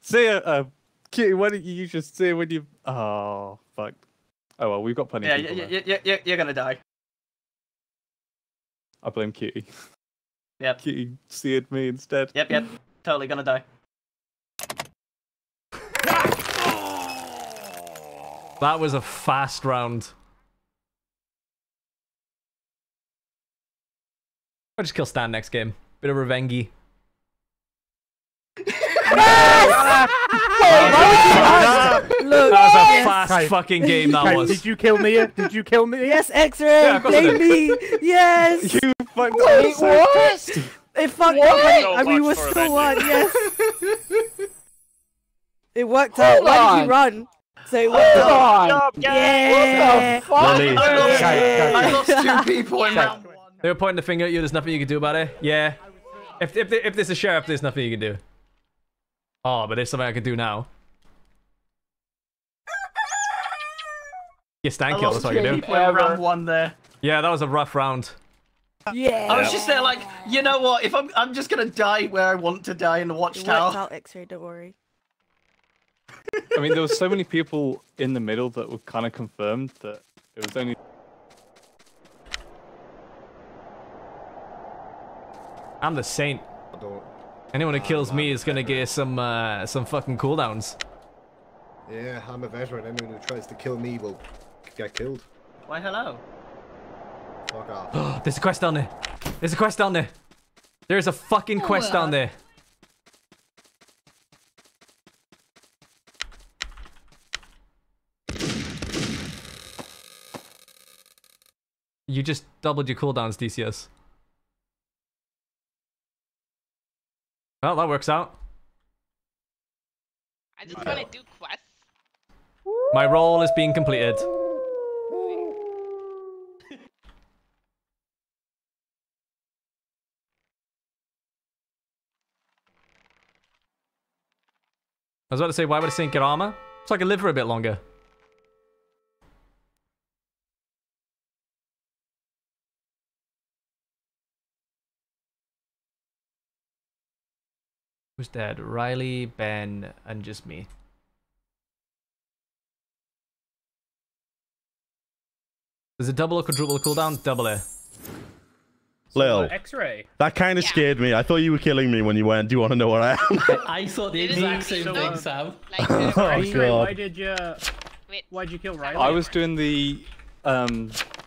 See ya, Cutie, why don't you just see when you... Oh, fuck. Oh well, we've got plenty of people there. You're gonna die. I blame Cutie. Yep. Cutie seared me instead. Yep. Totally gonna die. That was a fast round. I'll just kill Stan next game. Bit of revenge-y. That was a fast fucking game, that was. Did you kill Nia? Did you kill Nia? Yes, X-ray, yeah, blame me! Yes! You fucked up. What? It fucked up, and we were still on, yes. It worked out. Why did you run? So it worked out. Yeah. What the fuck? Lily. I lost 2 people in round 1. They were pointing the finger at you, there's nothing you can do about it. Yeah. If there's a sheriff, there's nothing you can do. Oh, but there's something I can do now. Yeah, Stan kill, that's what I can do. Round 1 there. Yeah, that was a rough round. Yeah. I was just there like, you know what, if I'm just gonna die where I want to die in the watchtower. Watch out, X-ray, don't worry. I mean, there was so many people in the middle that were kind of confirmed that it was only... I'm the saint. Anyone who kills me is gonna get some fucking cooldowns. Yeah, I'm a veteran. Anyone who tries to kill me will get killed. Why, hello? Fuck off. There's a quest down there. There's a quest down there. There's a fucking quest down there. You just doubled your cooldowns, DCS. Well, that works out. I just want to do quests. My role is being completed. I was about to say, why would a saint get armor? So I can live for a bit longer. Who's dead? Riley, Ben, and just me. There's a double or quadruple cooldown? Double A. Lil. X-ray. That kind of scared me. I thought you were killing me when you went, do you want to know what I am? I thought the exact same thing, Sam. Like, X-ray, why did you kill Riley? I was doing the you know,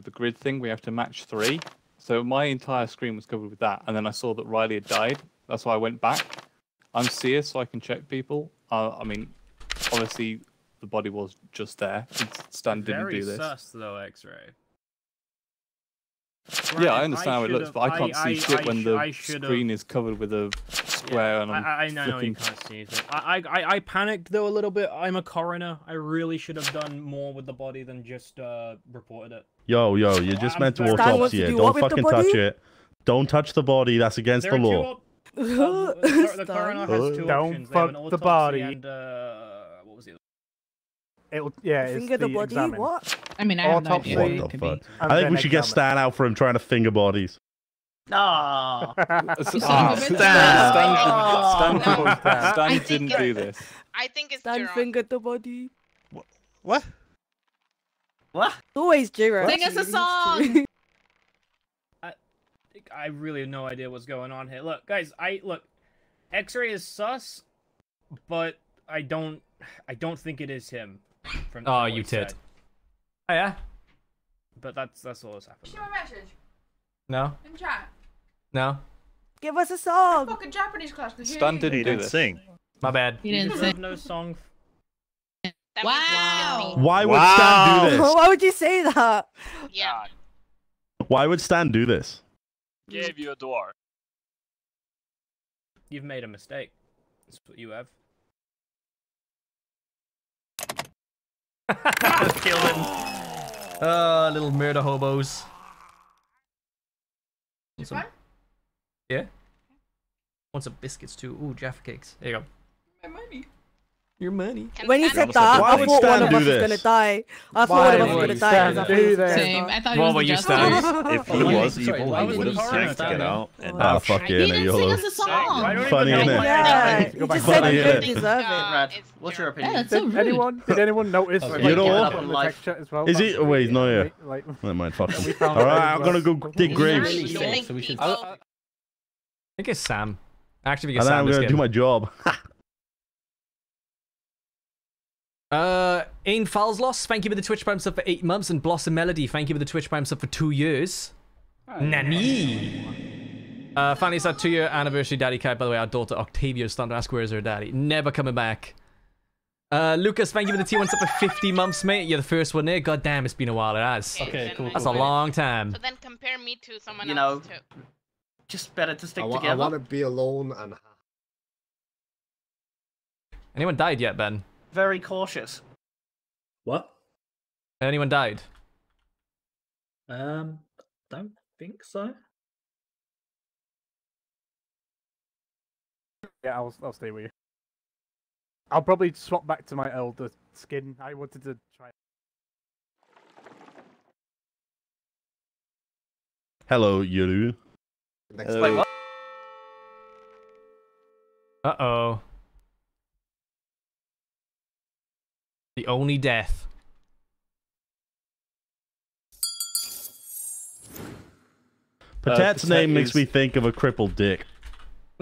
the grid thing. We have to match 3. So my entire screen was covered with that, and then I saw that Riley had died. That's why I went back. I'm seer, so I can check people. I mean, obviously, the body was just there. Stan didn't do this. Very sus, though, X-ray. Right, yeah, I understand how it looks, but I can't see shit when the screen is covered with a square. Yeah, and I know you can't see anything. I panicked, though, a little bit. I'm a coroner. I really should have done more with the body than just reported it. Yo, you're just meant to autopsy it. Don't fucking touch it. Don't touch the body. That's against the law. The coroner has 2 options. Don't fuck the body. And, what was the other? Finger the body? Examine. What? I mean, I have no idea. What the fuck? I think we should get Stan out for him trying to finger bodies. No. Stan didn't do this. I think it's Stan fingered the body. What? What? Always Jerome. Sing us a song. I really have no idea what's going on here. Look, guys, X-ray is sus, but I don't think it is him. From oh, you tit. Oh yeah. But that's all that's happened. Show a message. No. In chat. No. Give us a song. Fucking Japanese class. Stan didn't sing. My bad. He didn't sing. No song. Wow. Why would Stan do this? Why would you say that? Yeah. Why would Stan do this? Gave you a door. You've made a mistake. That's what you have. Just killed him. Little murder hobos. Some... Yeah? Want some biscuits too. Ooh, Jaffa cakes. There you go. My money. Your money. When he said that, I thought one of us was gonna die. I thought one of us was gonna die. Same. I thought he was just if he was evil, he would have snacked to get out. Ah, fuck yeah, no, you're lost. Funny, innit? Yeah, you just said you didn't deserve it. What's your opinion? Did anyone notice? You know what? Is he? Oh wait, no, yeah. Never mind, fuck him. Alright, I'm gonna go dig graves. I think it's Sam. Actually, we get Sam. I'm gonna do my job. Ain Fowls Loss, thank you for the Twitch Prime sub for 8 months, and Blossom Melody, thank you for the Twitch Prime sub for 2 years. Nani! Fanny's had 2-year anniversary daddy cat. By the way, our daughter Octavia starting to ask where's her daddy. Never coming back. Lucas, thank you for the T1 up for 50 months, mate. You're the first one there. God damn, it's been a while. It has. Okay, cool. That's a long time. So then compare me to someone else too. Just better to stick together. I want to be alone and... Anyone died yet, Ben? Very cautious. What? Anyone died? Don't think so. Yeah, I'll stay with you. I'll probably swap back to my elder skin. I wanted to try. Hello, Yuru. Hello. Uh-oh. The only death. Patet's name makes me think of a crippled dick.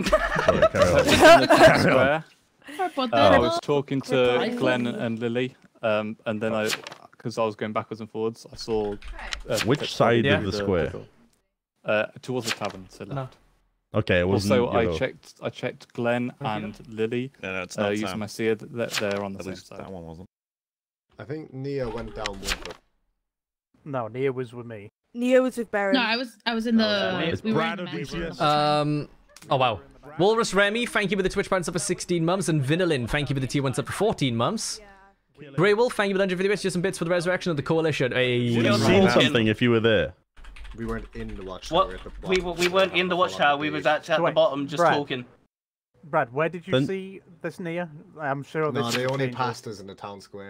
Sorry, carry on. I was talking to Glenn and Lily, and then because I was going backwards and forwards, I saw... Which side of the square? Towards the tavern, so left. Okay, it wasn't... Also, I checked Glenn and Lily, using my seer, that they're on the same side. That one wasn't. I think Nia went down with her. No, Nia was with me. Nia was with Baron. No, I was in the... We Brad were in the DCS. Oh, wow. Walrus Remy, thank you for the Twitch points up for 16 months. And Vinolin, thank you for the T1 up for 14 months. Yeah. Grey Wolf, thank you for the 150 bits. Just some bits for the resurrection of the coalition. Would have seen something if you were there. We weren't in the watchtower. What? We weren't in the watchtower. We was actually at the bottom just talking. Brad, where did you see this Nia? I'm sure this... No, they only passed us in the town square.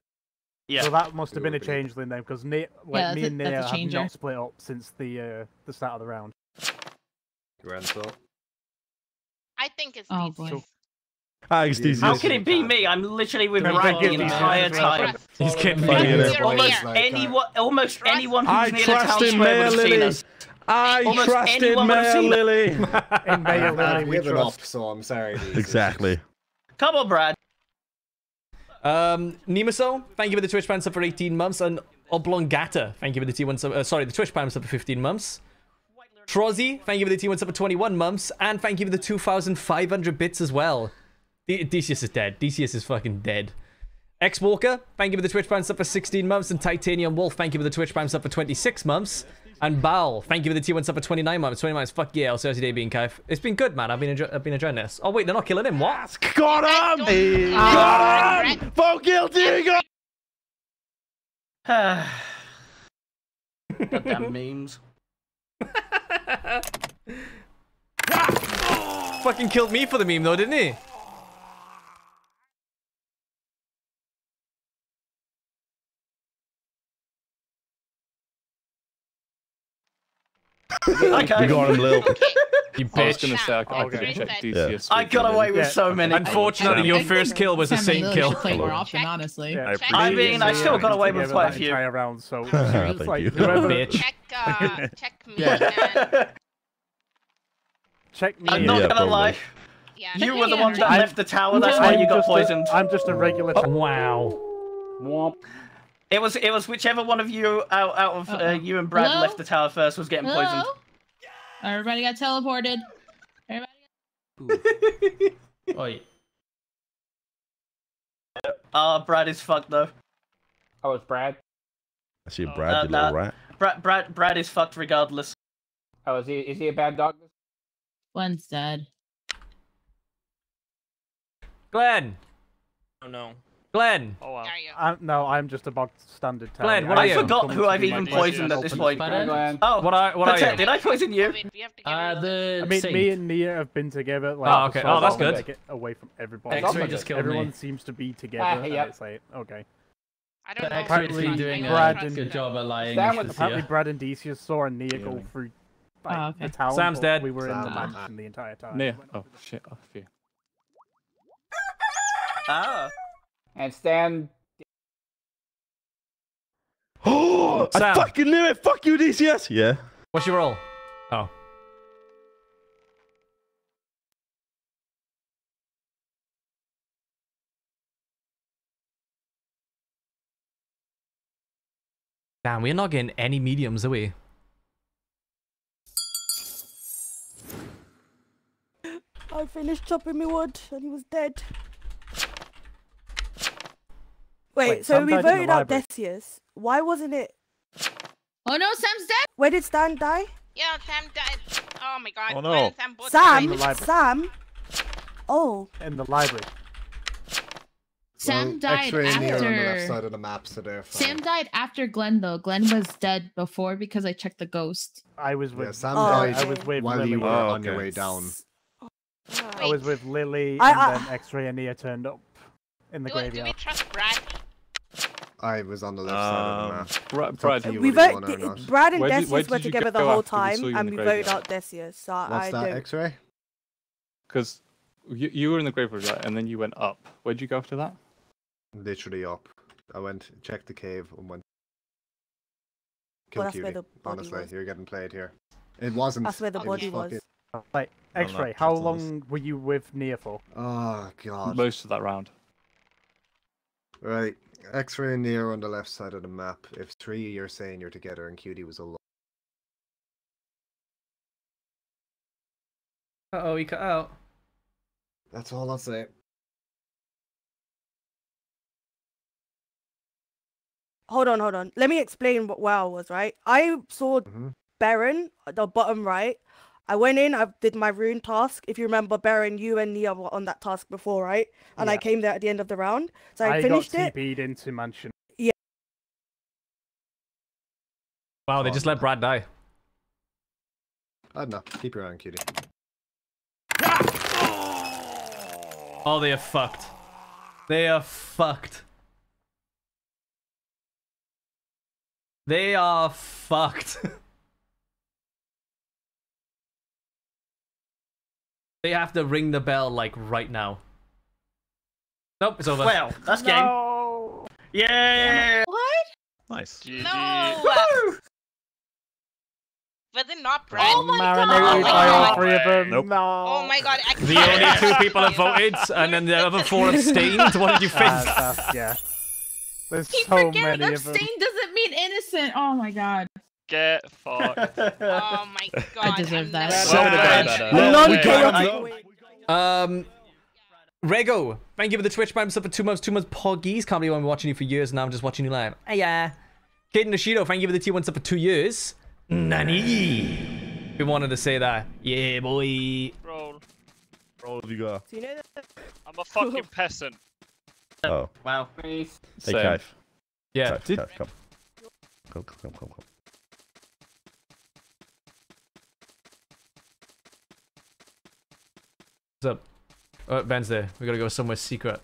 Yeah. So that must have been a changeling then, because me and Nia have not split up since the start of the round. I think it's DCS. How can it be me? I'm literally with Brad the entire time. He's kept fighting it. Almost anyone who's near the town square would have seen us. I trusted Mayor Lily. In Mayor Lily we dropped, so I'm sorry. Exactly. Come on, Brad. Nemeso, thank you for the Twitch Prime sub for 18 months. And Oblongata, thank you for the T1 sub. Sorry, the Twitch Prime sub for 15 months. Trozzy, thank you for the T1 sub for 21 months, and thank you for the 2,500 bits as well. DCS is dead. DCS is fucking dead. X Walker, thank you for the Twitch Prime sub for 16 months, and Titanium Wolf, thank you for the Twitch Prime sub for 26 months, and Bal, thank you for the T1 sub for 29 months. 20 months, fuck yeah, also today being Kaif. It's been good, man. I've been enjoying this. Oh wait, they're not killing him. What? Got him! Got him! Full guilty! Got him! Goddamn memes. Fucking killed me for the meme though, didn't he? Okay. You got him, Lil. You bitch. I was gonna say, I couldn't check DCS. I got away with so many. Unfortunately, your first kill was a saint kill. More often, honestly. I mean, I still got away with quite a few. So thank you. Bitch. Check me, man. Check me. I'm not gonna lie. You were the one that left the tower. That's why you got poisoned. I'm just a regular. Wow. Womp. It was whichever one of you out of you and Brad left the tower first was getting poisoned. Everybody got teleported. Everybody got... Oi. Brad is fucked though. Oh, it's Brad. I see Brad, you little rat. Brad is fucked regardless. Oh, is he a bad dog? One's dead. Glenn! Oh no. Glenn! Oh, wow. No, I'm just a bug standard town. Glenn, what are you? I forgot who I've even poisoned at this point. Oh, what are you? Did I poison you? Me and Nia have been together. Like, oh, okay. Oh, that's good. Get away from everybody. X-ray just killed everyone me. Seems to be together. Yeah. It's like, okay. I don't know. Apparently doing a good job at lying. Apparently Brad and Decius saw and Nia go through the town. Sam's dead. We were in the mansion the entire time. Nia. Oh, shit. Oh, fear. Ah. And Stan. Oh, Sam. I fucking knew it. Fuck you, DCS. Yeah. What's your roll? Oh. Damn, we're not getting any mediums, are we? I finished chopping me wood and he was dead. Wait, so we voted out DCS. Why wasn't it? Oh no, Sam's dead! Where did Stan die? Yeah, Sam died. Oh my god. Oh no. Sam? Oh. In the library. Sam died after... on the left side of the map, so they're fine. Sam died after Glenn, though. Glenn was dead before because I checked the ghost. I was with... Yeah, Sam died while you were on your way down. I was with Lily, and then X-ray and Nia turned up in the graveyard. Do we trust Brad? I was on the left side of the map. Brad and Decius were together the whole time, and we voted out Decius. So what's that, X-ray? Because you were in the graveyard, right? And then you went up. Where'd you go after that? Literally up. I went, checked the cave, and went... Well, that's where the body honestly, was. You're getting played here. It wasn't. That's where the body was. Like, X-ray, how long were you with Nia for? Oh, God. Most of that round. Right. X-ray and Nia on the left side of the map. If three, you're saying you're together, and Cutie was alone. Uh-oh, he cut out. That's all I'll say. Hold on. Let me explain where I was, right? I saw Baron at the bottom right. I went in, I did my rune task. If you remember, Baron, you and Nia were on that task before, right? And I came there at the end of the round. So I finished it. I got TP'd into mansion. Yeah. Wow, they just let Brad die. I don't know. Keep your eye on Cutie. Oh, they are fucked. They are fucked. They are fucked. They have to ring the bell, like, right now. Nope, it's over. Well, that's game. Yeah. What? Nice. No! But they're not Brad. Oh my god! Marinated by all three of them. Nope. No. Oh my god. The only two people have voted, and then the other four abstained. What did you think? Yeah. There's keep so forgetting many abstain of them. Doesn't mean innocent. Oh my god. Get fucked. Oh my god. I deserve that. So Rego, thank you for the Twitch Prime sub for 2 months. 2 months, poggies. Can't believe I've been watching you for years now. I'm just watching you live. Yeah. Kaden Nishido, thank you for the T1 sub for 2 years. Nani. We wanted to say that. Yeah, boy. Roll, you go. I'm a fucking peasant. Oh. Wow. Hey, Kaif. Yeah. Kaif, come. What's up? Oh, Ben's there. We gotta go somewhere secret.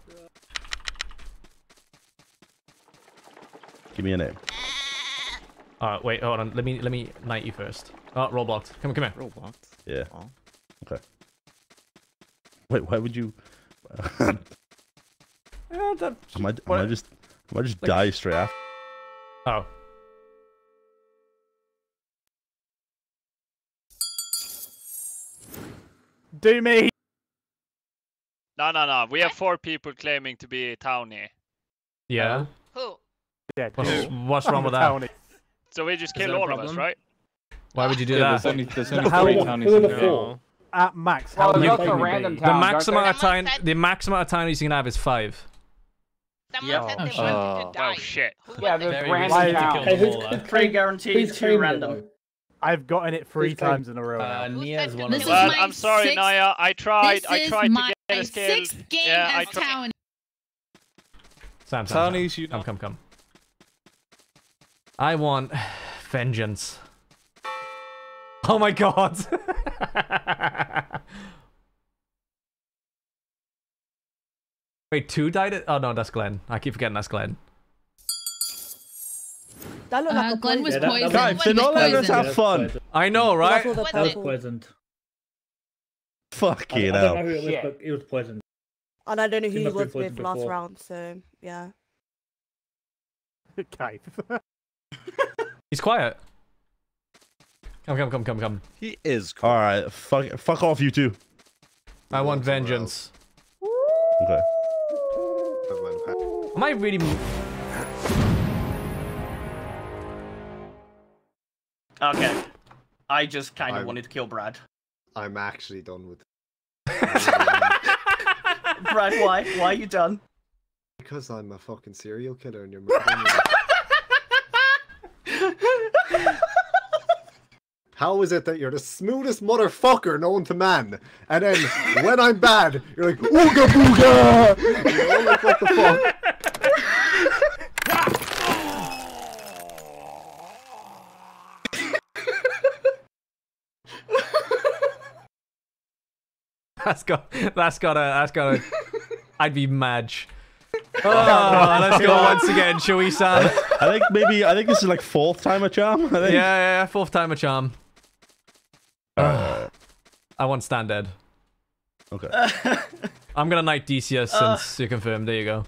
Give me a name. Alright, wait, hold on. Let me knight you first. Oh, roll blocked. Come here. Roll blocked. Yeah. Oh. Okay. Wait, why would you? I might just like... die straight after. Oh. Do me. No. We have 4 people claiming to be townie. Yeah. Who? Yeah. What's wrong with that? So we just kill all of us, right? Why would you do that? There's only 3 townies in the game. At max, how many can you be? The max amount of townies you can have is 5. Someone said they wanted to die. Oh shit. Yeah, there's random. Pretty guaranteed 2 random. I've gotten it 3 times in a row now. Nia's one of them. Well, I'm sorry, Nia. I tried to get us killed. This is my 6th game as Townie. Townies, you know. Come. I want vengeance. Oh my god. Wait, 2 died at... Oh no, that's Glenn. I keep forgetting that's Glenn. That looked like Glenn was poisoned. Guys, did all of us have fun? I know, right? I was poisoned. Fuck you now. I don't know who it was, but it was poisoned. And I don't know who he was with last round, so yeah. Okay. He's quiet. Come. He is quiet. All right, fuck off, you two. I want vengeance. Okay. Am I really? Okay, I just kind of wanted to kill Brad. I'm actually done with Brad, why? Why are you done? Because I'm a fucking serial killer and you're murdering me. How is it that you're the smoothest motherfucker known to man, and then when I'm bad, you're like ooga booga? You're all like, what the fuck? That's got a. I'd be mad. Oh, let's go once again, shall we, Sam? I think this is like fourth time a charm. I think. Yeah, fourth time a charm. I want Stan dead. Okay. I'm gonna knight DCS since you confirmed. There you go.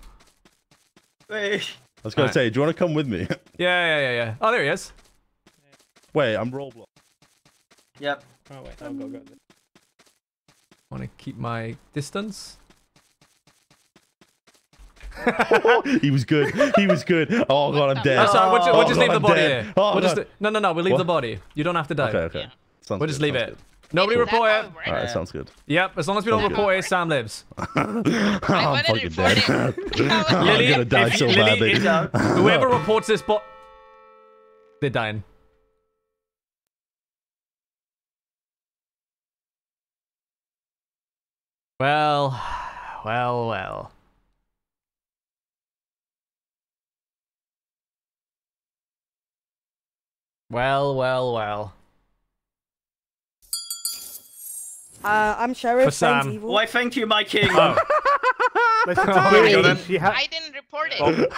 Wait. I was gonna say, do you want to come with me? Yeah. Oh, there he is. Wait, I'm rollblock. Yep. Oh wait, I'll go. Want to keep my distance. He was good. He was good. Oh god, I'm dead. Oh, sorry, we'll just leave the body here. No, we'll leave the body. You don't have to die. Okay. Yeah. We'll just leave it. Nobody report it. Alright, sounds good. Yep, as long as we don't report it, Sam lives. I'm fucking dead. I'm gonna die so badly. Whoever reports this bot, they're dying. Well. Well. I'm Sheriff. For Sam. Evil. Why, thank you, my king. Oh. I didn't report it.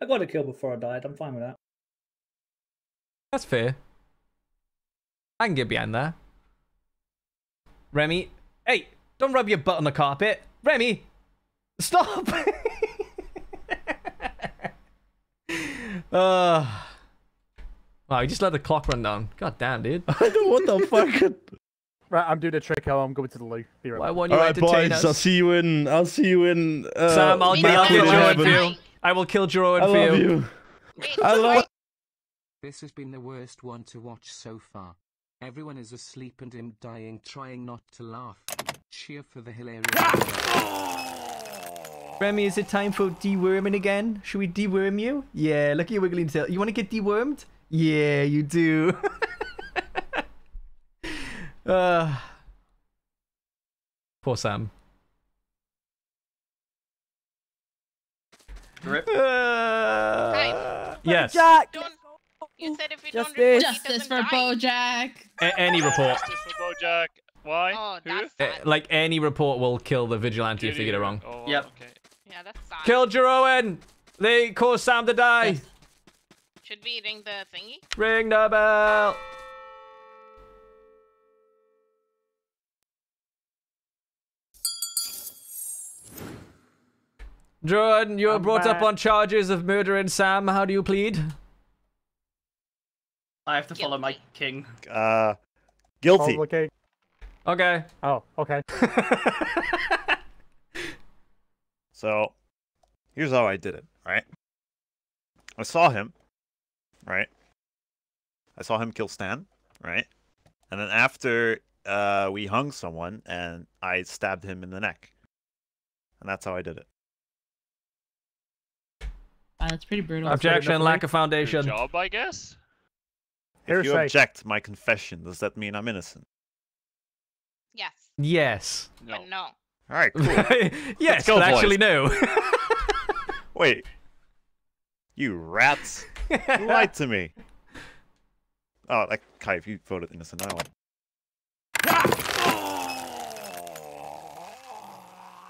I got a kill before I died. I'm fine with that. That's fair. I can get behind there. Remy. Hey! Don't rub your butt on the carpet. Remy! Stop! Wow, you just let the clock run down. God damn, dude. I don't want the fuck. Right, I'm doing a trick. I'm going to the loo. Why won't you entertain us? I'll see you in... Sam, I will kill Jerome for you. I love you. This has been the worst one to watch so far. Everyone is asleep and him dying, trying not to laugh. Cheer for the hilarious. Remy, is it time for deworming again? Should we deworm you? Yeah, look at your wiggly tail. You want to get dewormed? Yeah, you do. Poor Sam. Rip. Yes. Bojack. You said if we don't report, justice for Bojack. Any report. Justice for Bojack. Why? Oh, that's sad. Like any report will kill the vigilante if they get it wrong. Oh, yep. Okay. Yeah, that's sad. Kill Jeroen. They caused Sam to die. Yes. Should we ring the thingy? Ring the bell. Jeroen, you were brought up on charges of murdering Sam. How do you plead? I have to follow my king. Guilty. Okay. Okay. Oh, okay. So, here's how I did it, right? I saw him, right? I saw him kill Stan, right? And then after we hung someone, and I stabbed him in the neck. And that's how I did it. That's pretty brutal. Objection, lack of foundation. Good job, I guess? If you object my confession, does that mean I'm innocent? Yes. Yes. No. But no. All right. Cool. Yes. Go, but actually, no. Wait. You rats! You lied to me. Oh, like Kaif, you voted innocent. I won.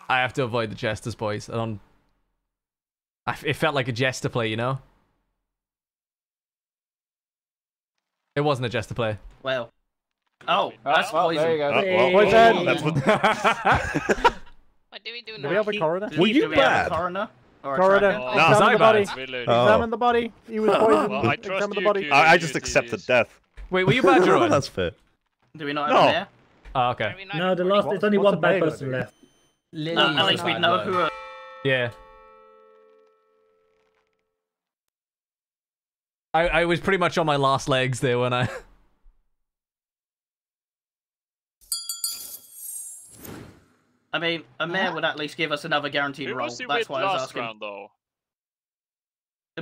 I have to avoid the jesters, boys. It felt like a jester play, you know. It wasn't a jester play. Well. Oh, that's poison. There you go. Well, that's what do we do now? Do we have a coroner? Were you bad? Coroner. No, examine the body. Examine the body. He was poisoned. Well, examine the body. I just accepted death. Wait, were you bad, Jerome? That's fair. Do we not have there? Oh, okay. No, the last. There's only one bad person left. At least we know who. Yeah. I was pretty much on my last legs there when I... I mean, a mayor would at least give us another guaranteed roll. That's why I was asking. Round, though?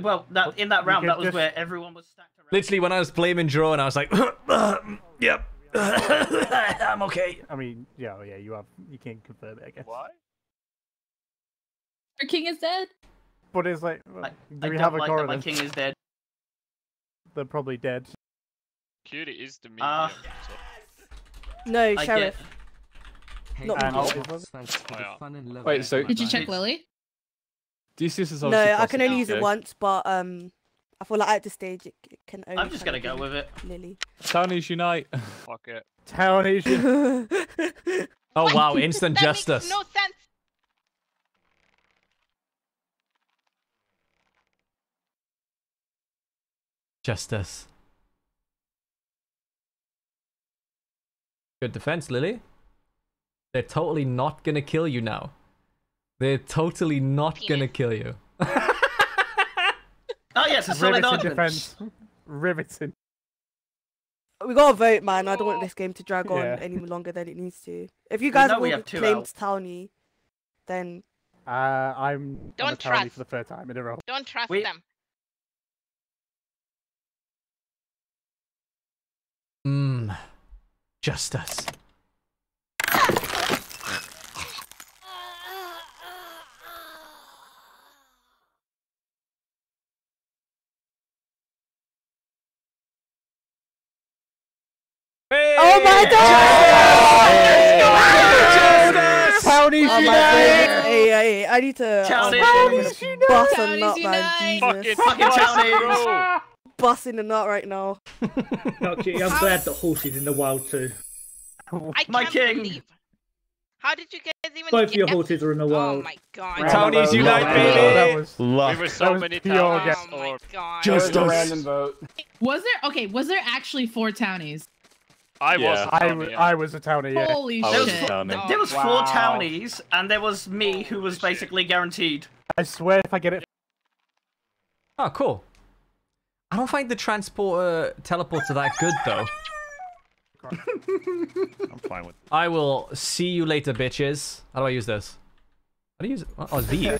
Well, that, in that round, that was where everyone was stacked around. Literally, when I was blaming Jerome, I was like, yep, I'm okay. I mean, yeah, yeah, you are. You can confirm it, I guess. Why? Your king is dead. But it's like, well, do we have a correlation? My king is dead. They're probably dead. Cutie is the medium. No, sheriff. Hey, wait, so did you check Lily? DCS is obviously no, I can only use it once, but I feel like at this stage it can only. I'm just gonna go with it. Lily. Townies unite. Fuck it. Townies. Oh wow! Instant justice. That makes no sense. Justice. Good defense, Lily. They're totally not gonna kill you now. They're totally not gonna kill you. Oh yes, a solid argument. Riveting. We gotta vote, man. I don't want this game to drag on any longer than it needs to. If you guys all claimed Townie, then I'm don't trust for the third time in a row. Don't trust them. Mmm, justice. Oh my god! Townies unite! Hey, I need to bust a nut, man. Jesus. Fucking Townies! Busting a nut right now. No, Cutie, I'm glad that horse is in the wild too. My king! How did you guys even both your horses are in the wild. Oh my god. Townies unite, baby! There were so many Townies. Oh my god. Just a random vote. Was there actually 4 Townies? I was a townie. Yeah. Holy shit! There was 4 townies, and there was me, who was basically guaranteed. I swear, if I get it. Oh, cool. I don't find the transporter teleporter that good though. I'm fine with. I will see you later, bitches. How do I use this? How do I use it? Oh, V.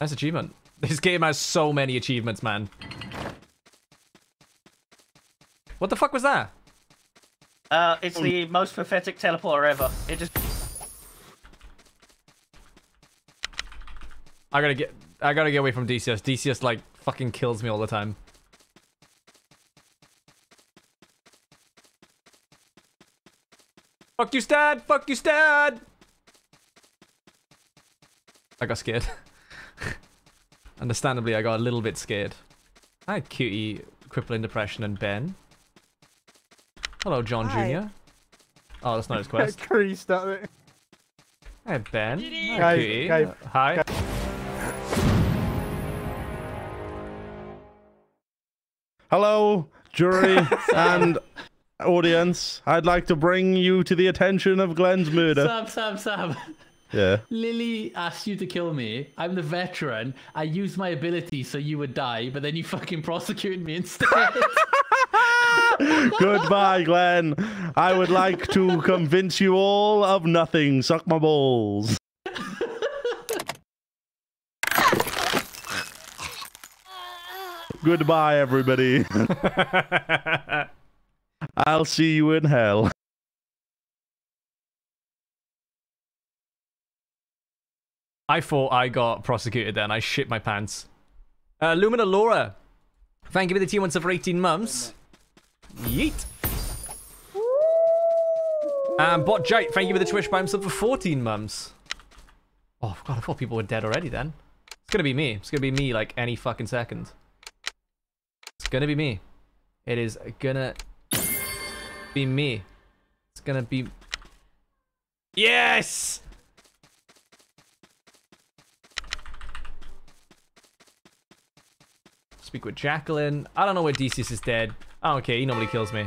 Nice achievement. This game has so many achievements, man. What the fuck was that? It's the most pathetic teleporter ever. It just... I gotta get away from DCS. DCS, like, fucking kills me all the time. Fuck you, Stan! Fuck you, Stan! I got scared. Understandably, I got a little bit scared. I had Cutie, crippling depression, and Ben. Hello, John Jr. Oh, that's not his quest. Creased up it. Hey, Ben. Hi, Cutie. Hi. Hello, jury and audience. I'd like to bring you to the attention of Glenn's murder. Sam. Yeah. Lily asked you to kill me. I'm the veteran. I used my ability so you would die, but then you fucking prosecuted me instead. Goodbye, Glenn. I would like to convince you all of nothing. Suck my balls. Goodbye, everybody. I'll see you in hell. I thought I got prosecuted then. I shit my pants. Lumina Laura. Thank you for the T1 sub for 18 months. Yeet. And Bojack, thank you for the Twitch Prime sub for 14 months. Oh god, I thought people were dead already then. It's gonna be me. It's gonna be me like any fucking second. It's gonna be me. It is gonna be me. It's gonna be... Yes! Speak with Jacqueline. I don't know where DCS is dead. Oh, okay, he normally kills me.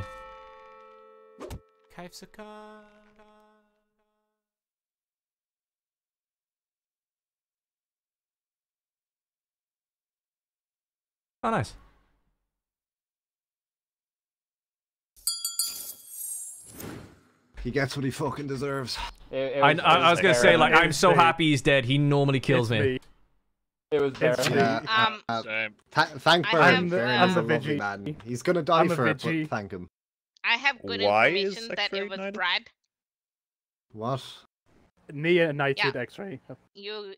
Oh, nice. He gets what he fucking deserves. I was gonna say, like, I'm so happy he's dead. He normally kills me. It was Baron. Yeah, thank Baron. That's a lovely man. He's gonna die for it, but thank him. I have good information that it was Brad. What? Nia knighted X-ray. You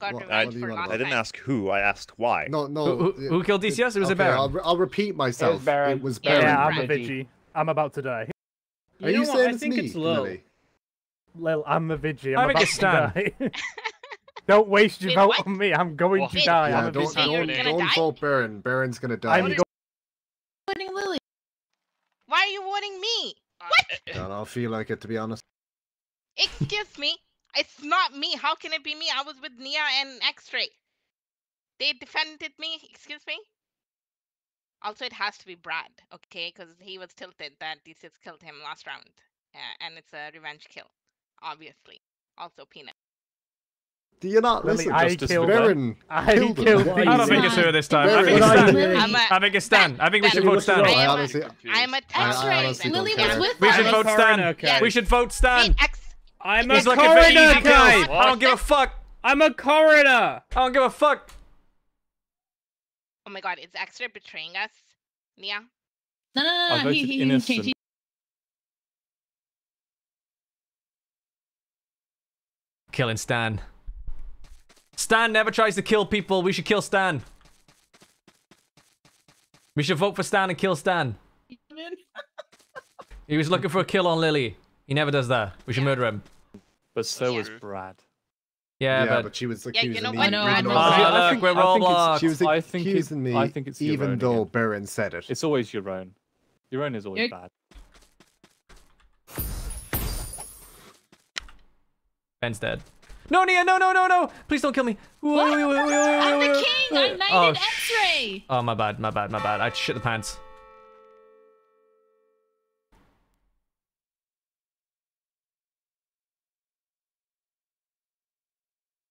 got revenge for last time. I didn't ask who. I asked why. No, no. Who killed DCS? It was a Baron. I'll repeat myself. It was Baron. It was Baron. Yeah, I'm a Vigi. I'm about to die. Are you saying it's me? I think it's Lil. Lil, I'm a Vigi. I'm about to die. Don't waste your vote on me. I'm going to die. Yeah, don't vote Baron. Baron's gonna die. I'm voting Lily. Why are you voting me? What? I don't feel like it, to be honest. Excuse me. It's not me. How can it be me? I was with Nia and X-Ray. They defended me. Excuse me. Also, it has to be Brad, okay? Because he was tilted that DCS killed him last round. And it's a revenge kill, obviously. Also, Peanut. Do you not listen? I killed him. I don't think it's her this time. I think it's Stan. I think we should vote Stan. I'm a X-ray. Lily was with us. We should vote Stan. We should vote Stan. I'm a coroner, guys. I don't give a fuck. I'm a coroner. I don't give a fuck. Oh my god, is X-ray betraying us? Nia? No, no, no. He killing Stan. Stan never tries to kill people. We should kill Stan. We should vote for Stan and kill Stan. He was looking for a kill on Lily. He never does that. We should murder him. But so was Brad. Yeah, but she was accusing me. I think it's Jerome even though Baron said it. It's always Jerome. Jerome is always bad. Ben's dead. No, Nia, no, no, no, no! Please don't kill me! What? I'm the king! I knighted X-ray! Oh, my bad, my bad, my bad. I shit the pants.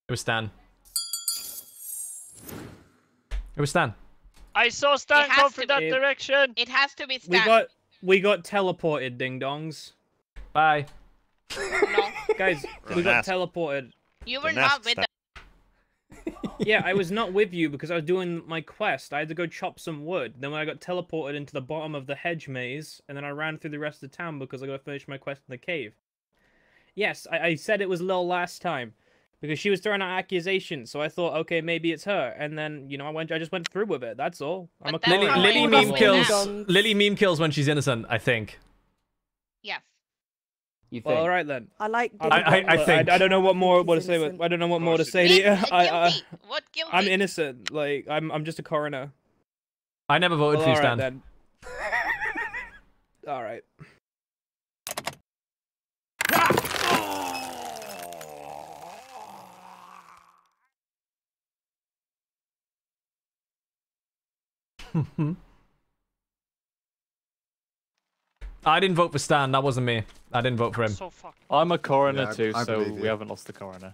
It was Stan. It was Stan. I saw Stan go from that direction! It has to be Stan. We got teleported, ding-dongs. Bye. No. Guys, we got teleported. You were not with us. Yeah, I was not with you because I was doing my quest. I had to go chop some wood. Then when I got teleported into the bottom of the hedge maze, and then I ran through the rest of the town because I got to finish my quest in the cave. Yes, I said it was Lil last time because she was throwing out accusations. So I thought, okay, maybe it's her. And then, you know, I just went through with it. That's all. I'm a Lily meme kills when she's innocent, I think. Yes. You think? Well, all right then. I don't know what more to say. I don't know what more to say to you. I'm innocent. Like I'm just a coroner. I never voted for you, Stan. Then. All right. I didn't vote for Stan, that wasn't me. I didn't vote for him. I'm a coroner too, so we haven't lost the coroner.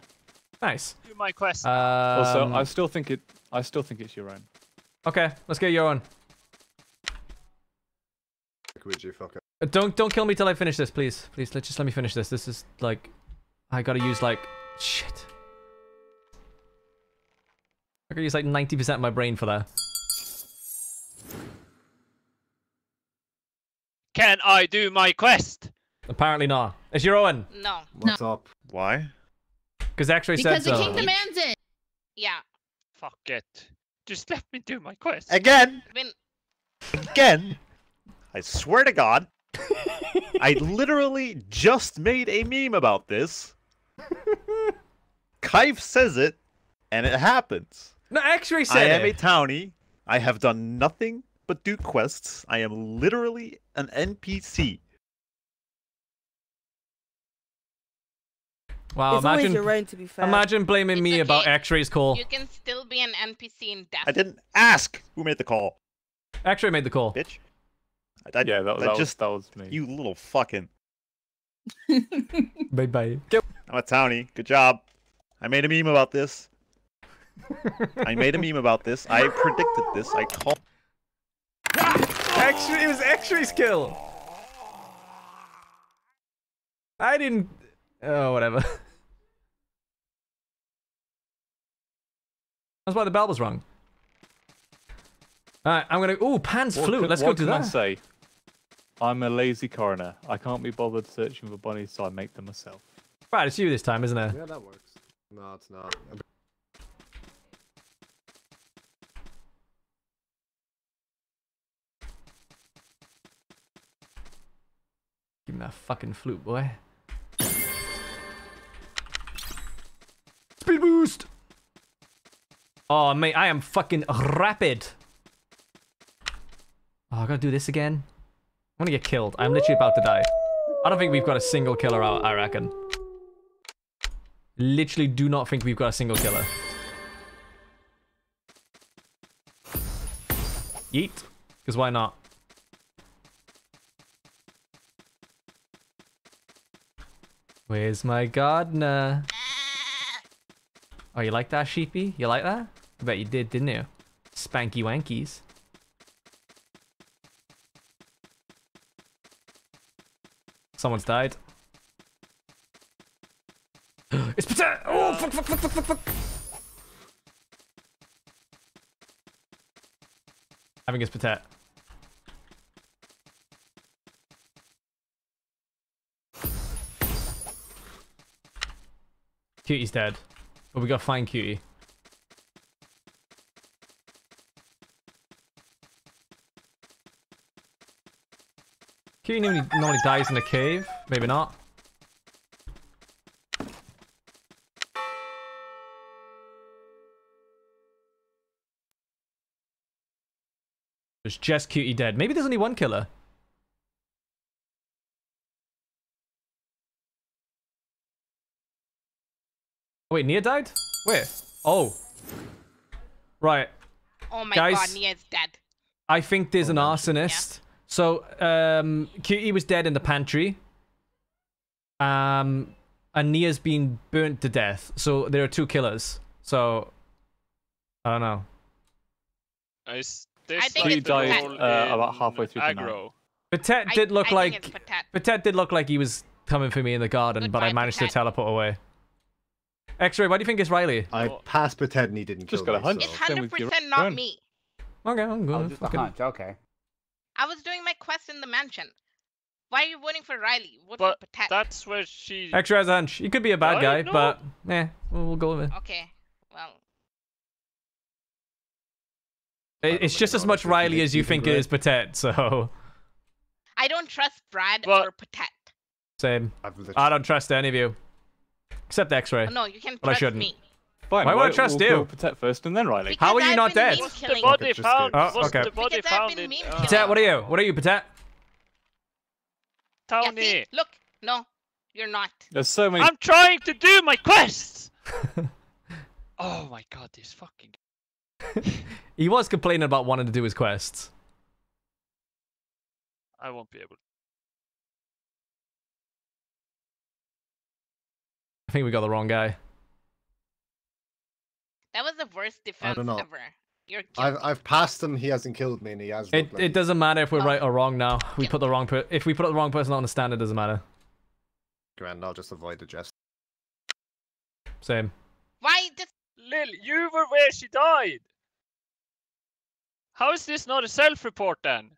Nice. Do my quest. Also, I still think it's your own. Okay, let's get your own. Don't kill me till I finish this, please. Please, just let me finish this. This is like, I gotta use like shit. I gotta use like 90% of my brain for that. Can I do my quest? Apparently not. It's your own. No. What's up? Why? Because X-ray said so. Because the king demands it. Yeah. Fuck it. Just let me do my quest. Again? Again? I swear to God. I literally just made a meme about this. Kaif says it, and it happens. No, X-ray said it. I am a townie. I have done nothing but do quests. I am literally an NPC. Wow, it's imagine your reign, to be fair. Imagine blaming me about X-ray's call. You can still be an NPC in death. I didn't ask who made the call. X-ray made the call. Bitch. Yeah, that was me. You little fucking. Bye bye. I'm a townie. Good job. I made a meme about this. I made a meme about this. I predicted this. I called. X-ray, it was X-ray's kill. I didn't. Oh, whatever. That's why the bell was wrong. All right, I'm gonna. Oh, Pan's flute. Let's go do that. What can I say? I'm a lazy coroner. I can't be bothered searching for bodies, so I make them myself. Right, it's you this time, isn't it? Yeah, that works. No, it's not. Give me that fucking flute, boy. Speed boost! Oh, mate, I am fucking rapid. Oh, I gotta do this again. I'm gonna get killed. I'm literally about to die. I don't think we've got a single killer out, I reckon. Literally do not think we've got a single killer. Yeet. Because why not? Where's my gardener? Oh, you like that, sheepy? You like that? I bet you did, didn't you? Spanky wankies. Someone's died. It's Patet! Oh, fuck, fuck, fuck, fuck, fuck, fuck! I think it's Patet. Cutie's dead. But we gotta find Cutie. Cutie normally dies in a cave. Maybe not. There's just Cutie dead. Maybe there's only one killer. Oh, wait, Nia died? Where? Oh. Right. Oh my god, Nia's dead. I think there's an arsonist. Yeah. So, Cutie was dead in the pantry. And Nia's been burnt to death. So, there are two killers. So, I don't know. I think he died about halfway through the night. Patet did look like he was coming for me in the garden, but I managed to teleport away. X-ray, why do you think it's Riley? I passed Patet and he didn't kill me. It's 100% not me. Okay, I'm going to fucking hunt. Okay. I was doing my quest in the mansion. Why are you voting for Riley? What for Patet? That's where she... Extra has a hunch. He could be a bad guy, but... Eh, we'll go with it. Okay, well... It's just as much Riley as you think it is Patet, so... I don't trust Brad or Patet. Same. I don't trust any of you. Except X-ray. Oh, no, you can trust me. Fine, why would I trust you? Patet first and then Riley. Because how are you not dead? What's the body found? What's the body found? Patet, what are you? What are you, Patet? Tony. Yeah, look, no, you're not. There's so many. I'm trying to do my quests. Oh my god, this fucking. He was complaining about wanting to do his quests. I won't be able. I think we got the wrong guy. That was the worst defense ever. You're I've passed him. He hasn't killed me, and he has. It doesn't matter if we're right or wrong now. We put the wrong if we put the wrong person on the stand, it doesn't matter. Grand, I'll just avoid the jest. Same. Why did Lily? You were where she died. How is this not a self-report then?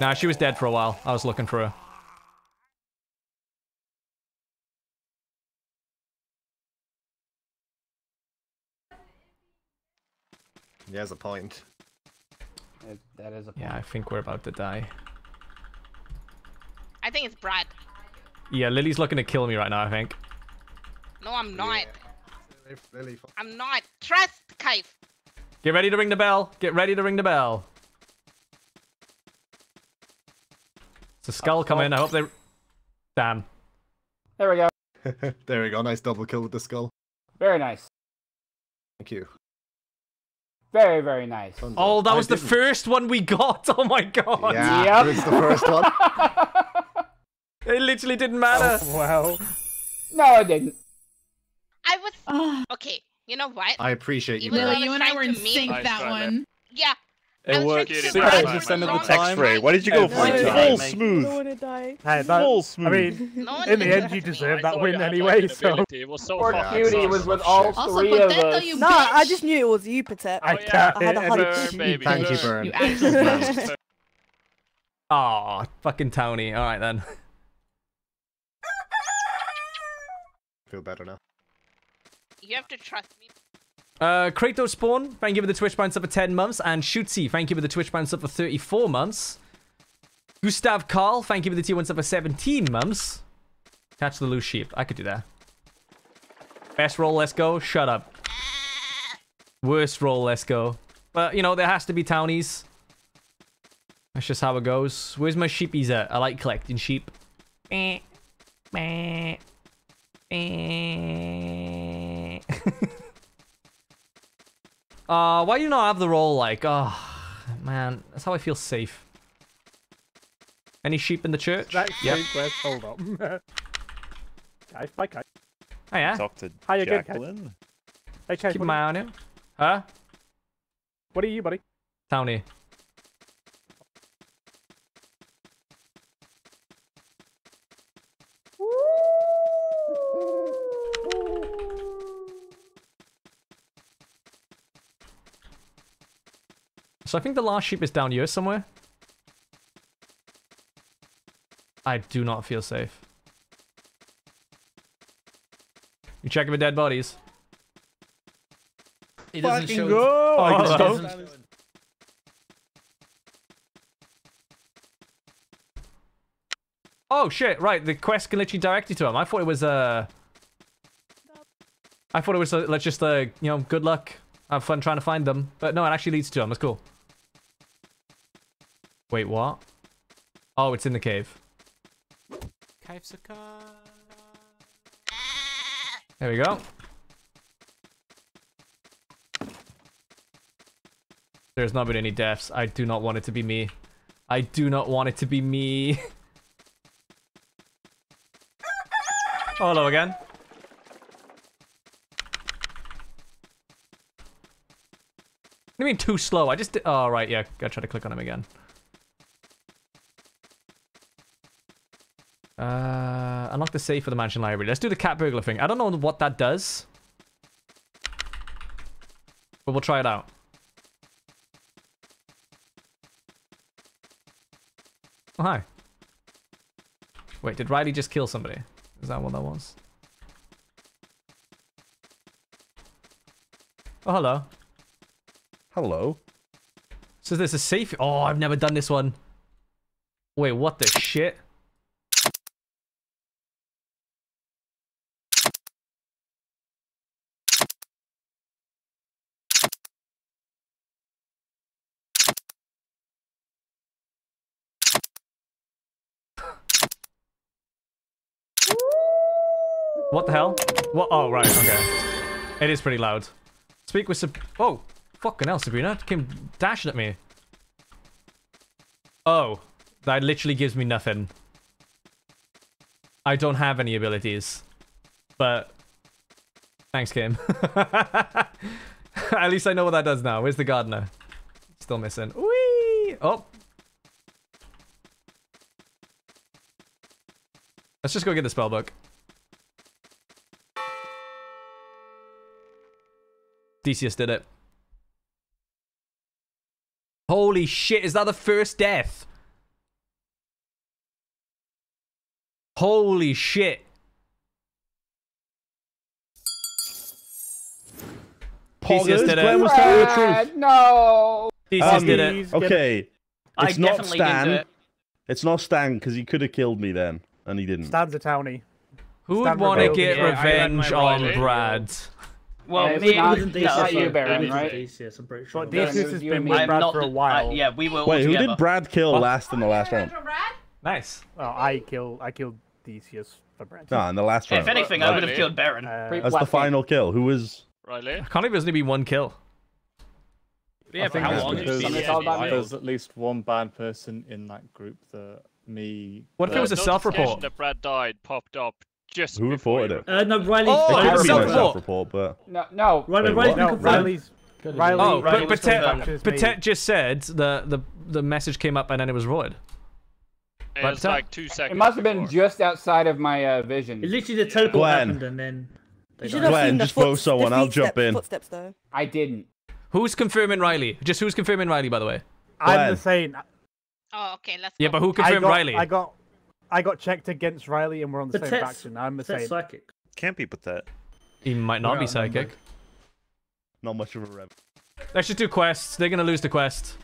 Nah, she was dead for a while. I was looking for her. He has a point. That is a point. Yeah, I think we're about to die. I think it's Brad. Yeah, Lily's looking to kill me right now, I think. No, I'm not. Yeah. I'm not. Trust Kaif. Get ready to ring the bell. Get ready to ring the bell. It's a skull coming. I hope they... Damn. There we go. There we go. Nice double kill with the skull. Very nice. Thank you. Very, very nice. Oh, that was the first one we got. Oh my god. Yeah, it was the first one. It literally didn't matter. Oh, well. No, it didn't. I was... Okay, you know what? I appreciate you, Lily, you and I were in sync that one. Yeah. It worked 60% of the time. X-ray, why did you go full smooth? I don't want to die. Full smooth. I mean, in the end, you deserve that win anyway, so... Poor Cutie was with all three of us. No, I just knew it was you, Patet. I had a hunch. Thank you, Baron. Aw, fucking Tony. Alright then. Feel better now. You have to trust me. Kratos Spawn, thank you for the Twitch bounce up for 10 months. And Shootsy, thank you for the Twitch bounce up for 34 months. Gustav Carl, thank you for the T1 up for 17 months. Catch the loose sheep. I could do that. Best roll, let's go. Shut up. Worst roll, let's go. But, you know, there has to be townies. That's just how it goes. Where's my sheepies at? I like collecting sheep. Why do you not have the roll? Like, oh man, that's how I feel safe. Any sheep in the church? Yeah. Hold on. Kaif, bye, Kaif. Hiya. Talk to Jacqueline. Hey, Kaif. Keep my eye on him. Huh? What are you, buddy? Townie. So I think the last sheep is down here somewhere. I do not feel safe. You checking for dead bodies. It doesn't show. Go! Oh, it doesn't. Oh shit! Right, the quest can literally direct you to him. I thought it was let's just you know, good luck, have fun trying to find them. But no, it actually leads to him. That's cool. Wait, what? Oh, it's in the cave. There we go. There's not been any deaths. I do not want it to be me. I do not want it to be me. Oh, hello again. What do you mean too slow? I just did. Oh, right, yeah. Gotta try to click on him again. Unlock the safe for the mansion library. Let's do the cat burglar thing. I don't know what that does, but we'll try it out. Oh, hi. Wait, did Riley just kill somebody? Is that what that was? Oh, hello. Hello. So there's a safe. Oh, I've never done this one. Wait, what the shit? What the hell? What? Oh, right, okay. It is pretty loud. Speak with Sab- Oh, fucking hell, Sabrina came dashing at me. Oh, that literally gives me nothing. I don't have any abilities. But, thanks, game. At least I know what that does now. Where's the gardener? Still missing. Whee! Oh. Let's just go get the spellbook. DCS did it. Holy shit, is that the first death? Holy shit. DCS did it. No. DCS did it. Okay. It's not Stan. It's not Stan, because he could have killed me then, and he didn't. Stan's a townie. Who would want to get revenge on Brad? Well, yeah, me wasn't DCS, you, Baron, right? DCS, I'm pretty sure. But DCS has been with Brad for a while. Yeah, we were all together. Wait, who did Brad kill last in the last round? Nice. Well, I killed DCS for Brad. No, in the last round. If anything, I would have killed Baron. That's the final kill. Who was... Riley? I can't believe there's going to be one kill. Yeah, but how long is DCS? There's at least one bad person in that group that me... What if it was a self-report? The Brad died, popped up. just who reported it? No, Riley. Oh, it could be self-report, but no. Riley's. Oh, but Patet just said that the message came up and then it was void. It was like 2 seconds. It must have been just outside of my vision. It literally the teleport happened and then. Glenn, just blow someone. I'll jump in. Footsteps, though. I didn't. Who's confirming Riley? Just who's confirming Riley, by the way? I'm the same. Oh, okay. Let's. Yeah, but who confirmed Riley? I got checked against Riley, and we're on the same faction. I'm the same. Psychic. Can't be Patet. He might not be psychic. Not much of a rep. Let's just do quests. They're gonna lose the quest.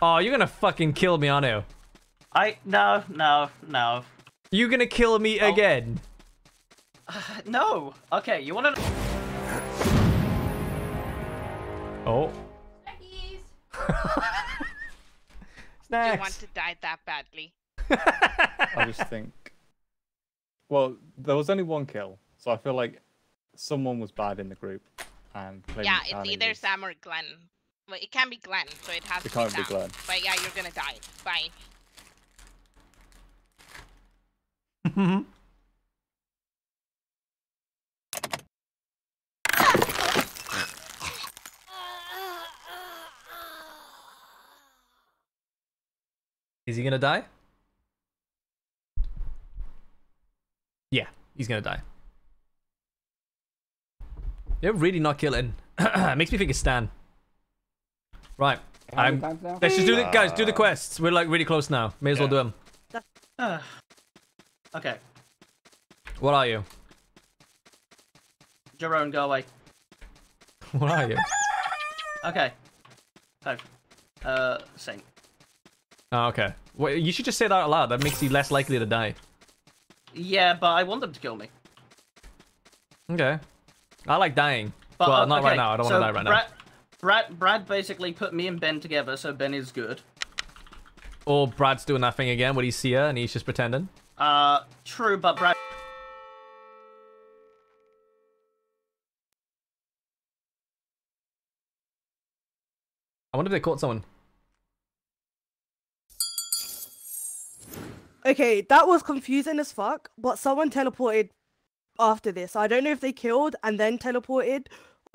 Oh, you're gonna fucking kill me, aren't you? No. You're gonna kill me again. No. Okay, you wanna... Oh. Snacks. You want to die that badly. I just think... Well, there was only one kill, so I feel like someone was bad in the group. And yeah, it's either Sam or Glenn. Well, it can be Glenn, so it has to be Sam. It can't be Glenn. But yeah, you're gonna die. Bye. Is he gonna die? Yeah, he's gonna die. They're really not killing. Makes me think it's Stan. Right. Let's just do the guys. Do the quests. We're like really close now. May as well do them. Okay. What are you? Jerome, go away. What are you? Okay. Oh. Sing. Oh, okay. Well, you should just say that out loud. That makes you less likely to die. Yeah, but I want them to kill me. Okay. I like dying. But, well, not right now. I don't want to die right now. Brad basically put me and Ben together, so Ben is good. Or Brad's doing that thing again, where he's here and he's just pretending. True, but Brad... I wonder if they caught someone. Okay, that was confusing as fuck, but someone teleported after this. I don't know if they killed and then teleported,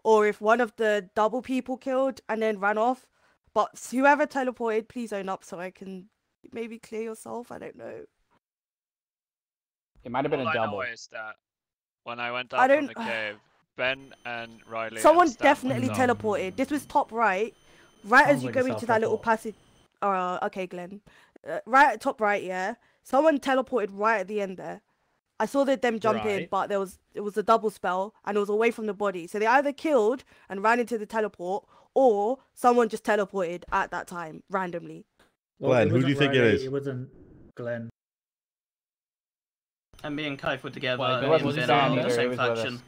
or if one of the double people killed and then ran off. But whoever teleported, please own up so I can maybe clear yourself. I don't know. It might have been a double. I noticed that when I went out from the cave, Ben and Riley... Someone definitely teleported. This was top right. Right as you go into that little passage... okay, Glenn. Right at top right, yeah. Someone teleported right at the end there. I saw them jump in, but it was a double spell, and it was away from the body. So they either killed and ran into the teleport, or someone just teleported at that time, randomly. Well, Glenn, who do you think it is? It wasn't Glenn. And me and Kaif were together, and it was on the same faction.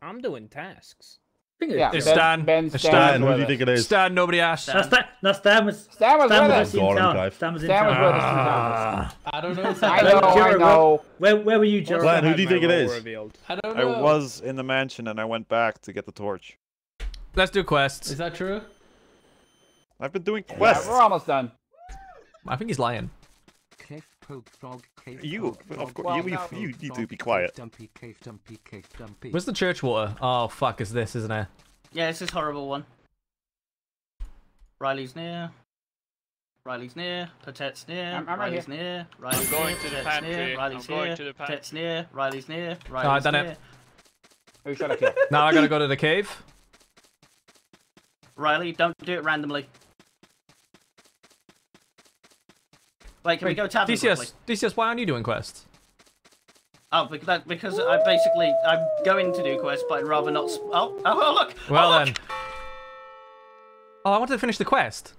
I'm doing tasks. Yeah, it's Stan. Stan, who do you think it is? Stan, nobody asked. Stan was with us. I don't know. I know. Where were you, Jerome? Stan, who do you think it is? Revealed. I don't know. I was in the mansion and I went back to get the torch. Let's do quests. Is that true? I've been doing quests. Yeah, we're almost done. I think he's lying. You, of course, you need to be quiet. Where's the church water? Oh fuck, it's this, isn't it? Yeah, it's this horrible one. Riley's near. Patet's near. Riley's near. Riley's going to the pantry. Riley's here. Patet's near. Riley's near. Riley's near. I've done it. Who should I kill? Now I gotta go to the cave. Riley, don't do it randomly. Wait, can we go tavern quickly? DCS, why aren't you doing quests? Oh, because I'm going to do quests, but I'd rather not... Oh, look! Well then. Oh, I wanted to finish the quest.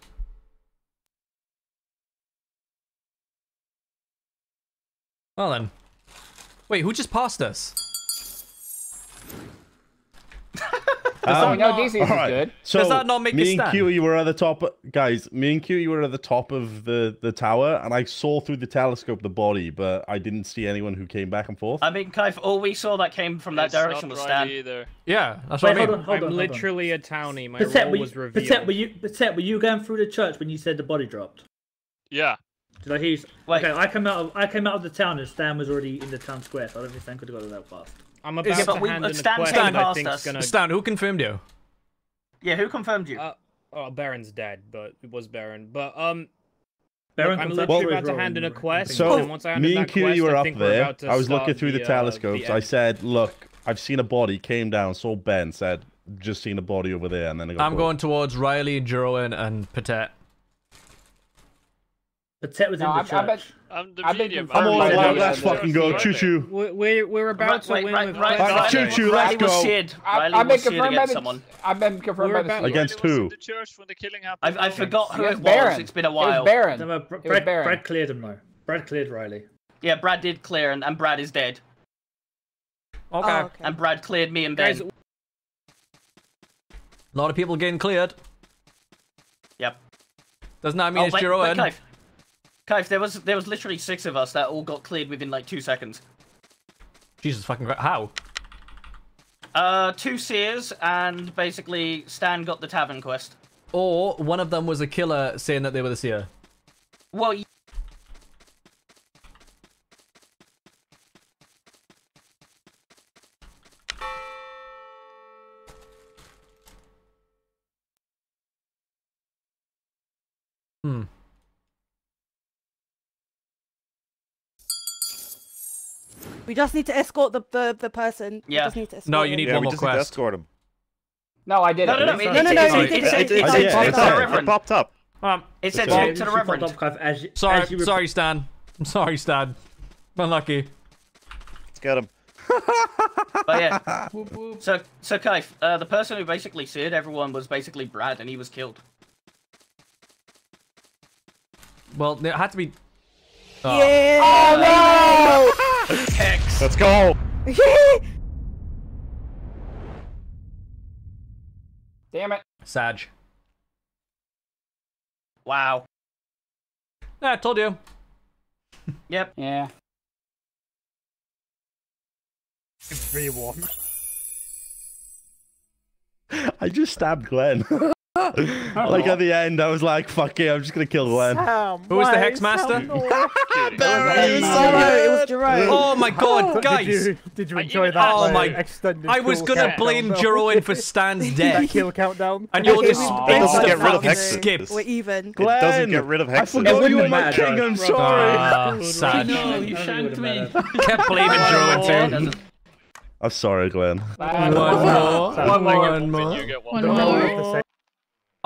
Well then. Wait, who just passed us? Does that not make me and Cutie were at the top, guys? Me and Cutie were at the top of the tower, and I saw through the telescope the body, but I didn't see anyone who came back and forth. I mean, Kaif, all we saw that came from that direction was Stan. Either. Yeah, that's what I mean. I'm literally a townie. My role was revealed. Patet, were you going through the church when you said the body dropped? Yeah. Did I hear you? Wait. Okay, I came out of the town and Stan was already in the town square, so I don't think Stan could have got that fast. I'm about to hand in Stan, a question Stan, I think's gonna... Stan, who confirmed you? Yeah, who confirmed you? Oh, Baron's dead, but it was Baron. But Baron, I'm literally about to hand in a quest. So and once I me and Cutie were up there. I was looking through the telescopes. I said, "Look, I've seen a body." Came down, saw Ben, said, "Just seen a body over there," and then I got going towards Riley, Jerome, and Patet. Patet was in the church. I'm all about let's fucking go. Choo choo. We're about to win with Ben. Choo choo. Let's go. I've been confirmed by the against who? I forgot who it was. It's been a while. It was Baron. Brad cleared him though. Brad cleared Riley. Yeah, Brad did clear, and Brad is dead. Okay. And Brad cleared me and Ben. A lot of people getting cleared. Yep. Doesn't that mean it's Jerome? Kaif, there was literally 6 of us that all got cleared within like 2 seconds. Jesus fucking Christ! How? 2 seers and basically Stan got the tavern quest. Or one of them was a killer saying that they were the seer. Well. We just need to escort the person. Yeah. We just need to escort no, you need him. One yeah, more quest. Escort him. No, I didn't. No. It popped up. It said speak to the reverend. Sorry, Stan. I'm sorry, Stan. Unlucky. Let's get him. But yeah. So Kaif, the person who basically seared everyone was basically Brad, and he was killed. Well, there had to be. Oh. Yeah. Oh no! Hex. Let's go! Damn it. Saj. Wow. I told you. Yep. Yeah. Everyone. I just stabbed Glenn. Like at the end, I was like, "Fuck it, I'm just gonna kill Glenn." Who was the hex master? It was Jerome. Oh my god, guys! Did you enjoy that? Oh my! I was gonna blame Jerome for Stan's death. Kill countdown. And you're just fucking skips. We're even. Glenn, it doesn't get rid of hexes. I forgot you were my king. I'm sorry. Sad. No, you shanked me. Kept blaming Jerome too. I'm sorry, Glenn. One more.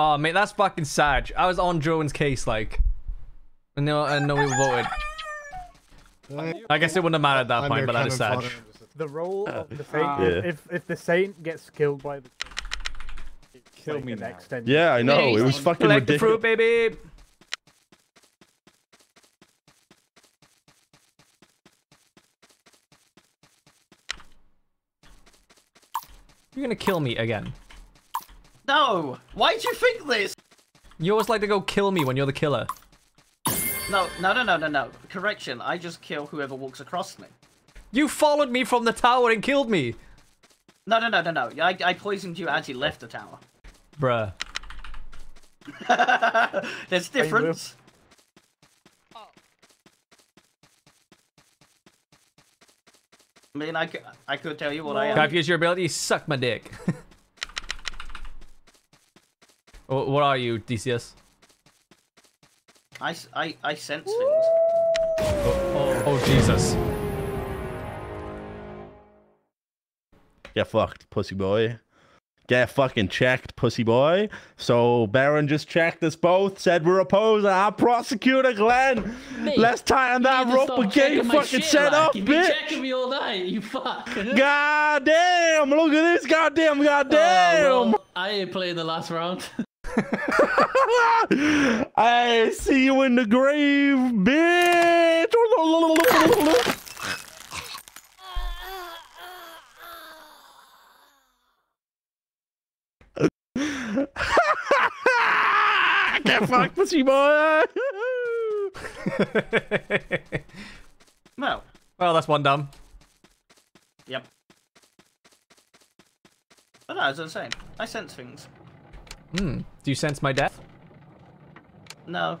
Oh mate, that's fucking sad. I was on Drone's case, like, and no one voted. I guess it wouldn't have mattered at that point, but that is sad. The role of the saint. Yeah. If the saint gets killed by the, kill like me next. Yeah, I know. It was fucking ridiculous. The fruit, baby. You're gonna kill me again. No! Why'd you think this? You always like to go kill me when you're the killer. No. Correction, I just kill whoever walks across me. You followed me from the tower and killed me! No. I poisoned you as you left the tower. Bruh. There's difference. I mean, I could tell you what I am. I've used your ability, suck my dick. What are you, DCS? I sense things. Oh, Jesus. Get fucked, pussy boy. Get fucking checked, pussy boy. So Baron just checked us both, said we're opposed, and our prosecutor, Glenn. Mate, let's tighten that rope again, fucking set up, bitch. You've been checking me all night, you fuck. God damn, look at this, goddamn. Well, I ain't playing the last round. I see you in the grave, bitch. Get fucked, pussy boy. No. Well, that's one dumb. Yep. But no, as I was saying, I sense things. Do you sense my death? No.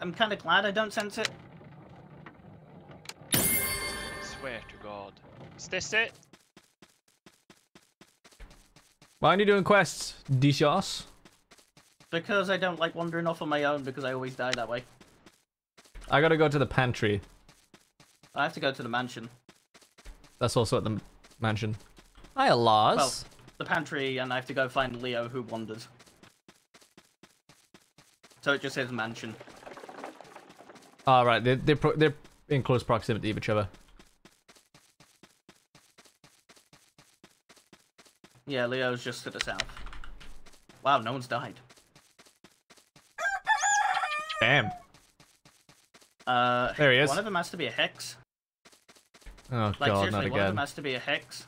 I'm kind of glad I don't sense it. I swear to God. Is this it? Why aren't you doing quests, DCS? Because I don't like wandering off on my own, because I always die that way. I gotta go to the pantry. I have to go to the mansion. That's also at the mansion. Hi, Lars. Well, the pantry, and I have to go find Leo, who wandered. So it just says mansion. Ah, right. They're in close proximity of each other. Yeah, Leo's just to the south. Wow, no one's died. Damn. There he is. One of them has to be a hex. Oh god, seriously, not again. One of them has to be a hex.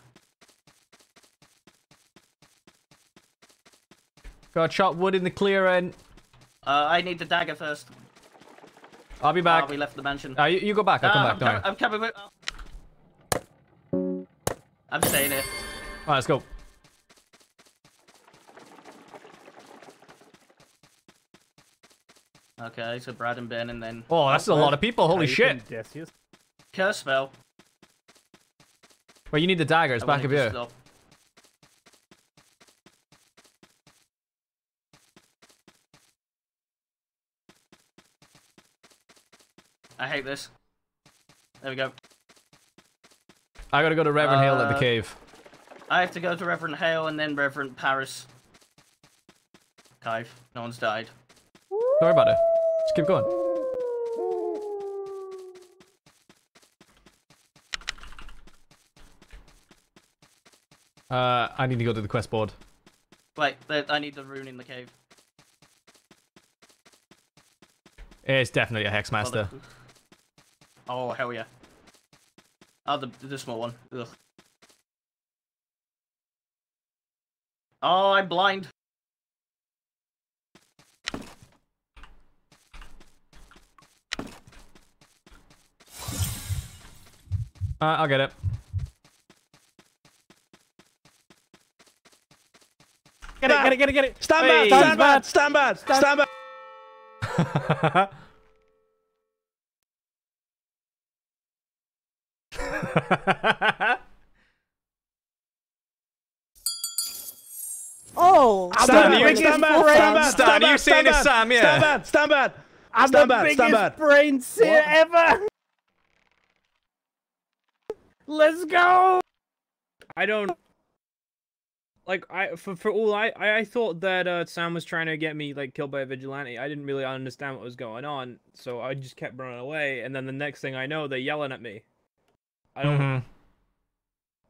Got shot wood in the clear end. I need the dagger first. I'll be back. We left the mansion. You go back. I'll come back. I'm coming with. I'm staying here. All right, let's go. Okay, so Brad and Ben, and then. Oh, that's a lot of people. Holy shit! Curse spell. Well, you need the dagger. It's back of here. Stop. I hate this. There we go. I gotta go to Reverend Hale at the cave. I have to go to Reverend Hale and then Reverend Paris. Kaif. No one's died. Sorry about it. Just keep going. I need to go to the quest board. Wait, I need the rune in the cave. It's definitely a Hexmaster. Oh, hell yeah. Oh, the small one. Ugh. Oh, I'm blind. I'll get it. Get it, get it, get it, get it! Stand back, stand back, stand back, stand back! Oh! Stan, are you saying it's Sam? Yeah. Stand back, stand back! I'm the biggest brain seer ever! Let's go! I don't... Like, I thought that Sam was trying to get me, like, killed by a vigilante. I didn't really understand what was going on, so I just kept running away, and then the next thing I know, they're yelling at me. I don't... I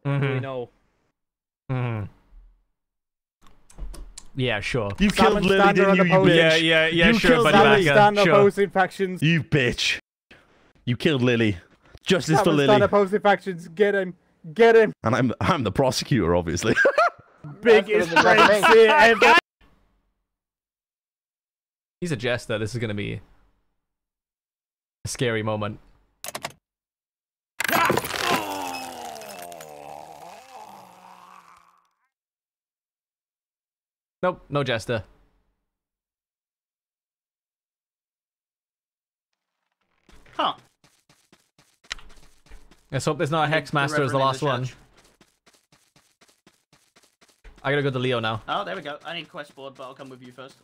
don't really know. Yeah, sure. You killed Lily, didn't you, you bitch? Yeah, you sure, buddy. Stand opposing factions. You bitch. You killed Lily. Justice for Lily. Stand opposing factions. Get him. Get him. And I'm the prosecutor, obviously. Biggest brain seer ever. He's a jester. This is going to be a scary moment. Nope, no jester. Huh. Let's hope there's not a Hexmaster as the last one. I gotta go to Leo now. Oh, there we go. I need quest board, but I'll come with you first.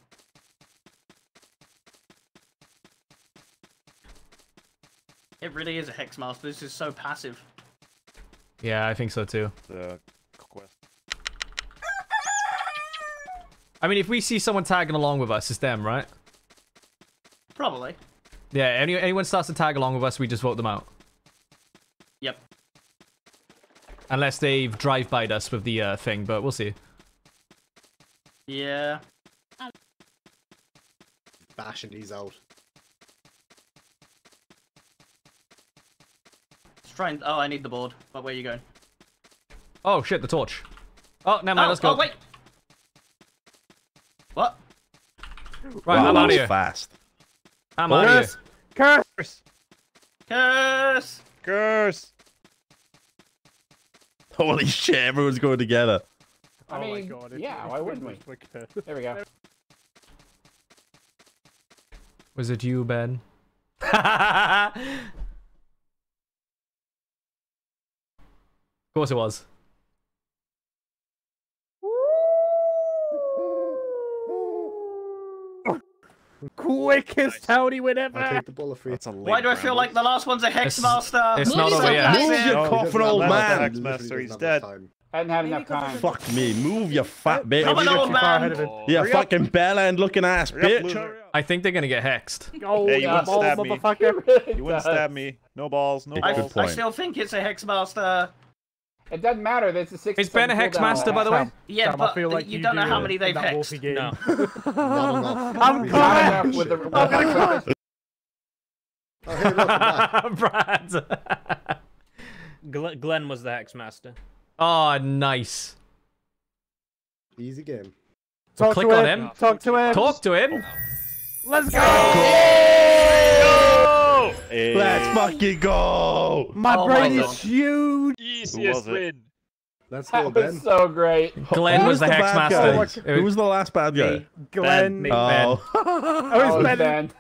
It really is a Hexmaster. This is so passive. Yeah, I think so too. The quest. I mean, if we see someone tagging along with us, it's them, right? Probably. Yeah, anyone starts to tag along with us, we just vote them out. Yep. Unless they've drive-by'd us with the thing, but we'll see. Yeah. Bashing these out. Let's try and... Oh, I need the board. But where are you going? Oh, shit, the torch. Oh, never mind, let's go. Oh, wait! What? Right, wow, I'm out of here. Fast. I'm out of here. Curse! Curse! Curse! Holy shit, everyone's going together. I mean, oh my god. Yeah, why wouldn't we? There we go. Was it you, Ben? Of course it was. Quickest howdy win ever! I'll take the bullet for you. Why do I feel like the last one's a Hexmaster? It's not over yet. Move your coffin, old man! Hexmaster, he's dead. I didn't have enough time. Fuck me, move your fat bitch. Come on, old man! Yeah, fucking bell-end looking ass bitch. I think they're gonna get hexed. Oh, hey, you wouldn't stab me. You wouldn't stab me. No balls, no balls. I still think it's a Hexmaster. It doesn't matter. There's a 6. It's been a Hexmaster, by the way. Yeah, Sam, but like you don't know how many they've hexed. No. I'm coming. With the Brad. Glenn was the Hexmaster. Oh, nice. Easy game. So click on him. Talk to him. Talk to him. Let's go. Hey. Let's fucking go! My brain is huge! Easiest win! Let's go, Ben. That was so great. Glenn was the Hexmaster. Who was the last bad guy? Glenn. Ben. Oh, it was Ben.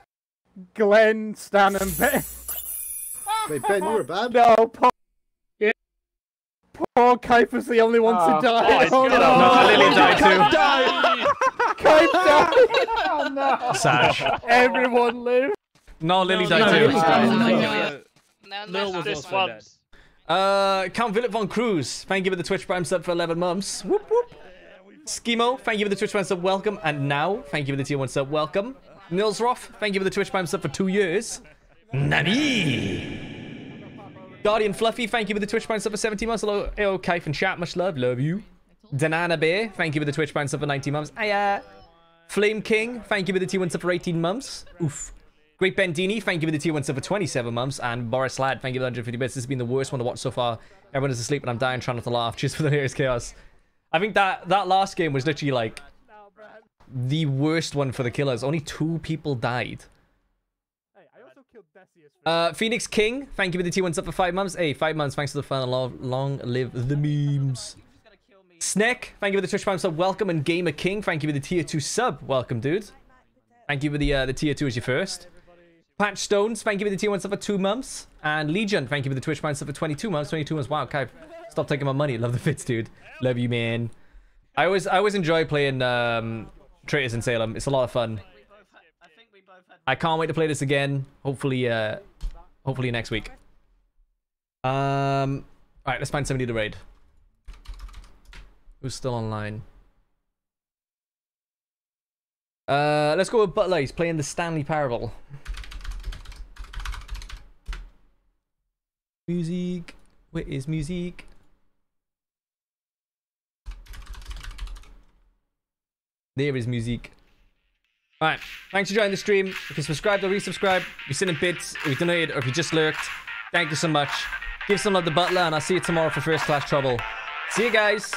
Glenn, Stan, and Ben. Wait, Ben, you were bad? No, Paul. Poor Kaif was the only one to die. Oh, no, Lily died too. Kaif died! Oh no! Sash. Everyone lived. No, Lily died too. No, this one. Count Philip Von Cruz, thank you for the Twitch Prime sub for 11 months. Whoop, whoop. Schemo, thank you for the Twitch Prime sub, welcome. And now, thank you for the tier 1 sub, welcome. Nilsroth, thank you for the Twitch Prime sub for 2 years. Nani! Guardian Fluffy, thank you for the Twitch Prime sub for 17 months. Hello, Ayo Kaif and chat, much love, love you. Danana Bear, thank you for the Twitch Prime sub for 19 months. Aya. Flame King, thank you for the tier 1 sub for 18 months. Oof. Great Bendini, thank you for the tier 1 sub for 27 months. And Boris Ladd, thank you for the 150 bits. This has been the worst one to watch so far. Everyone is asleep and I'm dying trying not to laugh. Cheers for the hilarious chaos. I think that last game was literally like the worst one for the killers. Only 2 people died. Phoenix King, thank you for the tier 1 sub for 5 months. Hey, 5 months, thanks for the fun and love. Long live the memes. Snick, thank you for the Twitch Prime sub. Welcome. And Gamer King, thank you for the tier 2 sub. Welcome, dude. Thank you for the tier 2 as your first. Patch Stones, thank you for the tier 1 sub for 2 months. And Legion, thank you for the Twitch Prime sub for 22 months. 22 months, wow, Kaif. Stop taking my money. Love the fits, dude. Love you, man. I always enjoy playing Traitors in Salem. It's a lot of fun. I can't wait to play this again. Hopefully next week. Alright, let's find somebody to raid. Who's still online? Let's go with Butler. He's playing the Stanley Parable. Music, where is music? There is music. Alright, thanks for joining the stream. If you subscribed or resubscribed, if you sent in bits, if you donated, or if you just lurked, thank you so much. Give some love to Butler, and I'll see you tomorrow for First Class Trouble. See you guys!